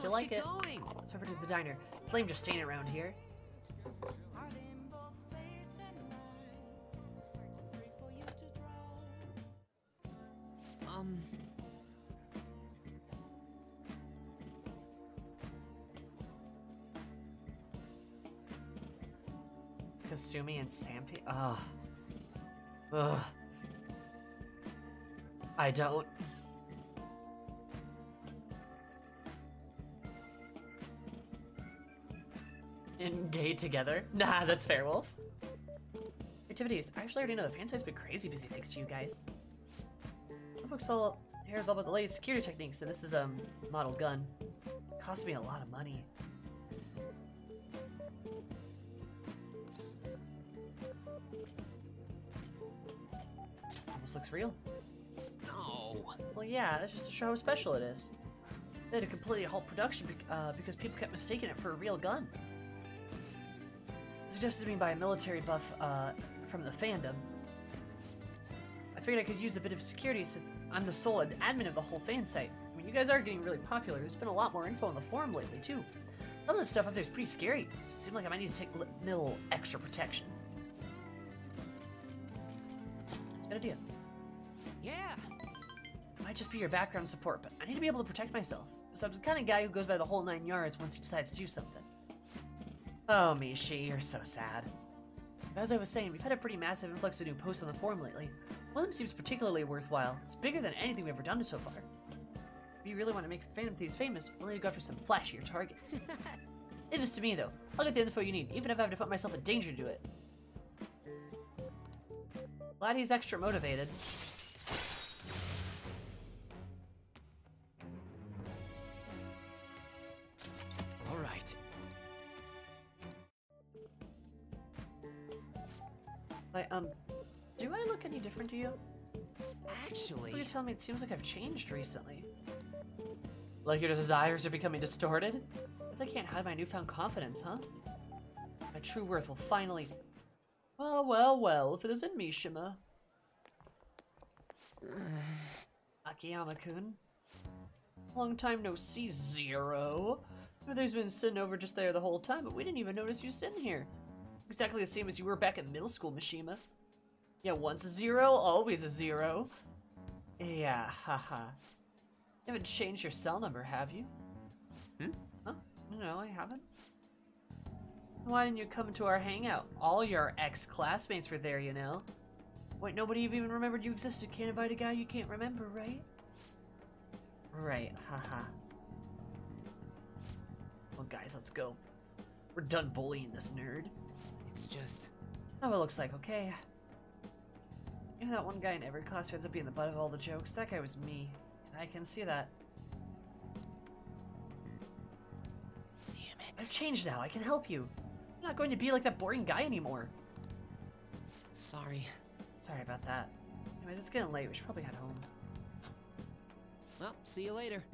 You like it? Going. Let's over to the diner. It's lame just staying around here. Um. Kasumi and Sampi. Ugh. Ugh. I don't. And gay together? Nah, that's fair, Wolf. Activities. I actually already know the fan site's been crazy busy thanks to you guys. The book's all here's all about the latest security techniques, and this is a um, model gun. It cost me a lot of money. Almost looks real. No. Well, yeah, that's just to show how special it is. They had to completely halt production be uh, because people kept mistaking it for a real gun. Suggested to me by a military buff uh, from the fandom. I figured I could use a bit of security since I'm the sole admin of the whole fan site. I mean, you guys are getting really popular. There's been a lot more info on the forum lately, too. Some of the stuff up there is pretty scary, so it seemed like I might need to take a little extra protection. It's a good idea. Yeah! I might just be your background support, but I need to be able to protect myself. So I'm the kind of guy who goes by the whole nine yards once he decides to do something. Oh, Mishi, you're so sad. As I was saying, we've had a pretty massive influx of new posts on the forum lately. One of them seems particularly worthwhile. It's bigger than anything we've ever done so far. If you really want to make Phantom Thieves famous, we'll need to go after some flashier targets. Leave this to me, though. I'll get the info you need, even if I have to put myself in danger to do it. Glad he's extra motivated. Um, do I look any different to you? Actually... What are you telling me? It seems like I've changed recently. Like your desires are becoming distorted? Guess I can't hide my newfound confidence, huh? My true worth will finally... Well, well, well, if it isn't Mishima. Akiyama-kun. Long time no see, Zero. There's been sitting over just there the whole time, but we didn't even notice you sitting here. Exactly the same as you were back in middle school, Mishima. Yeah, once a zero, always a zero. Yeah, haha. You haven't changed your cell number, have you? Hmm? Huh? No, I haven't. Why didn't you come to our hangout? All your ex-classmates were there, you know. Wait, nobody even remembered you existed. Can't invite a guy you can't remember, right? Right, haha. Well, guys, let's go. We're done bullying this nerd. It's just... That's what it looks like, okay? You know that one guy in every class who ends up being the butt of all the jokes? That guy was me. And I can see that. Damn it. I've changed now. I can help you. I'm not going to be like that boring guy anymore. Sorry. Sorry about that. Anyways, it's getting late. We should probably head home. Well, see you later.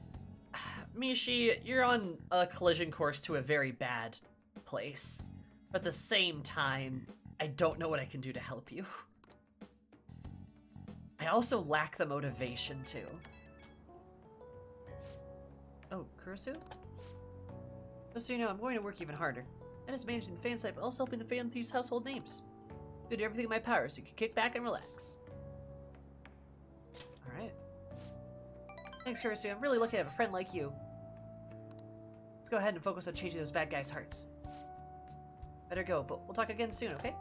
Mishi, you're on a collision course to a very bad... place. But at the same time, I don't know what I can do to help you. I also lack the motivation too. Oh, Kurusu? Just so you know, I'm going to work even harder. I just managing the fan site, but also helping the Phantom Thieves household names. I'm gonna do everything in my power so you can kick back and relax. Alright. Thanks, Kurusu. I'm really lucky to have a friend like you. Let's go ahead and focus on changing those bad guys' hearts. Better go, but we'll talk again soon, okay?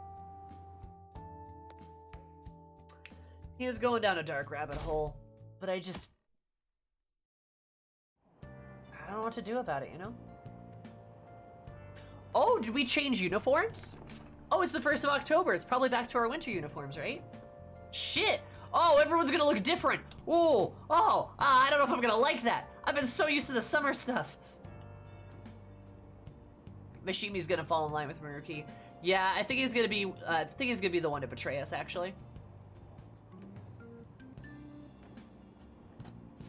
He is going down a dark rabbit hole, but I just... I don't know what to do about it, you know? Oh, did we change uniforms? Oh, it's the first of October. It's probably back to our winter uniforms, right? Shit! Oh, everyone's gonna look different! Ooh! Oh! Ah, I don't know if I'm gonna like that! I've been so used to the summer stuff! Mishimi's gonna fall in line with Maruki. Yeah, I think he's gonna be. Uh, I think he's gonna be the one to betray us, actually.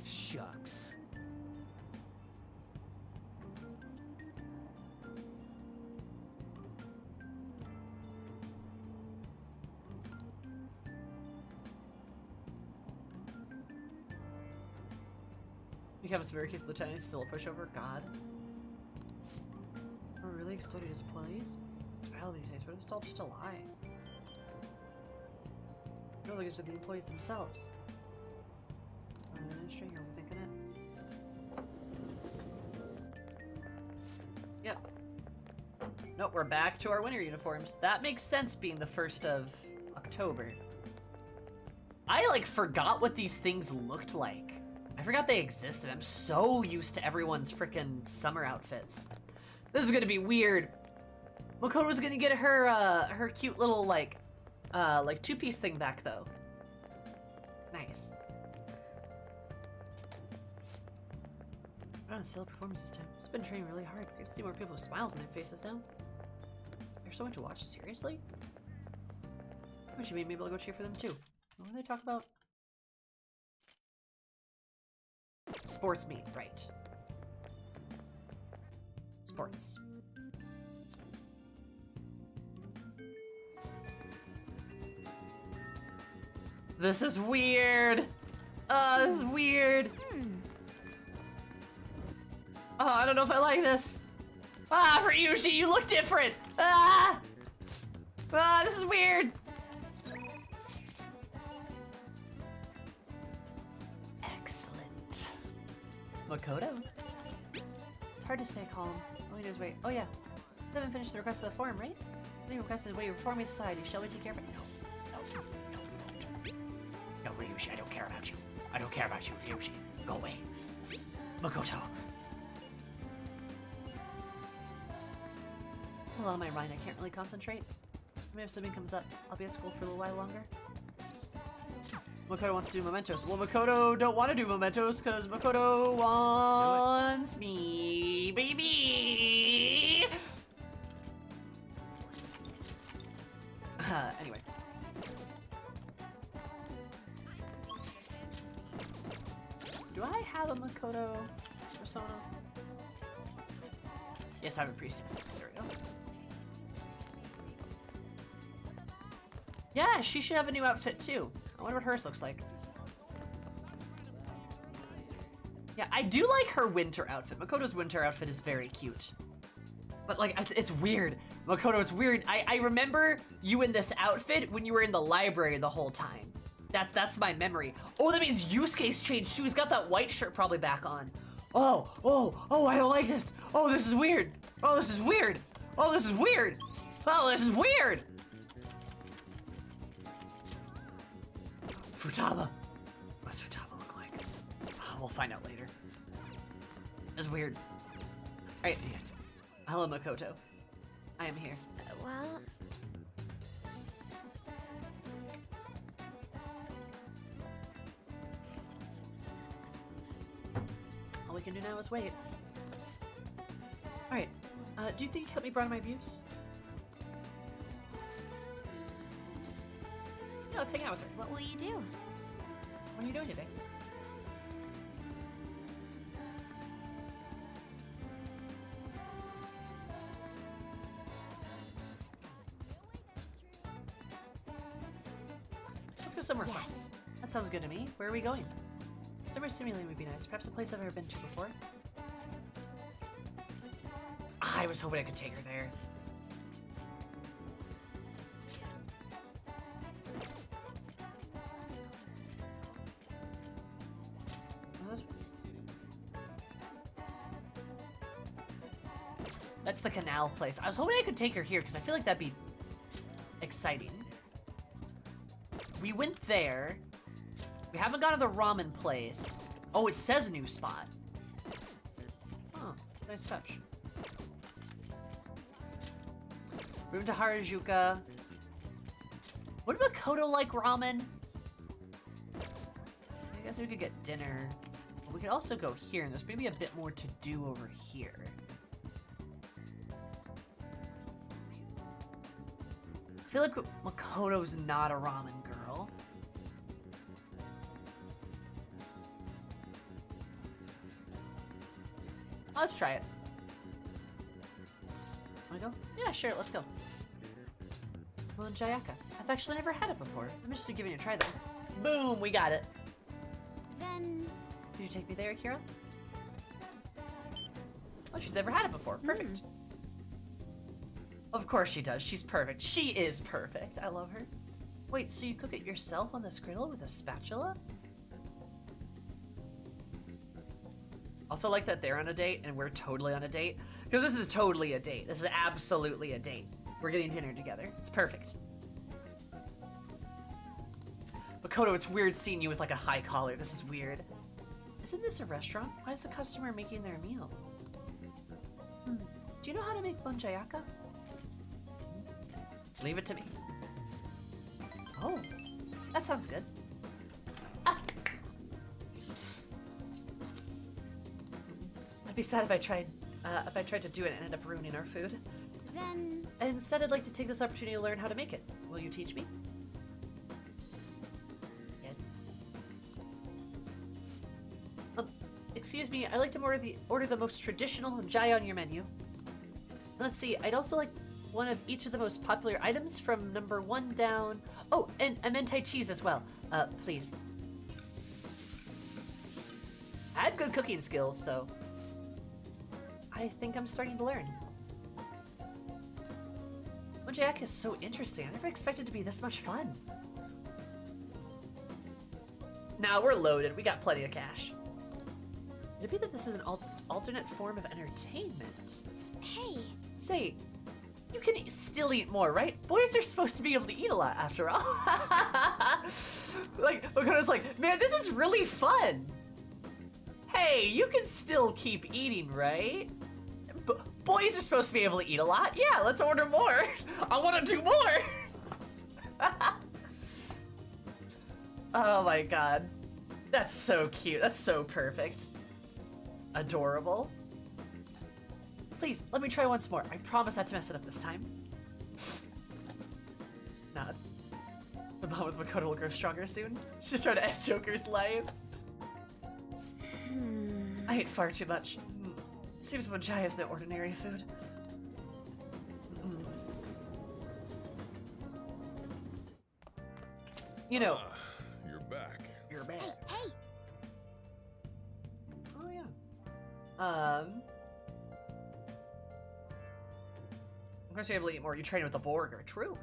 Shucks. Becomes Maruki's lieutenant. He's still a pushover. God. Really exploited his plays? Well, these days, but it's all just a lie. It really gives to the employees themselves. I'm administering, I'm thinking it. Yep. Nope, we're back to our winter uniforms. That makes sense being the first of October. I, like, forgot what these things looked like. I forgot they existed. I'm so used to everyone's frickin' summer outfits. This is gonna be weird. Makoto's gonna get her, uh, her cute little, like, uh, like, two-piece thing back, though. Nice. We're on a stellar performance this time. It's been training really hard. Great to see more people with smiles on their faces now. There's so much to watch, seriously? We should maybe be able to go cheer for them, too. What do they talk about? Sports meet, right. Sports. This is weird. Oh, this is weird. Oh, I don't know if I like this. Ah, Ryuji, you look different. Ah, ah, this is weird. Excellent. Makoto. It's hard to stay calm. All we do is wait. Oh yeah, I haven't finished the request of the form, right? They requested way reform his society. Shall we take care of it? No. No, no, no, you won't. No, Ryuji, I don't care about you. I don't care about you, Ryuji. Go away. Makoto. Hello, on my mind. I can't really concentrate. I mean, if something comes up, I'll be at school for a little while longer. Makoto wants to do Mementos. Well, Makoto don't want to do Mementos because Makoto wants me, baby! Uh, anyway. Do I have a Makoto persona? Yes, I have a priestess. There we go. Yeah, she should have a new outfit too. I wonder what hers looks like. Yeah, I do like her winter outfit. Makoto's winter outfit is very cute. But like, it's weird. Makoto, it's weird. I, I remember you in this outfit when you were in the library the whole time. That's that's my memory. Oh, that means Yusuke's changed too. He's got that white shirt probably back on. Oh, oh, oh, I don't like this. Oh, this is weird. Oh, this is weird. Oh, this is weird. Oh, this is weird. Futaba. What does Futaba look like? Oh, we'll find out later. It's weird. I see it. Hello, Makoto. I am here. Uh, well... All we can do now is wait. Alright. Uh, do you think you helped me broaden my views? Yeah, let's hang out with her. What will you do? What are you doing today? Somewhere yes. Fun. That sounds good to me. Where are we going? Somewhere stimulating would be nice. Perhaps a place I've never been to before. I was hoping I could take her there. That's the canal place. I was hoping I could take her here because I feel like that'd be exciting. We went there. We haven't gone to the ramen place. Oh, it says new spot. Oh, nice touch. We went to Harajuku. Would Makoto like ramen? I guess we could get dinner. But we could also go here, and there's maybe a bit more to do over here. I feel like Makoto's not a ramen girl. Let's try it. Wanna go? Yeah, sure, let's go. Monjayaka. I've actually never had it before. I'm just giving it a try though. Boom, we got it. Then... Could you take me there, Akira? Oh, she's never had it before. Perfect. Mm. Of course she does. She's perfect. She is perfect. I love her. Wait, so you cook it yourself on this griddle with a spatula? Also like that they're on a date and we're totally on a date. Because this is totally a date. This is absolutely a date. We're getting dinner together. It's perfect. Makoto, it's weird seeing you with like a high collar. This is weird. Isn't this a restaurant? Why is the customer making their meal? Hmm. Do you know how to make monjayaka? Leave it to me. Oh, that sounds good. I'd be sad if I tried uh, if I tried to do it and ended up ruining our food. Then instead, I'd like to take this opportunity to learn how to make it. Will you teach me? Yes. Um, excuse me. I'd like to order the order the most traditional monjaya on your menu. Let's see. I'd also like one of each of the most popular items from number one down. Oh, and a mentai cheese as well, uh, please. I had good cooking skills, so. I think I'm starting to learn. Monjayaka is so interesting. I never expected it to be this much fun. Now nah, we're loaded. We got plenty of cash. Could it be that this is an al alternate form of entertainment? Hey. Say, You can eat, still eat more, right? Boys are supposed to be able to eat a lot, after all. Like, Makoto's like, man, this is really fun. Hey, you can still keep eating, right? B boys are supposed to be able to eat a lot. Yeah, let's order more. I want to do more. Oh my god. That's so cute. That's so perfect. Adorable. Please, let me try once more. I promise not to mess it up this time. Nah. The bond with Makoto will grow stronger soon. She's trying to end Joker's life. Hmm. I ate far too much. Seems Moonchai is no ordinary food. Mm. You know. Ah, you're back. You're back. Hey, hey. Oh yeah. Um. Of course, you're able to eat more. You train with the Borger. True.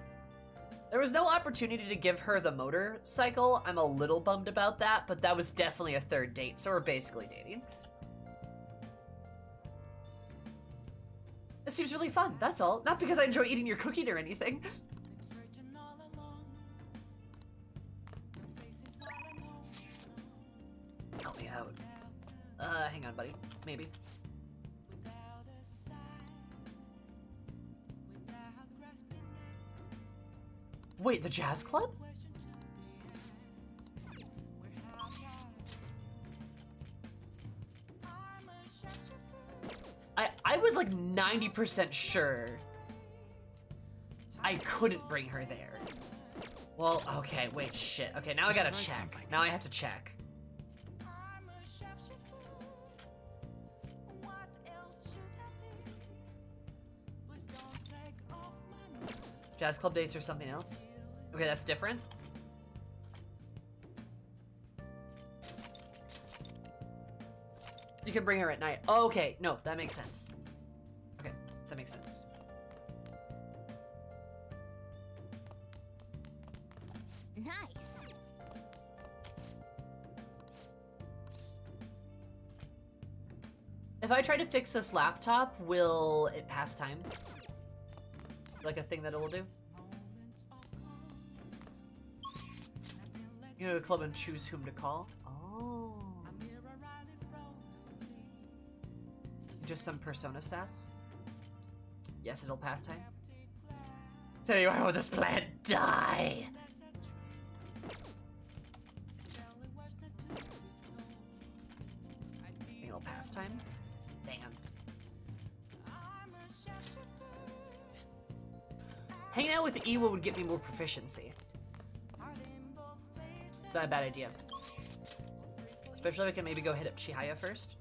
There was no opportunity to give her the motorcycle. I'm a little bummed about that, but that was definitely a third date, so we're basically dating. It seems really fun, that's all. Not because I enjoy eating your cooking or anything. Help me out. Uh, hang on, buddy. Maybe. Wait, the jazz club? I, I was like ninety percent sure I couldn't bring her there. Well, okay, wait, shit. Okay, now I gotta check. Now I have to check. Jazz club dates or something else? Okay, that's different. You can bring her at night. Oh, okay, no, that makes sense. Okay, that makes sense. Nice. If I try to fix this laptop, will it pass time? Like a thing that it will do? You go to the club and choose whom to call. Oh. Just some persona stats. Yes, it'll pass time. Tell you how this plant die. It'll pass time. Damn. Hanging out with Iwa would get me more proficiency. It's not a bad idea. Especially if I can maybe go hit up Chihaya first.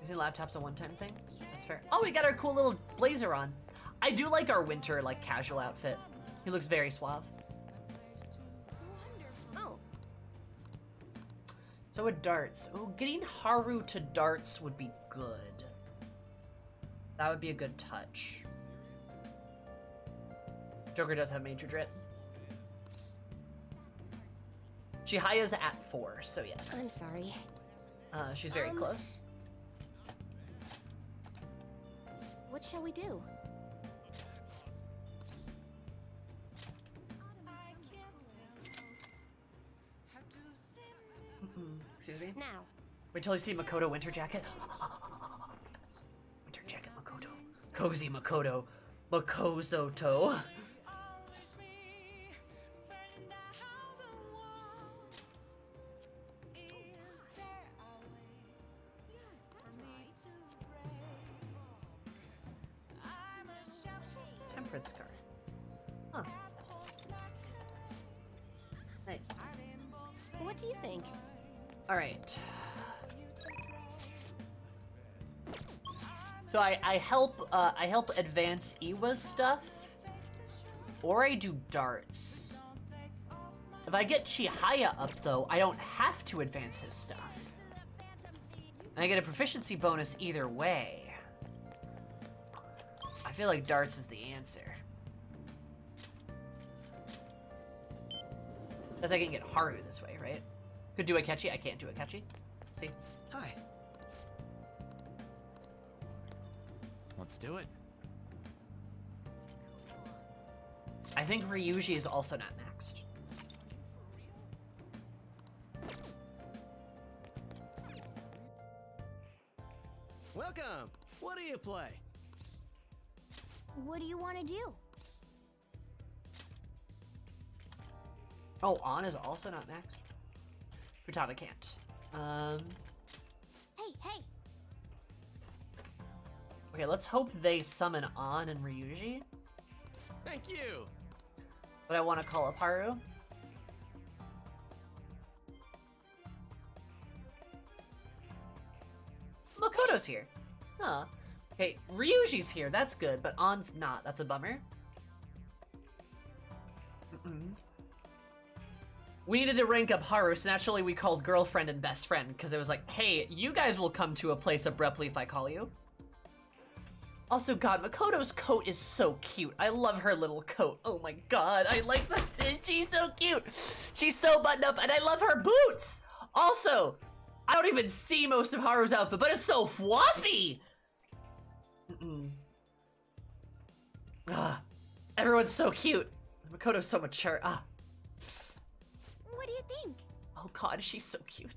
Using laptops a one-time thing? That's fair. Oh, we got our cool little blazer on. I do like our winter, like, casual outfit. He looks very suave. Wonderful. So a darts. Oh, getting Haru to darts would be good. That would be a good touch. Joker does have major drip. Chihaya's at four, so yes. I'm sorry. Uh, she's very um, close. What shall we do? Excuse me? Now. Wait till you see Makoto winter jacket. Winter jacket Makoto. Cozy Makoto. Makosoto. Scar. Huh. Nice. What do you think? Alright. So I, I help uh, I help advance Iwa's stuff. Or I do darts. If I get Chihaya up though, I don't have to advance his stuff. And I get a proficiency bonus either way. I feel like darts is the answer. Because I can get Haru this way, right? Could do Akechi. I can't do Akechi. See? Hi. Let's do it. I think Ryuji is also not maxed. Welcome. What do you play? What do you want to do? Oh, Ann is also not maxed. Futaba can't. Um. Hey, hey. Okay, let's hope they summon Ann and Ryuji. Thank you. But I want to call up Haru. Makoto's here. Huh. Okay, Ryuji's here. That's good, but Ann's not. That's a bummer. Mm-mm. We needed to rank up Haru, so naturally we called girlfriend and best friend, because it was like, hey, you guys will come to a place abruptly if I call you. Also, God, Makoto's coat is so cute. I love her little coat. Oh my God, I like that. She's so cute. She's so buttoned up, and I love her boots. Also, I don't even see most of Haru's outfit, but it's so fluffy. Mm-mm. Ah, everyone's so cute. Makoto's so mature. Ah. What do you think? Oh God, she's so cute. Do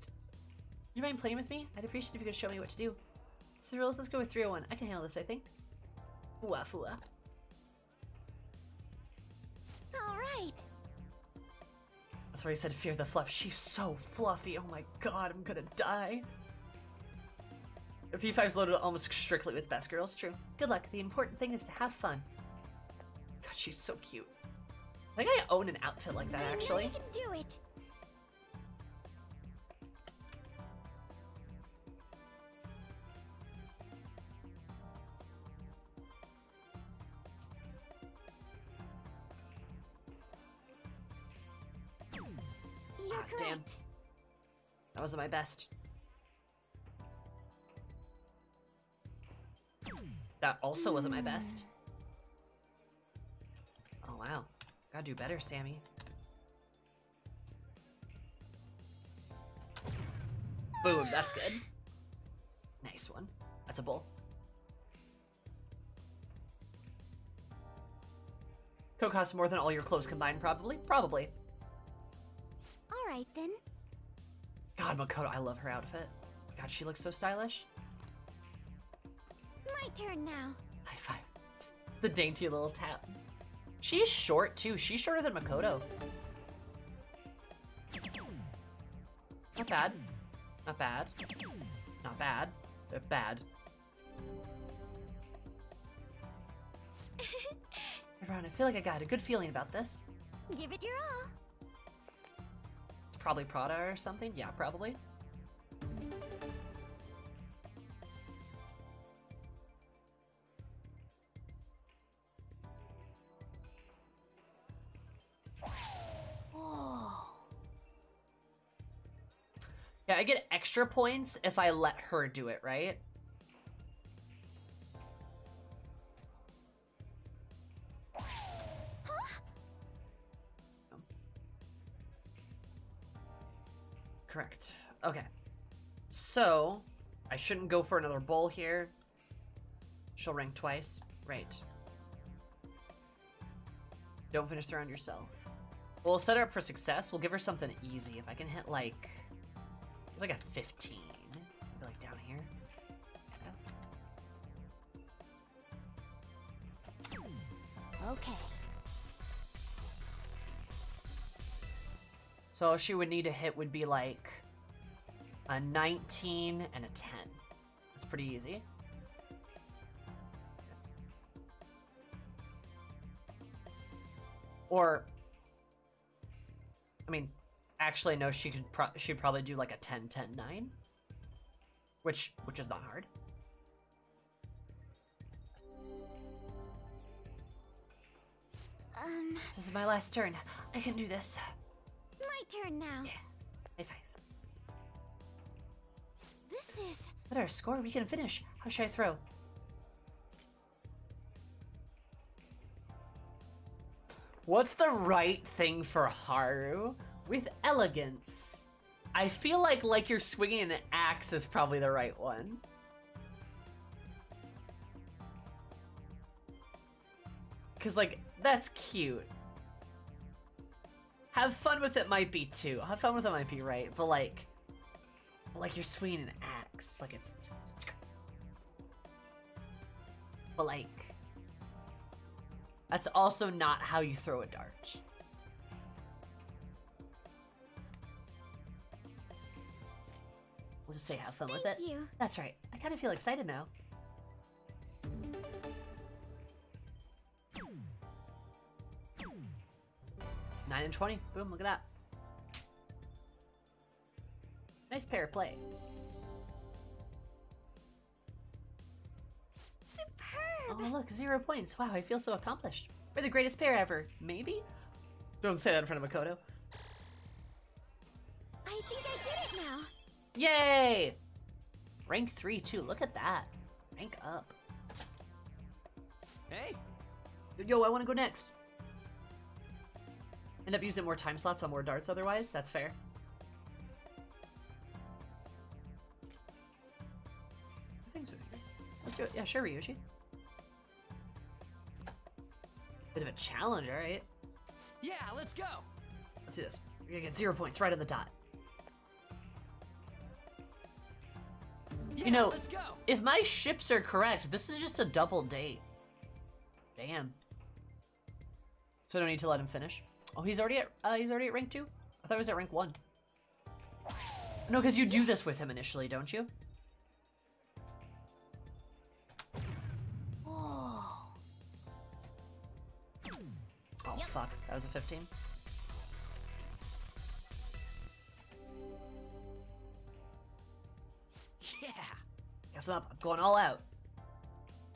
you mind playing with me? I'd appreciate if you could show me what to do. So the rules, let's go with three oh one. I can handle this, I think. Fua, fua. All right. That's why I said fear the fluff. She's so fluffy. Oh my God, I'm gonna die. P five's loaded almost strictly with best girls. True. Good luck. The important thing is to have fun. God, she's so cute. I think I own an outfit like that, actually. I know you can do it. Ah, damn. That wasn't my best. That also wasn't my best. Oh, wow. Gotta do better, Sammy. Boom, that's good. Nice one. That's a bull. Coat costs more than all your clothes combined, probably? Probably. Alright then. God, Makoto, I love her outfit. God, she looks so stylish. My turn now. High five. Just the dainty little tap. She's short too. She's shorter than Makoto. Not bad. Not bad. Not bad. They're bad. Everyone, I feel like I got a good feeling about this. Give it your all. It's probably Prada or something. Yeah, probably. Yeah, I get extra points if I let her do it, right? Huh? Oh. Correct. Okay. So, I shouldn't go for another bowl here. She'll rank twice. Right. Don't finish the round yourself. We'll set her up for success. We'll give her something easy. If I can hit, like... I got fifteen. Maybe like down here. Oh. Okay. So all she would need to hit would be like a nineteen and a ten. That's pretty easy. Or, I mean, actually, no, she could pro she'd probably do like a ten, ten, nine. Which, which is not hard. Um, this is my last turn. I can do this. My turn now. Yeah. High five. This is... What our score? We can finish. How should I throw? What's the right thing for Haru? With elegance. I feel like like you're swinging an axe is probably the right one. Because, like, that's cute. Have fun with it might be too. Have fun with it might be right, but like, like you're swinging an axe, like it's. But like, that's also not how you throw a dart. We'll just say have fun Thank with it. You. That's right. I kind of feel excited now. nine and twenty. Boom, look at that. Nice pair of play. Superb! Oh, look, zero points. Wow, I feel so accomplished. We're the greatest pair ever. Maybe? Don't say that in front of Makoto. I think I get it now. Yay! Rank three, too. Look at that. Rank up. Hey! Yo, I want to go next. End up using more time slots on more darts otherwise, that's fair. Things would be fair. Let's do it. Yeah, sure, Ryuji. Bit of a challenge, alright? Yeah, let's go! Let's do this. We're gonna get zero points right on the dot. Yeah, you know, let's go. If my ships are correct, this is just a double date. Damn. So I don't need to let him finish. Oh, he's already at uh, he's already at rank two? I thought he was at rank one. No, because you do this with him initially, don't you? Oh, oh yep. Fuck. That was a fifteen. Yeah. Guess I'm up. I'm going all out.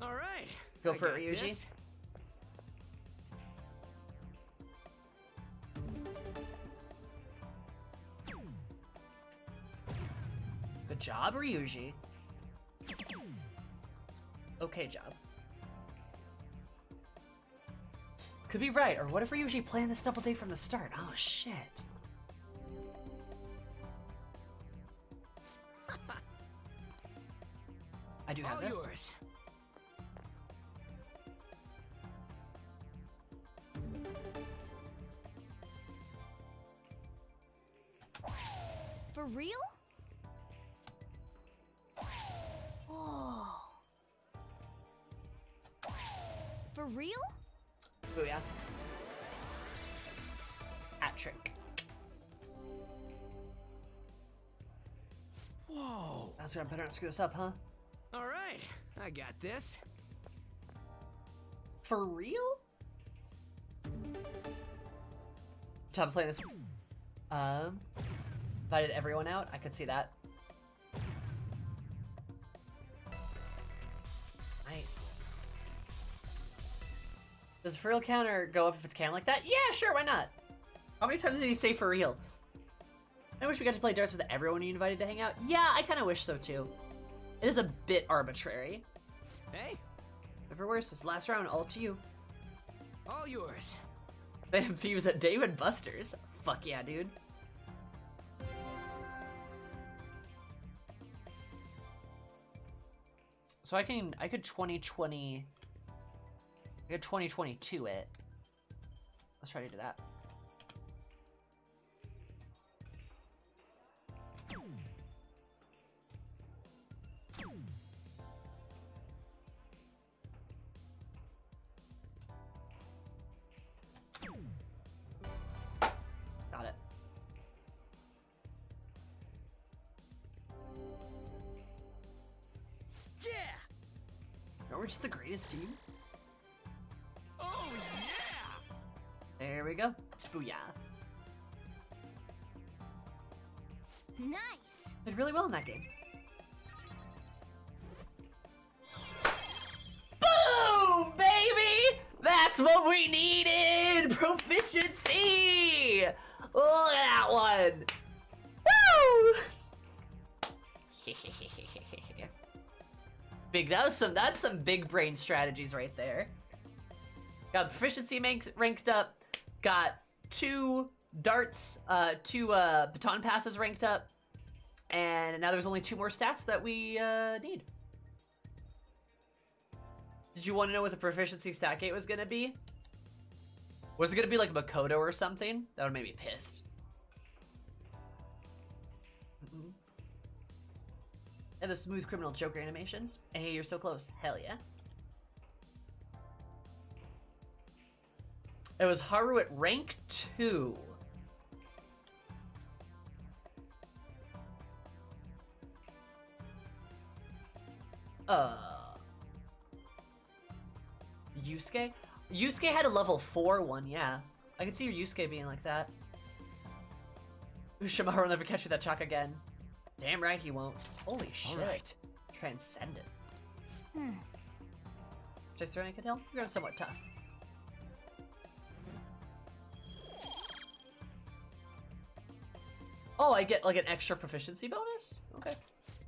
Alright. Go I for it, Ryuji. This. Good job, Ryuji. Okay job. Could be right, or what if Ryuji planned this double day from the start? Oh shit. I do have all this. Yours. For real? Oh. For real? Booyah. Hat trick. Whoa. That's gonna better not screw this up, huh? Alright, I got this. For real? Time to play this. Um invited everyone out, I could see that. Nice. Does for real counter go up if it's canned like that? Yeah, sure, why not? How many times did he say for real? I wish we got to play darts with everyone you invited to hang out. Yeah, I kind of wish so too. It is a bit arbitrary. Hey. Never worse, this last round, all up to you. All yours. Phantom Thieves at Dave and Buster's. Fuck yeah, dude. So I can, I could twenty twenty, I could twenty twenty-two it. Let's try to do that. Got it. We're just the greatest team. Oh yeah! There we go. Booyah. Nice. Did really well in that game. Boom, baby! That's what we needed! Proficiency! Look at that one! Woo! Hehehehe. Big, that was some, that's some big brain strategies right there. Got proficiency ranks, ranked up. Got two darts, uh, two uh, baton passes ranked up. And now there's only two more stats that we uh, need. Did you want to know what the proficiency stat gate was going to be? Was it gonna be like Makoto or something? That would make me pissed. Mm-mm. And the smooth criminal Joker animations. Hey, you're so close. Hell yeah. It was Haru at rank two. Uh, Yusuke? Yusuke had a level four one, yeah. I can see your Yusuke being like that. Uchimaru will never catch you that chalk again. Damn right he won't. Holy shit. Right. Transcendent. Hmm. Just throwing a hill? You're going somewhat tough. Oh, I get like an extra proficiency bonus? Okay.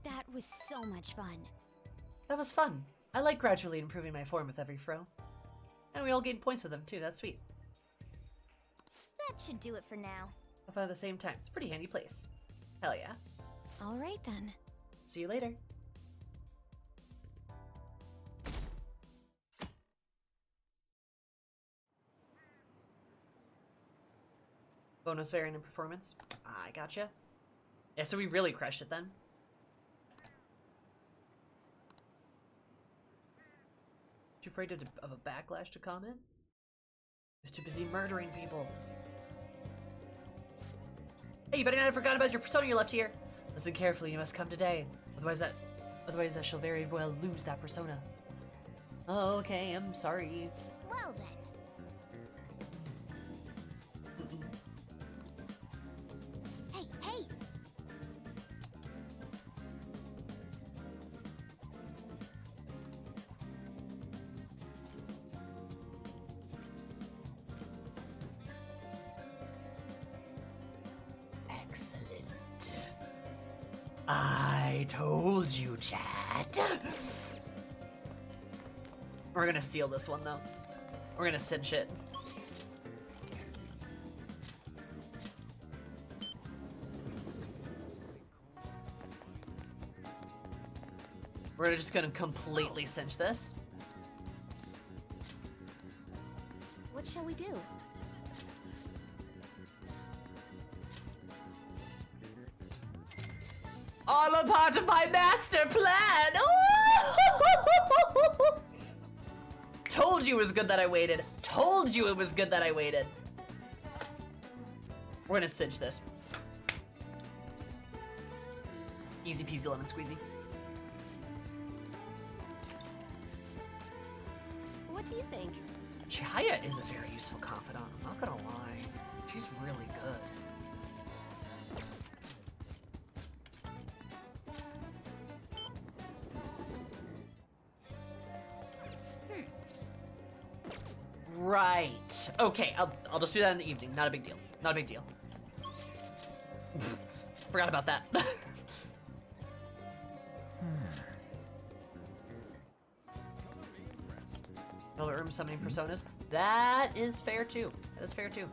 That was so much fun. That was fun. I like gradually improving my form with every throw. And we all gained points with them too, that's sweet. That should do it for now. Have fun at the same time. It's a pretty handy place. Hell yeah. Alright then. See you later. Bonus variant in performance. Ah, I gotcha. Yeah, so we really crushed it then. Too afraid of a backlash to comment? I was too busy murdering people. Hey, you better not have forgotten about your persona you left here. Listen carefully, you must come today. Otherwise that otherwise I shall very well lose that persona. Oh, okay, I'm sorry. Well then. I told you, chat. We're gonna seal this one, though. We're gonna cinch it. We're just gonna completely cinch this. What shall we do? All a part of my master plan! Told you it was good that I waited. Told you it was good that I waited. We're gonna cinch this. Easy peasy lemon squeezy. What do you think? Chihaya is a very useful confidant. I'm not gonna lie. She's really good. Right. Okay, I'll, I'll just do that in the evening. Not a big deal. Not a big deal. Forgot about that. hmm. Elder Room summoning personas. That is fair too. That is fair too.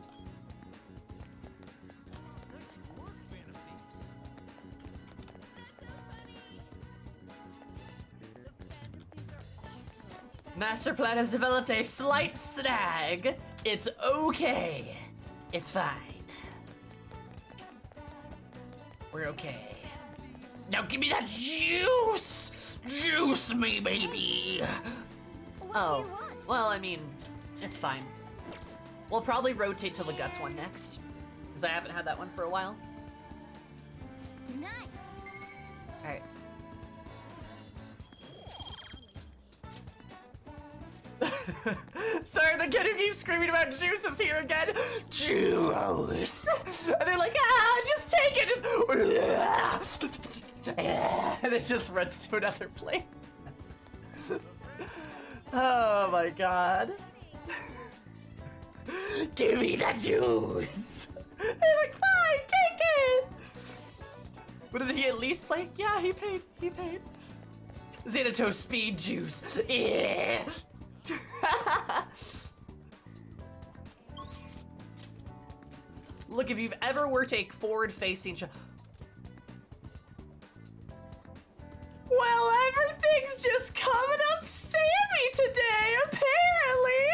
Master plan has developed a slight snag. It's okay. It's fine. We're okay. Now give me that juice! Juice me, baby! What oh, do you want? Well, I mean, it's fine. We'll probably rotate to the guts one next, because I haven't had that one for a while. Nice. All right. Sorry, the kid who keeps screaming about juice is here again. Juice! And they're like, ah, just take it! Just... and it just runs to another place. Oh my god. Give me that juice! They're like, fine, take it! But did he at least play? Yeah, he paid, he paid. Xanato speed juice. Yeah. Look, if you've ever worked a forward-facing shot. Well, everything's just coming up Sammy today, apparently!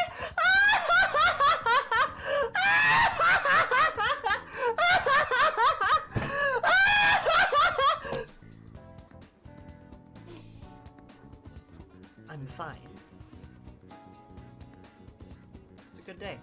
I'm fine. It's a good day.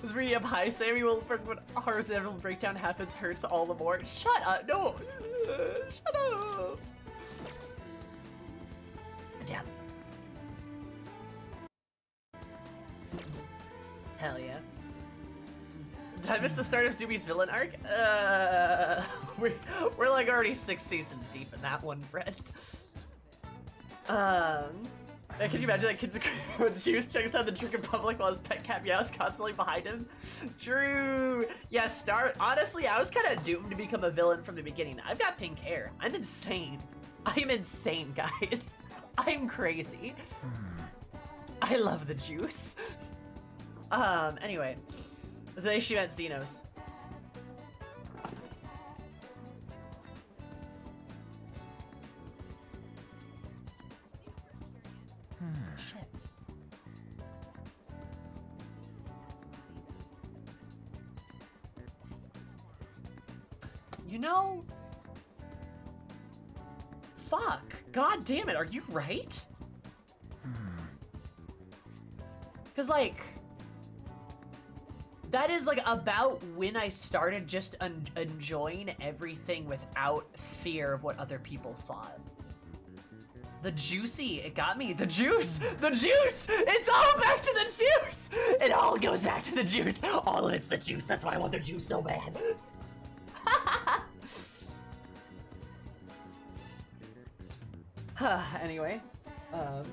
It's really up high, so everyone, when Haru's inevitable breakdown happens, hurts all the more. Shut up! No! Shut up! Damn. Hell yeah. Did I miss the start of Zumi's villain arc? Uh, we're, we're like already six seasons deep in that one, friend. Um... Could you imagine that kid's when Juice checks out the drink in public while his pet cat meows constantly behind him? True! Yeah, Star- honestly, I was kind of doomed to become a villain from the beginning. I've got pink hair. I'm insane. I'm insane, guys. I'm crazy. I love the Juice. Um, anyway. So they shoot at Xenos. You know, fuck, god damn it, are you right? Because, like, that is, like, about when I started just un enjoying everything without fear of what other people thought. The juicy, it got me. The juice, the juice, it's all back to the juice. It all goes back to the juice. All of it's the juice. That's why I want the juice so bad. Huh, anyway, um...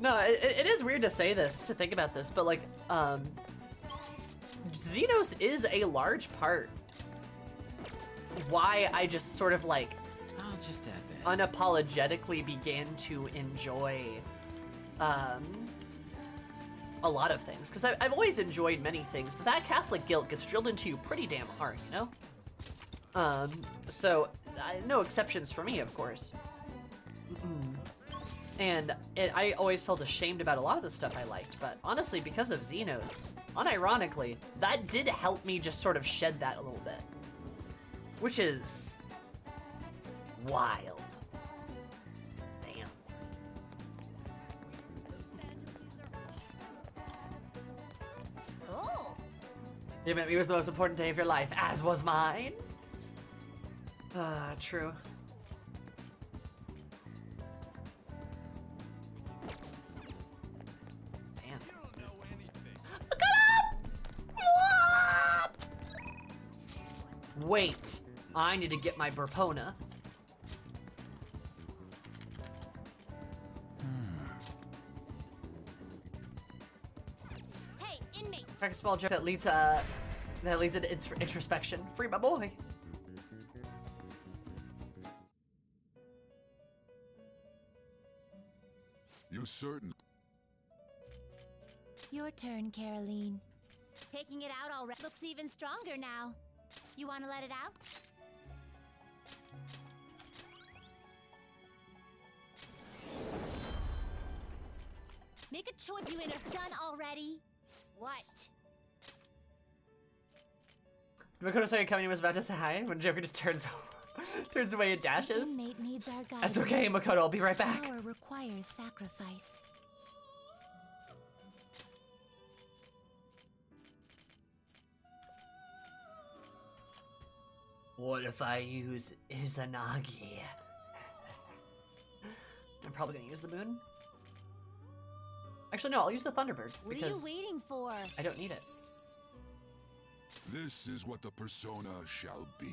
no, it, it is weird to say this, to think about this, but, like, um... Xenos is a large part why I just sort of, like, I'll just add this. Unapologetically began to enjoy, um... a lot of things, because I've always enjoyed many things, but that Catholic guilt gets drilled into you pretty damn hard, you know? Um, so, uh, no exceptions for me, of course. Mm-mm. And it, I always felt ashamed about a lot of the stuff I liked, but honestly, because of Xenos, unironically, that did help me just sort of shed that a little bit. Which is... wild. It meant it was the most important day of your life, as was mine. Ah, uh, true. Damn. You don't know anything. Come on! Wait, I need to get my Burpona. Hey, inmate. Practice ball joke that leads uh that leads to introspection. Free my boy. You're certain. Your turn, Caroline. Taking it out already looks even stronger now. You want to let it out? Make a choice. You in a done already? What? Makoto said Akami was about to say hi when Joker just turns turns away and dashes. That's okay, Makoto. I'll be right back. Power requires sacrifice. What if I use Izanagi? I'm probably gonna use the moon. Actually, no. I'll use the Thunderbird because what are you waiting for? I don't need it. This is what the persona shall be.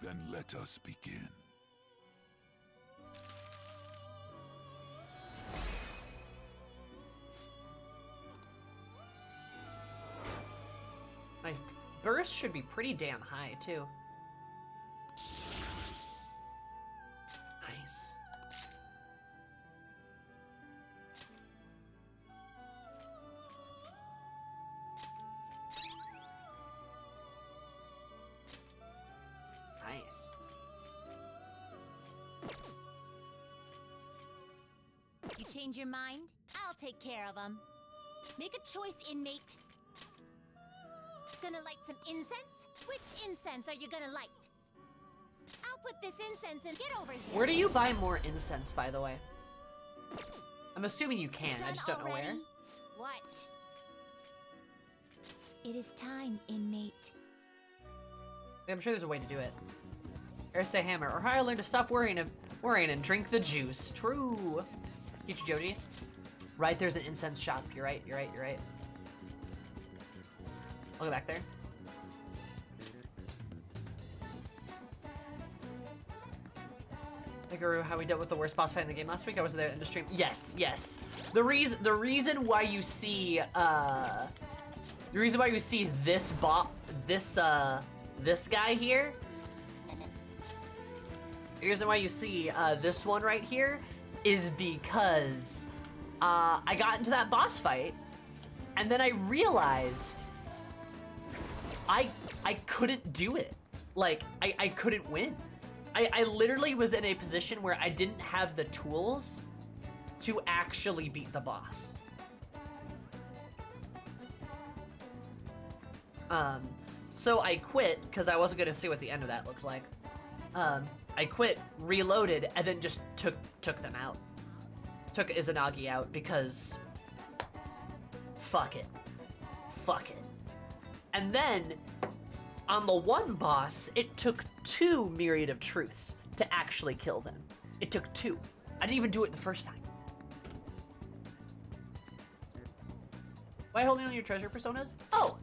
Then let us begin. My burst should be pretty damn high, too. Nice. change your mind, I'll take care of them. Make a choice, inmate. Gonna light some incense? Which incense are you gonna light? I'll put this incense and get over here. Where do you buy more incense, by the way? I'm assuming you can, I just don't already? know where. What? It is time, inmate. I'm sure there's a way to do it. Or say hammer, or how I learned to stop worrying and, worrying and drink the juice. True. Get you, Jody. Right there's an incense shop. You're right, you're right, you're right. I'll go back there. Guru, how we dealt with the worst boss fight in the game last week. I was there in the stream. Yes, yes. The reason the reason why you see uh the reason why you see this bot this uh this guy here. The reason why you see uh this one right here is because uh I got into that boss fight and then I realized I I couldn't do it. Like I, I couldn't win. I, I literally was in a position where I didn't have the tools to actually beat the boss. Um, so I quit because I wasn't gonna see what the end of that looked like. Um, I quit, reloaded, and then just took took them out. Took Izanagi out because fuck it, fuck it. And then on the one boss, it took two myriad of truths to actually kill them. It took two. I didn't even do it the first time. Why holding on your treasure personas? Oh!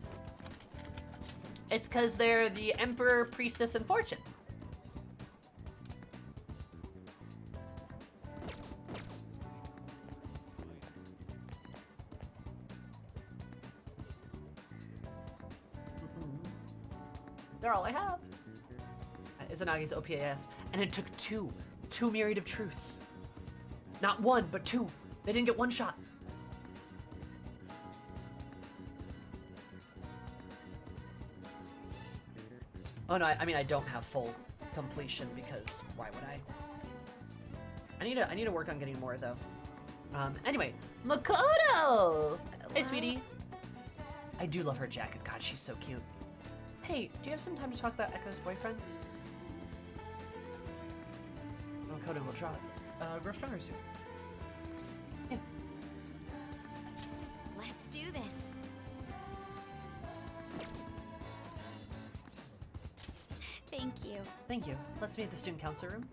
It's because they're the Emperor, Priestess, and Fortune. They're all I have. Izanagi's O P A F, and it took two, two myriad of truths. Not one, but two. They didn't get one shot. Oh no, I, I mean I don't have full completion because why would I? I need to I need to work on getting more though. Um. Anyway, Makoto. Hey, sweetie. I do love her jacket. God, she's so cute. Hey, do you have some time to talk about Echo's boyfriend? Makoto will try. Uh, grow stronger soon. Yeah. Let's do this. Thank you. Thank you. Let's meet at the student council room.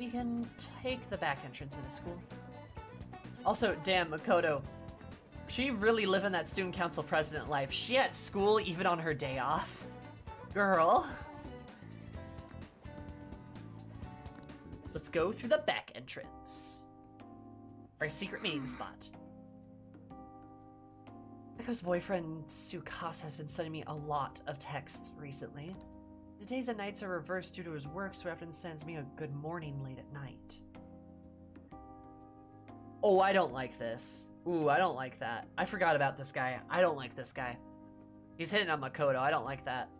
We can take the back entrance into school. Also, damn, Makoto. She really living that student council president life. She at school even on her day off. Girl. Let's go through the back entrance. Our secret meeting spot. Echo's boyfriend, Tsukasa, has been sending me a lot of texts recently. The days and nights are reversed due to his work, so he often sends me a good morning late at night. Oh, I don't like this. Ooh, I don't like that. I forgot about this guy. I don't like this guy. He's hitting on Makoto. I don't like that.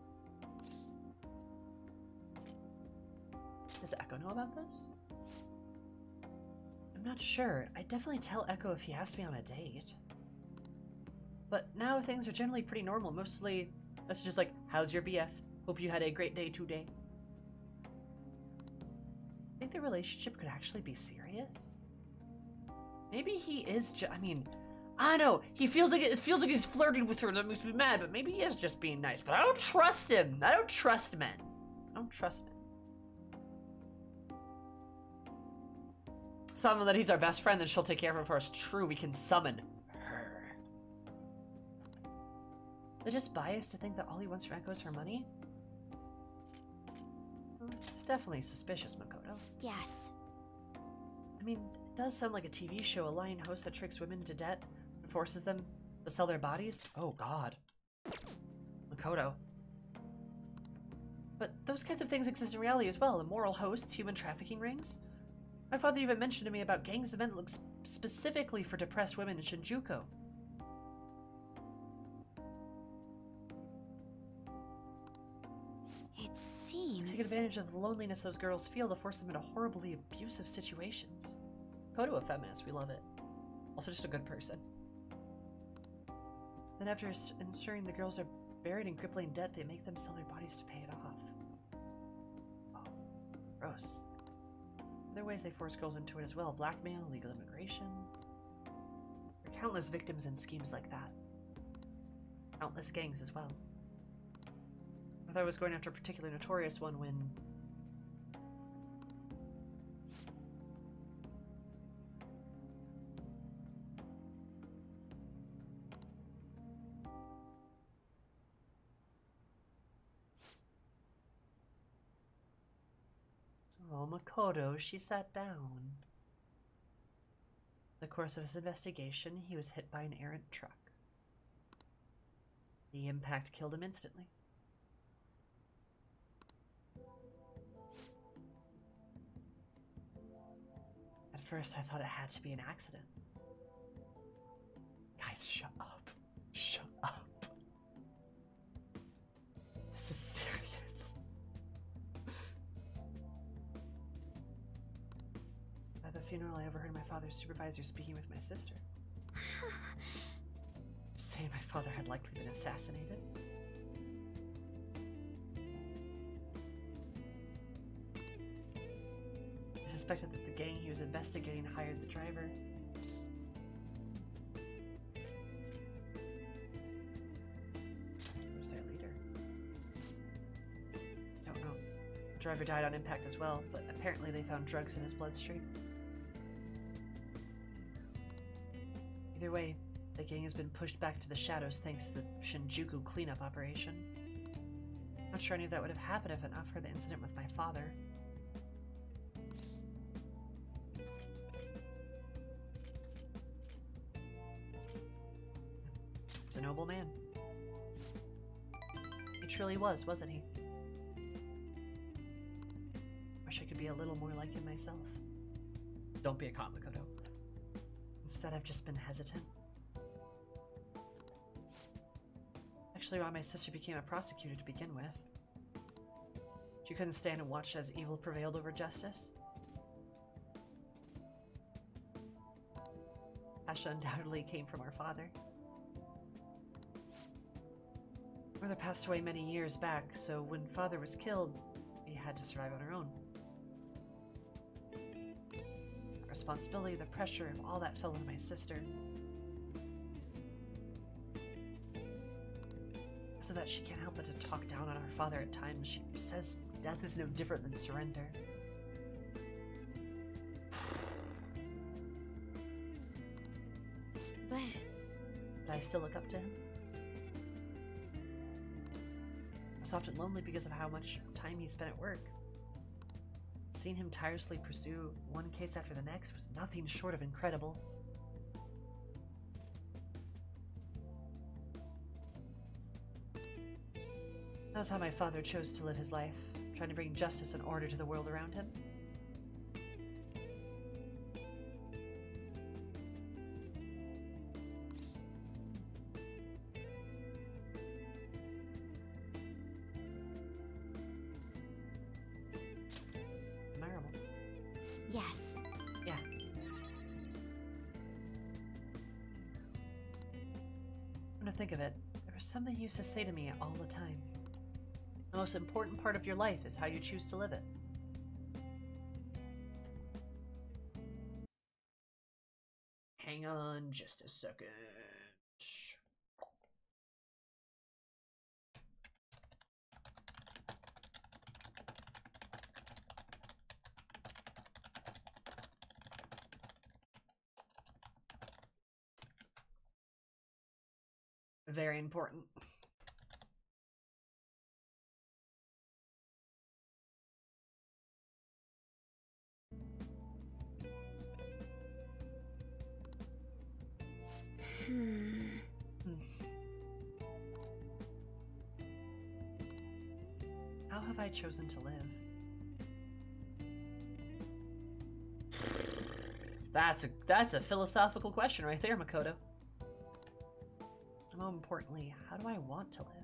Does Echo know about this? I'm not sure. I'd definitely tell Echo if he asked me on a date. But now things are generally pretty normal. Mostly messages like, how's your B F? Hope you had a great day today. I think their relationship could actually be serious. Maybe he is just, I mean, I know, he feels like, it feels like he's flirting with her, that makes me mad, but maybe he is just being nice, but I don't trust him. I don't trust men. I don't trust men. Summon that he's our best friend, then she'll take care of him for us. True, we can summon her. They're just biased to think that all he wants from Echo is her money? It's definitely suspicious, Makoto. Yes. I mean, it does sound like a T V show, a lying host that tricks women into debt and forces them to sell their bodies. Oh god. Makoto. But those kinds of things exist in reality as well. Immoral hosts, human trafficking rings. My father even mentioned to me about gangs of men that look specifically for depressed women in Shinjuku. It seems seems. Take advantage of the loneliness those girls feel to force them into horribly abusive situations. Go to a feminist, we love it. Also just a good person. Then after ensuring the girls are buried in crippling debt, they make them sell their bodies to pay it off. Oh, gross. In other ways they force girls into it as well. Blackmail, illegal immigration. There are countless victims in schemes like that. Countless gangs as well. I thought I was going after a particularly notorious one when... Oh, Makoto, she sat down. In the course of his investigation, he was hit by an errant truck. The impact killed him instantly. At first, I thought it had to be an accident. Guys, shut up. Shut up. This is serious. At the funeral, I overheard my father's supervisor speaking with my sister. Saying my father had likely been assassinated. I suspected that the gang he was investigating hired the driver. Who was their leader? Don't know. The driver died on impact as well, but apparently they found drugs in his bloodstream. Either way, the gang has been pushed back to the shadows thanks to the Shinjuku cleanup operation. Not sure any of that would have happened if not for the incident with my father. He's a noble man. He truly was, wasn't he? Wish I could be a little more like him myself. Don't be a cop, Makoto. Instead, I've just been hesitant. Actually, why my sister became a prosecutor to begin with. She couldn't stand and watch as evil prevailed over justice. Asha undoubtedly came from our father. Mother passed away many years back, so when father was killed, we had to survive on our own. Responsibility, the pressure, and all that fell on my sister. So that she can't help but to talk down on her father at times. She says death is no different than surrender. But... But I still look up to him. I was often lonely because of how much time he spent at work. Seeing him tirelessly pursue one case after the next was nothing short of incredible. That was how my father chose to live his life, trying to bring justice and order to the world around him. Something he used to say to me all the time. The most important part of your life is how you choose to live it. Hang on just a second. Very important. Hmm. How have I chosen to live? That's a that's a philosophical question right there, Makoto. More importantly, how do I want to live?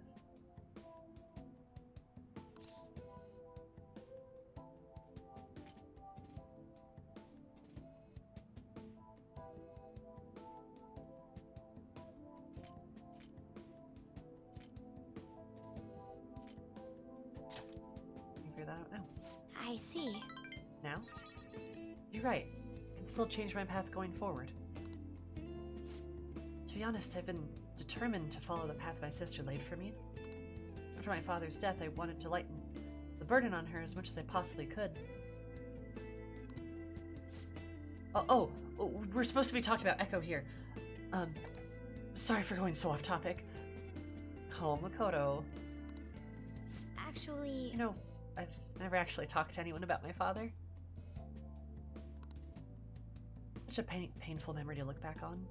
I see. Now? You're right. I can still change my path going forward. To be honest, I've been determined to follow the path my sister laid for me. After my father's death, I wanted to lighten the burden on her as much as I possibly could. Oh, oh, oh we're supposed to be talking about Echo here. Um, sorry for going so off topic. Oh, Makoto. Actually... You know, I've never actually talked to anyone about my father. Such a pain painful memory to look back on.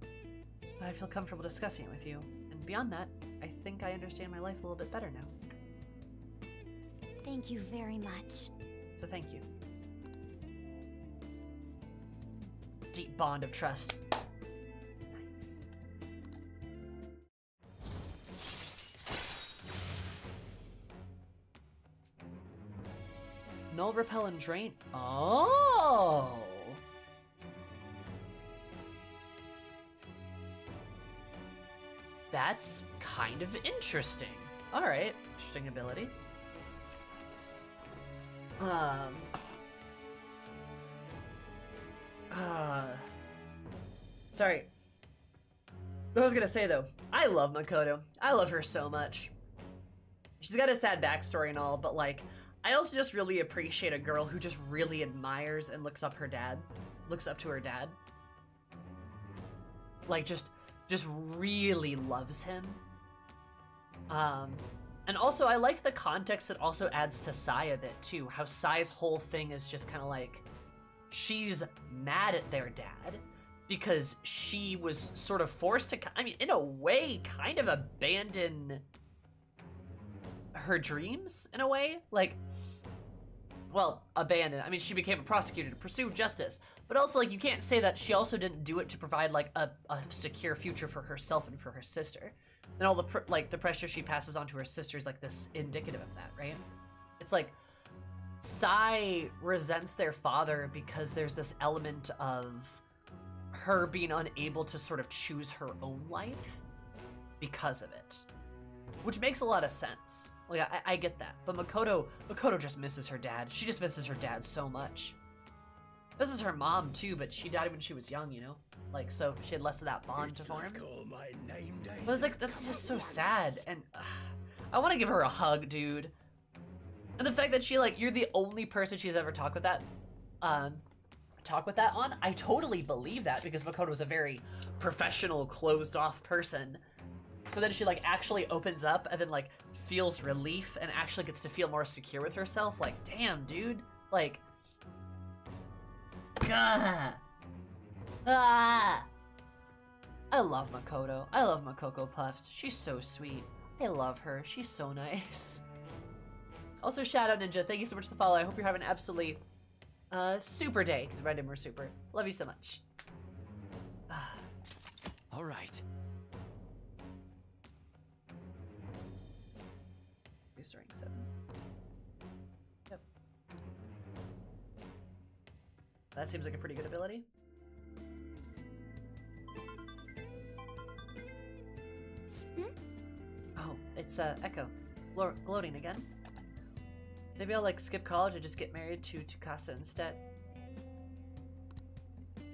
But I feel comfortable discussing it with you. And beyond that, I think I understand my life a little bit better now. Thank you very much. So thank you. Deep bond of trust. Null, repel, and drain. Oh! That's kind of interesting. Alright, interesting ability. Um. Uh. Sorry. I was gonna say though, I love Makoto. I love her so much. She's got a sad backstory and all, but like, I also just really appreciate a girl who just really admires and looks up her dad, looks up to her dad. Like just, just really loves him. Um, and also I like the context it also adds to Sai a bit too, how Sai's whole thing is just kind of like, she's mad at their dad because she was sort of forced to, I mean, in a way, kind of abandon her dreams in a way, like, well, abandoned. I mean, she became a prosecutor to pursue justice, but also, like, you can't say that she also didn't do it to provide, like, a, a secure future for herself and for her sister. And all the, pr like, the pressure she passes on to her sister is, like, this indicative of that, right? It's like, Sai resents their father because there's this element of her being unable to sort of choose her own life because of it. Which makes a lot of sense. Like, I, I get that. But Makoto, Makoto just misses her dad. She just misses her dad so much. Misses her mom, too, but she died when she was young, you know? Like, so she had less of that bond to form. But it's like, that's just so sad. And uh, I want to give her a hug, dude. And the fact that she, like, you're the only person she's ever talked with that, um, talked with that on, I totally believe that because Makoto's a very professional, closed-off person. So then she, like, actually opens up and then, like, feels relief and actually gets to feel more secure with herself. Like, damn, dude. Like, gah. Ah. I love Makoto. I love Makoko Puffs. She's so sweet. I love her. She's so nice. Also, Shadow Ninja, thank you so much for the follow. I hope you're having an absolutely uh, super day. Because my name is super. Love you so much. Ah. All right. During seven. Yep. That seems like a pretty good ability. Hmm? Oh, it's uh, Echo. Glo gloating again. Maybe I'll like skip college and just get married to Tsukasa instead.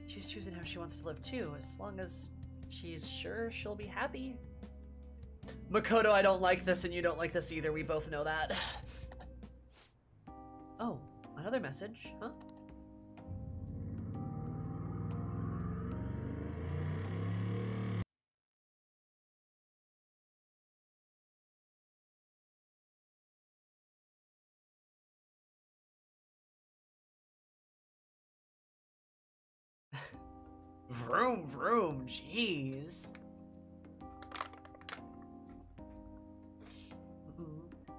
She's choosing how she wants to live too, as long as she's sure she'll be happy. Makoto, I don't like this, and you don't like this either. We both know that. Oh, another message, huh? Vroom, vroom, jeez.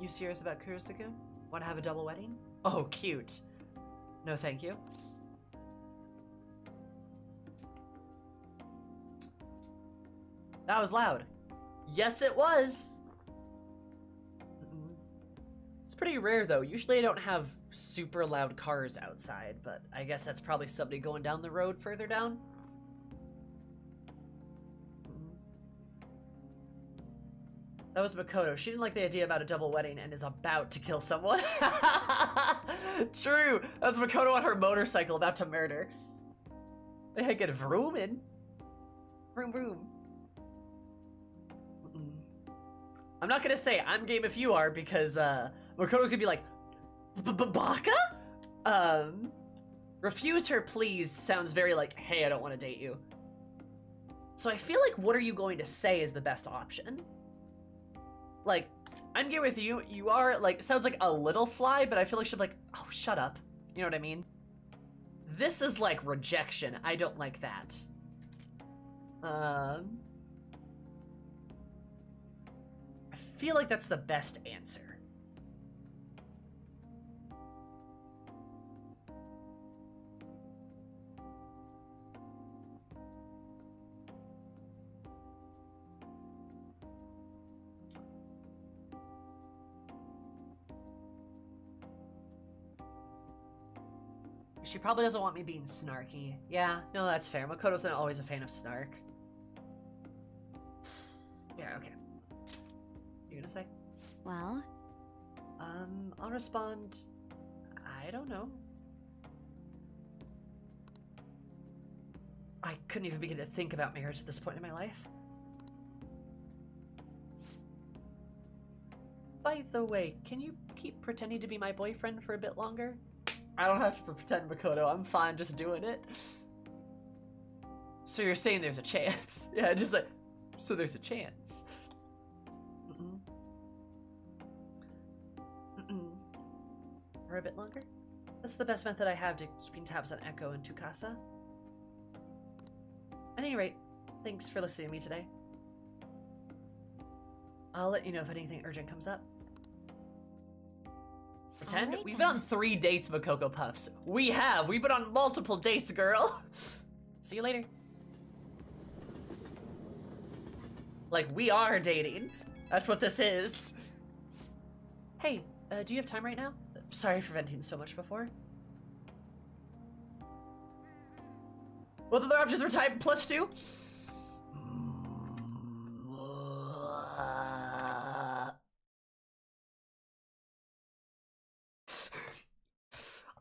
You serious about Kurusuku? Want to have a double wedding? Oh, cute. No, thank you. That was loud. Yes, it was. Mm-mm. It's pretty rare, though. Usually I don't have super loud cars outside, but I guess that's probably somebody going down the road further down. That was Makoto. She didn't like the idea about a double wedding and is about to kill someone. True. That's Makoto on her motorcycle about to murder. They had good vrooming. Vroom vroom. Mm-mm. I'm not gonna say I'm game if you are, because uh, Makoto's gonna be like, B-b-baka? Um, refuse her please sounds very like, hey, I don't want to date you. So I feel like what are you going to say is the best option. Like, I'm here with you, you are, like, sounds like a little sly, but I feel like she'd be like, oh, shut up. You know what I mean? This is like rejection. I don't like that. Um, I feel like that's the best answer. She probably doesn't want me being snarky. Yeah, no, that's fair. Makoto's not always a fan of snark. Yeah, okay. You're gonna say? Well? Um, I'll respond... I don't know. I couldn't even begin to think about marriage at this point in my life. By the way, can you keep pretending to be my boyfriend for a bit longer? I don't have to pretend, Makoto. I'm fine just doing it. So you're saying there's a chance. Yeah, just like, so there's a chance. Mm-mm. Mm-mm. Or a bit longer? That's the best method I have to keeping tabs on Echo and Tsukasa. At any rate, thanks for listening to me today. I'll let you know if anything urgent comes up. Pretend? Right, we've been on three dates, Makoko Puffs. We have. We've been on multiple dates, girl. See you later. Like, we are dating. That's what this is. Hey, uh, do you have time right now? Sorry for venting so much before. What other options for time plus two?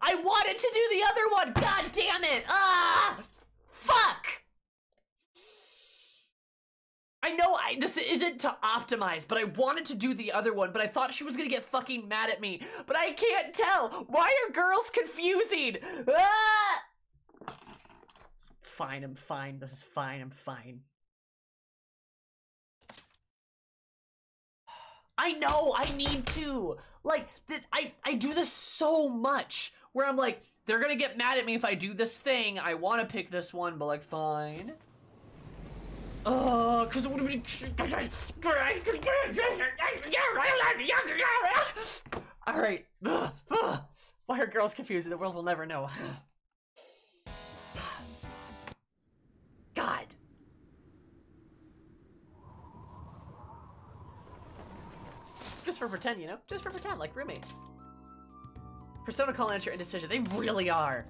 I wanted to do the other one! God damn it! Ah! Fuck! I know I, this isn't to optimize, but I wanted to do the other one, but I thought she was gonna get fucking mad at me. But I can't tell! Why are girls confusing? Ah! It's fine, I'm fine. This is fine, I'm fine. I know I need to! Like, that I, I do this so much! Where I'm like, they're gonna get mad at me if I do this thing. I want to pick this one, but like, fine. Oh, uh, cause it would have been. All right. Why are girls confused? The world will never know. God. Just for pretend, you know. Just for pretend, like roommates. Persona call out your indecision. They really are.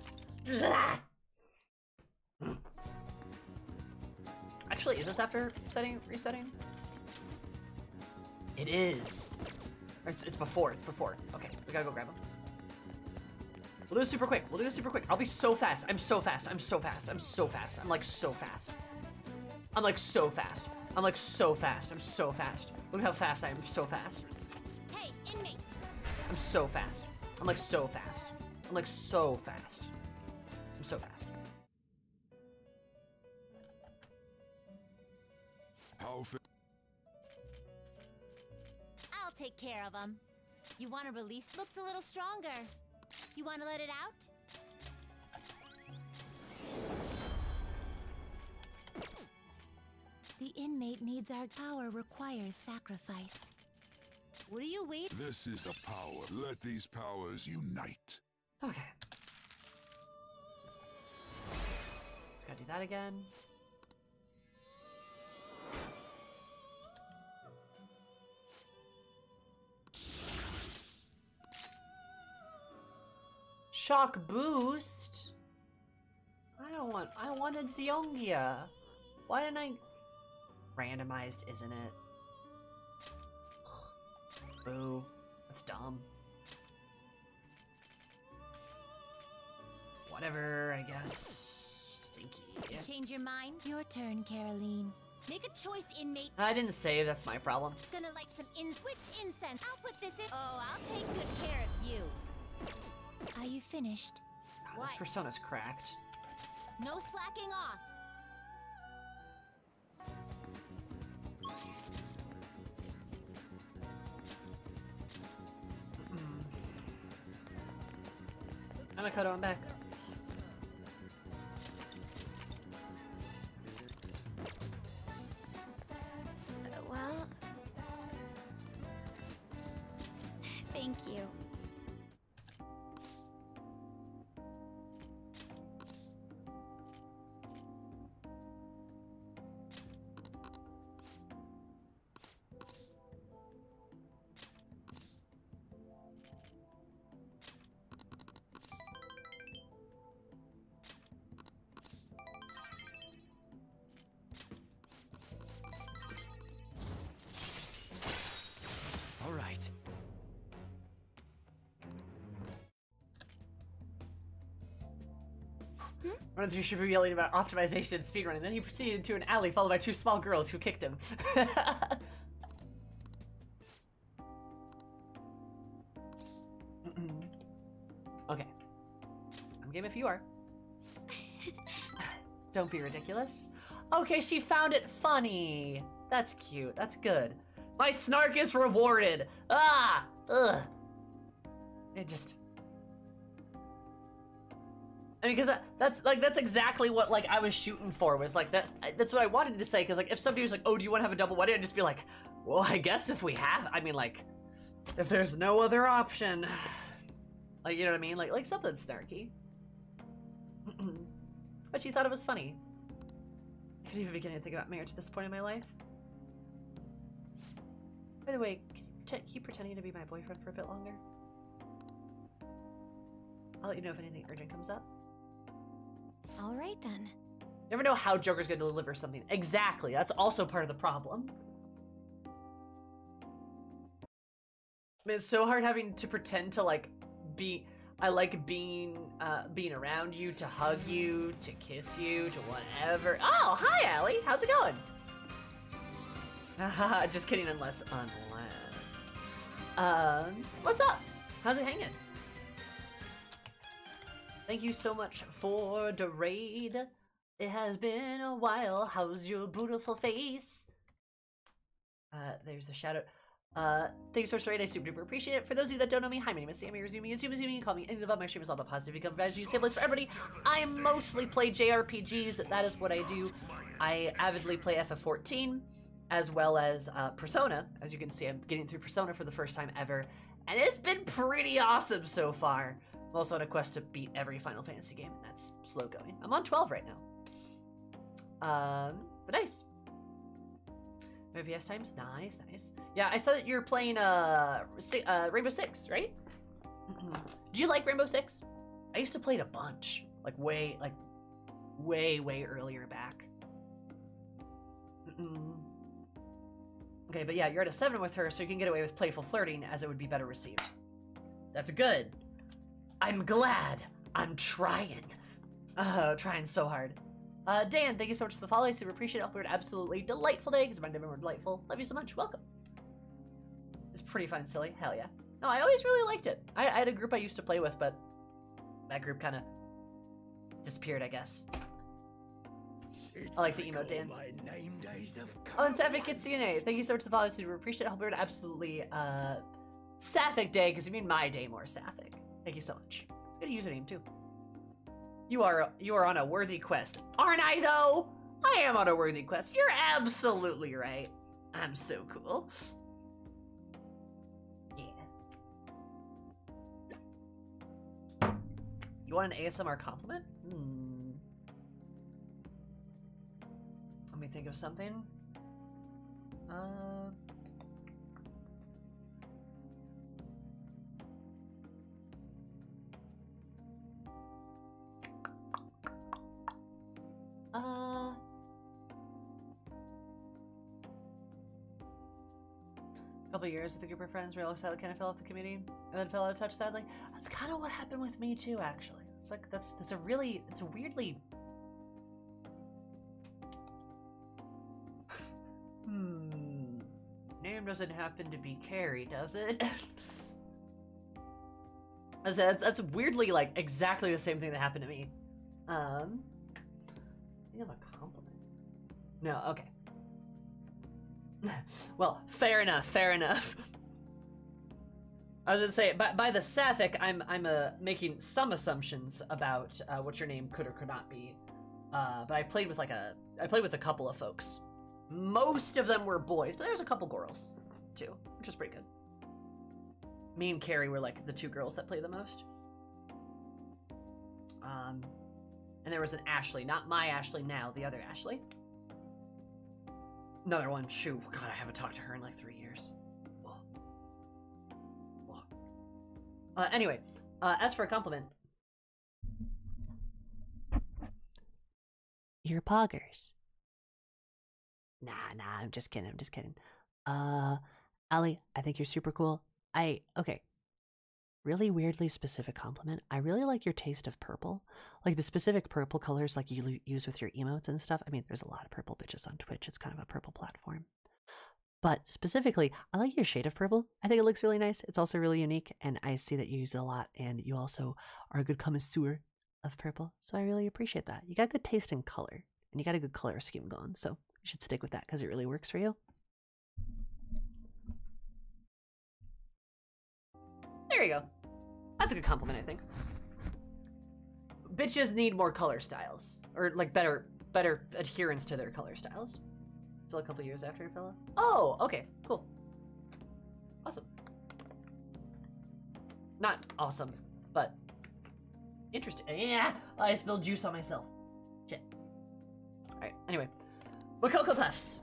Actually, is this after setting, resetting? It is. Or it's, it's before. It's before. Okay, we gotta go grab them. We'll do this super quick. We'll do this super quick. I'll be so fast. I'm so fast. I'm so fast. I'm so fast. I'm like so fast. I'm like so fast. I'm like so fast. I'm so fast. Look how fast I am. I'm so fast. Hey, inmate. I'm so fast. I'm like so fast. I'm like so fast. I'm so fast. I'll take care of them. You want to release? Looks a little stronger. You want to let it out? The inmate needs our power, requires sacrifice. What are you waiting? This is the power. Let these powers unite. Okay. Just gotta do that again. Shock boost? I don't want. I wanted Ziongia. Why didn't I? Randomized, isn't it? Boo. That's dumb. Whatever, I guess. Stinky. Change your mind? Your turn, Caroline. Make a choice, inmate. I didn't save, that's my problem. Gonna light some in switch incense. I'll put this in. Oh, I'll take good care of you. Are you finished? Oh, this Persona's cracked. No slacking off. I'm gonna cut on back. Uh, well, thank you. Running through Shibuya yelling about optimization and speedrunning, then he proceeded to an alley followed by two small girls who kicked him. Okay. I'm game if you are. Don't be ridiculous. Okay, she found it funny. That's cute. That's good. My snark is rewarded. Ah! Ugh. It just... I mean, because that, that's, like, that's exactly what, like, I was shooting for, was, like, that, that's what I wanted to say, because, like, if somebody was like, oh, do you want to have a double wedding? I'd just be like, well, I guess if we have, I mean, like, if there's no other option. Like, you know what I mean? Like, like something snarky. But she thought it was funny. I couldn't even begin to think about marriage at this point in my life. By the way, can you pretend, keep pretending to be my boyfriend for a bit longer? I'll let you know if anything urgent comes up. All right, then. Never know how Joker's going to deliver something. Exactly. That's also part of the problem. I mean, it's so hard having to pretend to, like, be... I like being, uh, being around you, to hug you, to kiss you, to whatever. Oh, hi, Allie. How's it going? Just kidding, unless, unless. Um, what's up? How's it hanging? Thank you so much for the raid. It has been a while. How's your beautiful face? Uh, there's the shout out. Uh, thanks for the raid. I super duper appreciate it. For those of you that don't know me, hi, my name is Sammy Razumi. Razumi, Razumi, you can call me anything above. My stream is all about positive. You can provide you samples for everybody. I mostly play J R P Gs. That is what I do. I avidly play F F fourteen as well as uh, Persona. As you can see, I'm getting through Persona for the first time ever. And it's been pretty awesome so far. I'm also on a quest to beat every Final Fantasy game, and that's slow going. I'm on twelve right now. Um, but nice. My V S times? Nice, nice. Yeah, I saw that you're playing uh, uh, Rainbow Six, right? Do you like Rainbow Six? I used to play it a bunch. Like, way, like, way, way earlier back. Mm-mm. Okay, but yeah, you're at a seven with her, so you can get away with playful flirting, as it would be better received. That's good. I'm glad. I'm trying. Uh, trying so hard. Uh, Dan, thank you so much for the follow. I super appreciate it. Hope you had an absolutely delightful day, because my name is delightful. Love you so much. Welcome. It's pretty fun and silly. Hell yeah. No, I always really liked it. I, I had a group I used to play with, but that group kind of disappeared, I guess. It's I like the emo, Dan. Oh, and Sapphic Kitsune, thank you so much for the follow. Super appreciate it. Hope you had an absolutely uh, sapphic day, because you mean my day more sapphic. Thank you so much. Good username too. You are you are on a worthy quest, aren't I? Though I am on a worthy quest. You're absolutely right. I'm so cool. Yeah. You want an A S M R compliment? Hmm. Let me think of something. Uh. Uh, couple of years with a group of friends, we all sadly kind of fell off the community and then fell out of touch, sadly. That's kind of what happened with me too, actually. It's like, that's, that's a really, it's a weirdly... hmm... Name doesn't happen to be Carrie, does it? That's, that's weirdly, like, exactly the same thing that happened to me. Um... I think I'm a compliment. No, okay. Well, fair enough, fair enough. I was gonna say, by, by the sapphic, I'm I'm uh, making some assumptions about uh, what your name could or could not be. Uh, but I played with like a I played with a couple of folks. Most of them were boys, but there was a couple girls too, which was pretty good. Me and Carrie were like the two girls that played the most. Um, and there was an Ashley, not my Ashley now, the other Ashley. Another one. Shoot, God, I haven't talked to her in like three years. Whoa. Whoa. Uh, anyway, uh, as for a compliment, your poggers. Nah, nah, I'm just kidding. I'm just kidding. Uh, Allie, I think you're super cool. I okay. Really weirdly specific compliment. I really like your taste of purple, like the specific purple colors like you use with your emotes and stuff. I mean, there's a lot of purple bitches on Twitch. It's kind of a purple platform. But specifically, I like your shade of purple. I think it looks really nice. It's also really unique, and I see that you use it a lot, and you also are a good connoisseur of purple, so I really appreciate that. You got good taste in color, and you got a good color scheme going, so you should stick with that because it really works for you. There you go. That's a good compliment, I think. Bitches need more color styles. Or, like, better better adherence to their color styles. Still a couple years after you fell off. Oh, okay. Cool. Awesome. Not awesome, but interesting. Yeah, I spilled juice on myself. Shit. Alright, anyway. Makoto Puffs.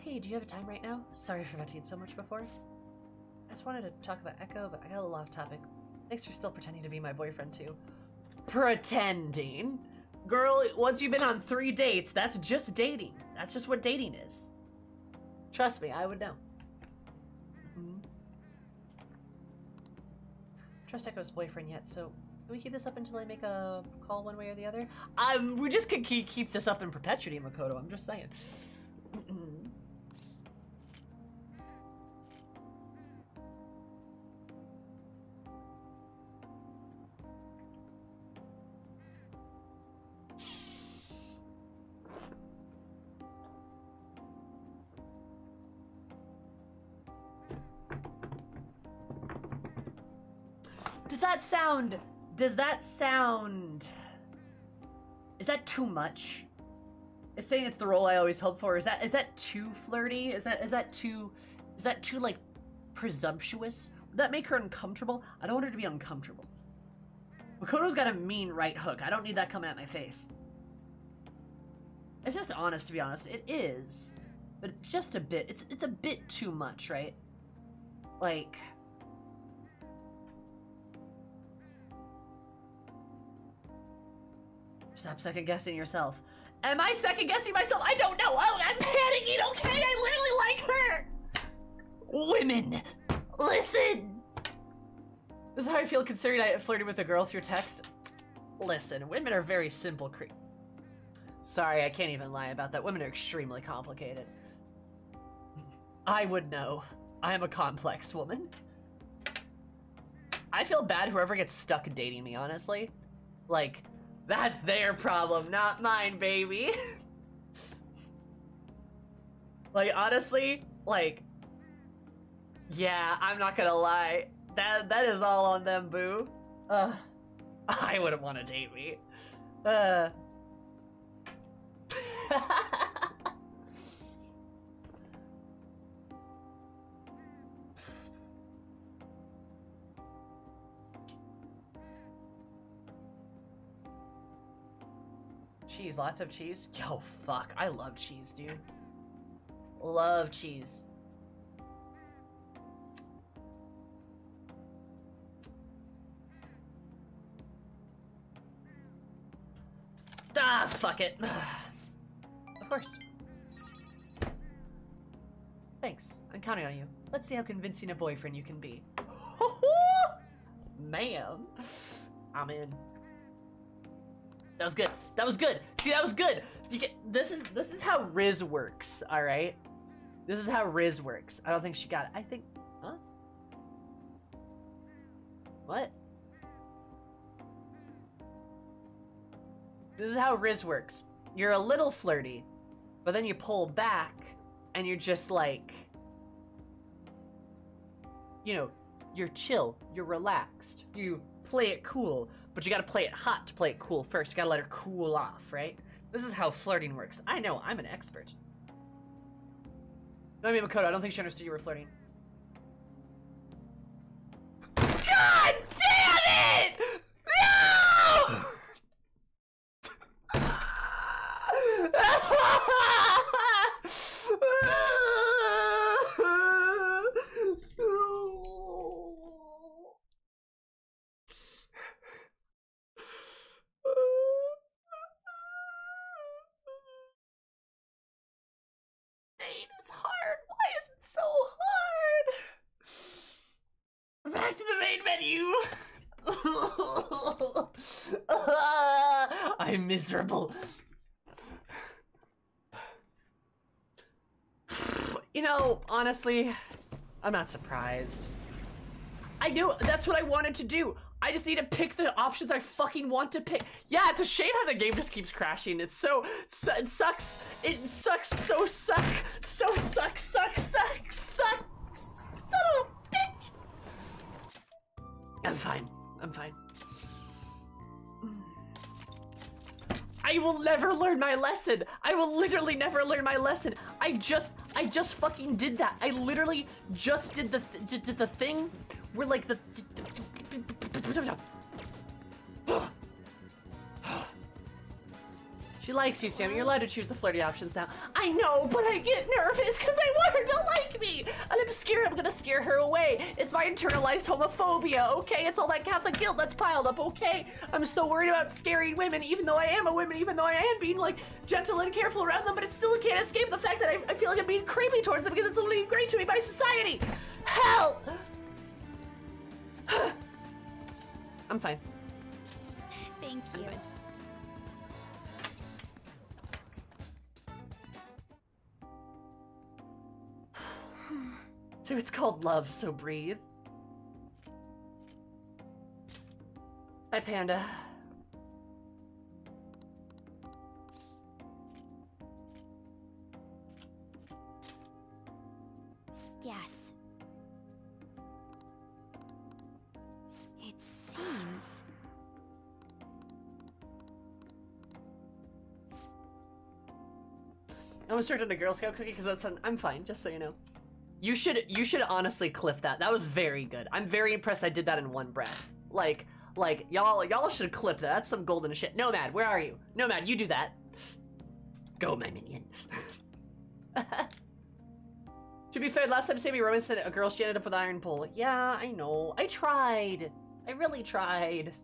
Hey, do you have a time right now? Sorry for venting so much before. I just wanted to talk about Echo, but I got a little off topic. Thanks for still pretending to be my boyfriend, too. Pretending? Girl, once you've been on three dates, that's just dating. That's just what dating is. Trust me, I would know. Mm-hmm. Trust Echo's boyfriend yet, so can we keep this up until I make a call one way or the other? Um, we just could keep this up in perpetuity, Makoto, I'm just saying. Does that sound... Does that sound... Is that too much? Is saying it's the role I always hope for, is that is that too flirty? Is that is that too is that too like presumptuous? Would that make her uncomfortable? I don't want her to be uncomfortable. Makoto's got a mean right hook. I don't need that coming at my face. It's just honest, to be honest. It is. But it's just a bit. It's it's a bit too much, right? Like stop second-guessing yourself. Am I second-guessing myself? I don't know! I, I'm panicking, okay? I literally like her! Women! Listen! This is how I feel considering I flirted with a girl through text. Listen, women are very simple cre- Sorry, I can't even lie about that. Women are extremely complicated. I would know. I am a complex woman. I feel bad whoever gets stuck dating me, honestly. Like... That's their problem, not mine, baby. Like, honestly, like, yeah, I'm not gonna lie. That that is all on them, boo. Uh, I wouldn't want to date me. Uh. Cheese, lots of cheese. Yo, fuck. I love cheese, dude. Love cheese. Ah, fuck it. Of course. Thanks. I'm counting on you. Let's see how convincing a boyfriend you can be. Man. I'm in. That was good. That was good. See, that was good. You get, this is this is how Riz works, all right? This is how Riz works. I don't think she got it. I think, huh? What? This is how Riz works. You're a little flirty, but then you pull back and you're just like, you know, you're chill, you're relaxed, you play it cool, but you gotta play it hot to play it cool first. You gotta let her cool off, right? This is how flirting works. I know, I'm an expert. No, I mean, Makoto, I don't think she understood you were flirting. God damn it! No! Back to the main menu! uh, I'm miserable. You know, honestly, I'm not surprised. I knew that's what I wanted to do. I just need to pick the options I fucking want to pick. Yeah, it's a shame how the game just keeps crashing. It's so, so it sucks. It sucks so suck. So suck, suck, suck, suck, son of a bitch. I'm fine. I'm fine. I will never learn my lesson. I will literally never learn my lesson. I just, I just fucking did that. I literally just did the, th did the thing where like the. She likes you, Sam. You're allowed to choose the flirty options now. I know, but I get nervous because I want her to like me. And I'm scared I'm gonna scare her away. It's my internalized homophobia, okay? It's all that Catholic guilt that's piled up, okay? I'm so worried about scaring women, even though I am a woman, even though I am being like gentle and careful around them, but it still can't escape the fact that I, I feel like I'm being creepy towards them because it's literally ingrained to me by society. Hell! I'm fine. Thank you. I'm fine. So it's called love, so breathe. Hi, Panda. Yes. It seems... I almost turned into a Girl Scout cookie because that's... I'm fine, just so you know. You should, you should honestly clip that. That was very good. I'm very impressed I did that in one breath. Like, like, y'all, y'all should clip that. That's some golden shit. Nomad, where are you? Nomad, you do that. Go, my minion. To be fair, last time Sammy Roman said a girl, she ended up with an iron pole. Yeah, I know. I tried. I really tried.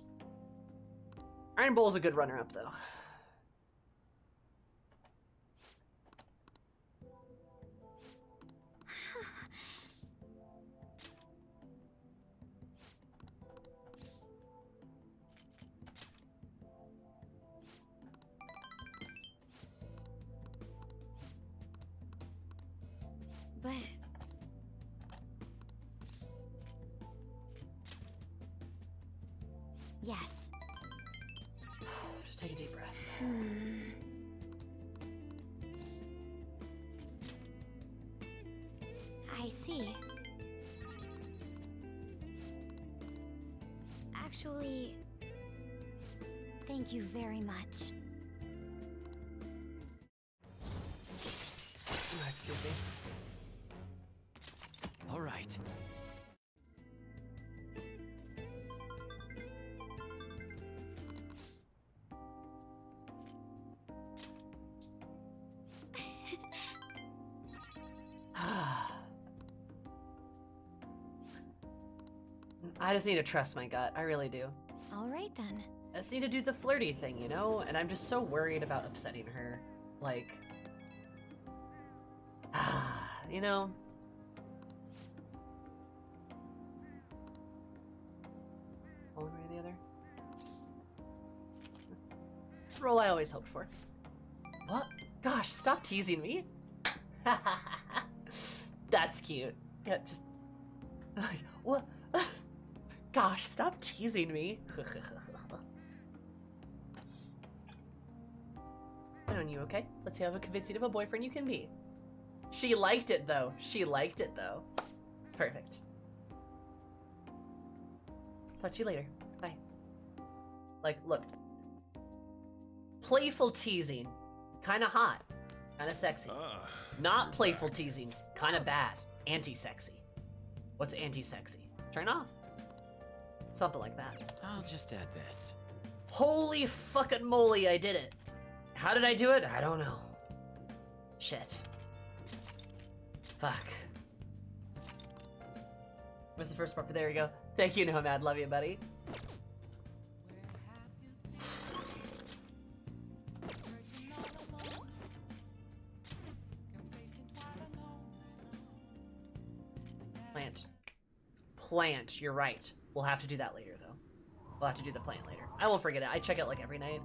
Iron Bull's a good runner-up, though. But... Yes. Just take a deep breath. Hmm. I see. Actually, thank you very much. Oh, excuse me. All right. I just need to trust my gut. I really do. All right then. I just need to do the flirty thing, you know? And I'm just so worried about upsetting her. Like... Ah, you know? One way or the other. Role I always hoped for. What? Gosh, stop teasing me! That's cute. Yeah, just... Like, what? Gosh, stop teasing me! On you, okay? Let's see how convincing of a boyfriend you can be. She liked it, though. She liked it, though. Perfect. Talk to you later. Bye. Like, look. Playful teasing. Kinda hot. Kinda sexy. Uh, Not playful back. teasing. Kinda bad. Anti-sexy. What's anti-sexy? Turn off. Something like that. I'll just add this. Holy fucking moly, I did it. How did I do it? I don't know. Shit. Fuck. What's the first part? There you go. Thank you, Nomad. Love you, buddy. Plant. Plant. You're right. We'll have to do that later, though. We'll have to do the plant later. I won't forget it. I check it, like, every night.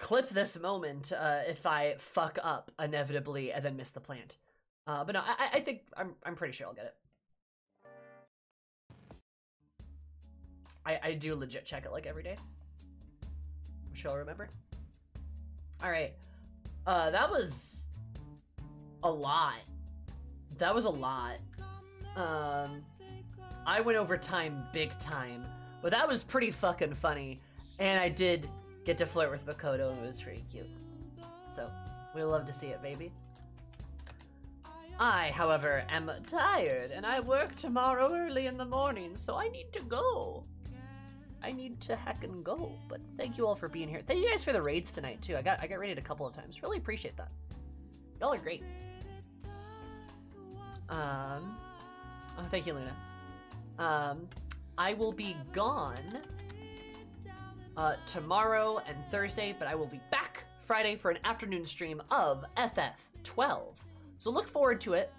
Clip this moment uh, if I fuck up inevitably and then miss the plant. Uh, but no, I, I think I'm, I'm pretty sure I'll get it. I, I do legit check it like every day. I'm sure I'll remember. All right, uh, that was a lot. That was a lot. Um, I went over time big time, but that was pretty fucking funny, and I did. Get to flirt with Makoto, and it was pretty cute. So, we love to see it, baby. I, however, am tired, and I work tomorrow early in the morning, so I need to go. I need to hack and go, but thank you all for being here. Thank you guys for the raids tonight, too. I got I got raided a couple of times. Really appreciate that. Y'all are great. Um, oh, thank you, Luna. Um, I will be gone... Uh, tomorrow and Thursday, but I will be back Friday for an afternoon stream of F F twelve. So look forward to it.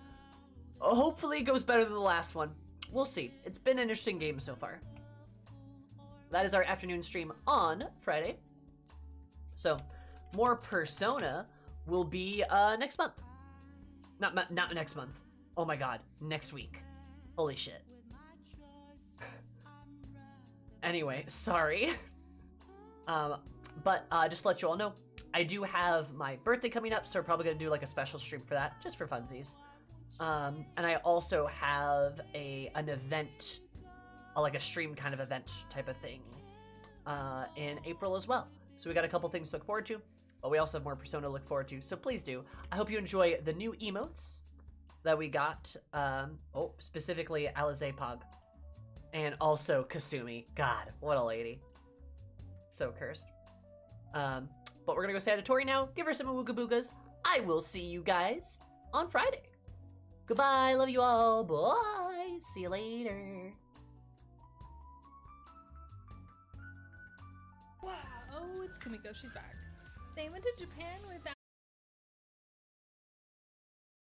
Hopefully it goes better than the last one. We'll see. It's been an interesting game so far. That is our afternoon stream on Friday. So more Persona will be uh, next month. Not, not next month. Oh my god. Next week. Holy shit. Anyway, sorry. Um, but uh, just to let you all know, I do have my birthday coming up, so we're probably going to do like a special stream for that, just for funsies. Um, and I also have a an event, uh, like a stream kind of event type of thing, uh, in April as well. So we got a couple things to look forward to, but we also have more Persona to look forward to, so please do. I hope you enjoy the new emotes that we got, um, oh, specifically Alize Pog, and also Kasumi. God, what a lady. So cursed. Um, but we're gonna go say hi to Tori now, give her some woogaboogas. I will see you guys on Friday. Goodbye, love you all, bye, see you later. Wow, it's Kumiko, she's back. They went to Japan without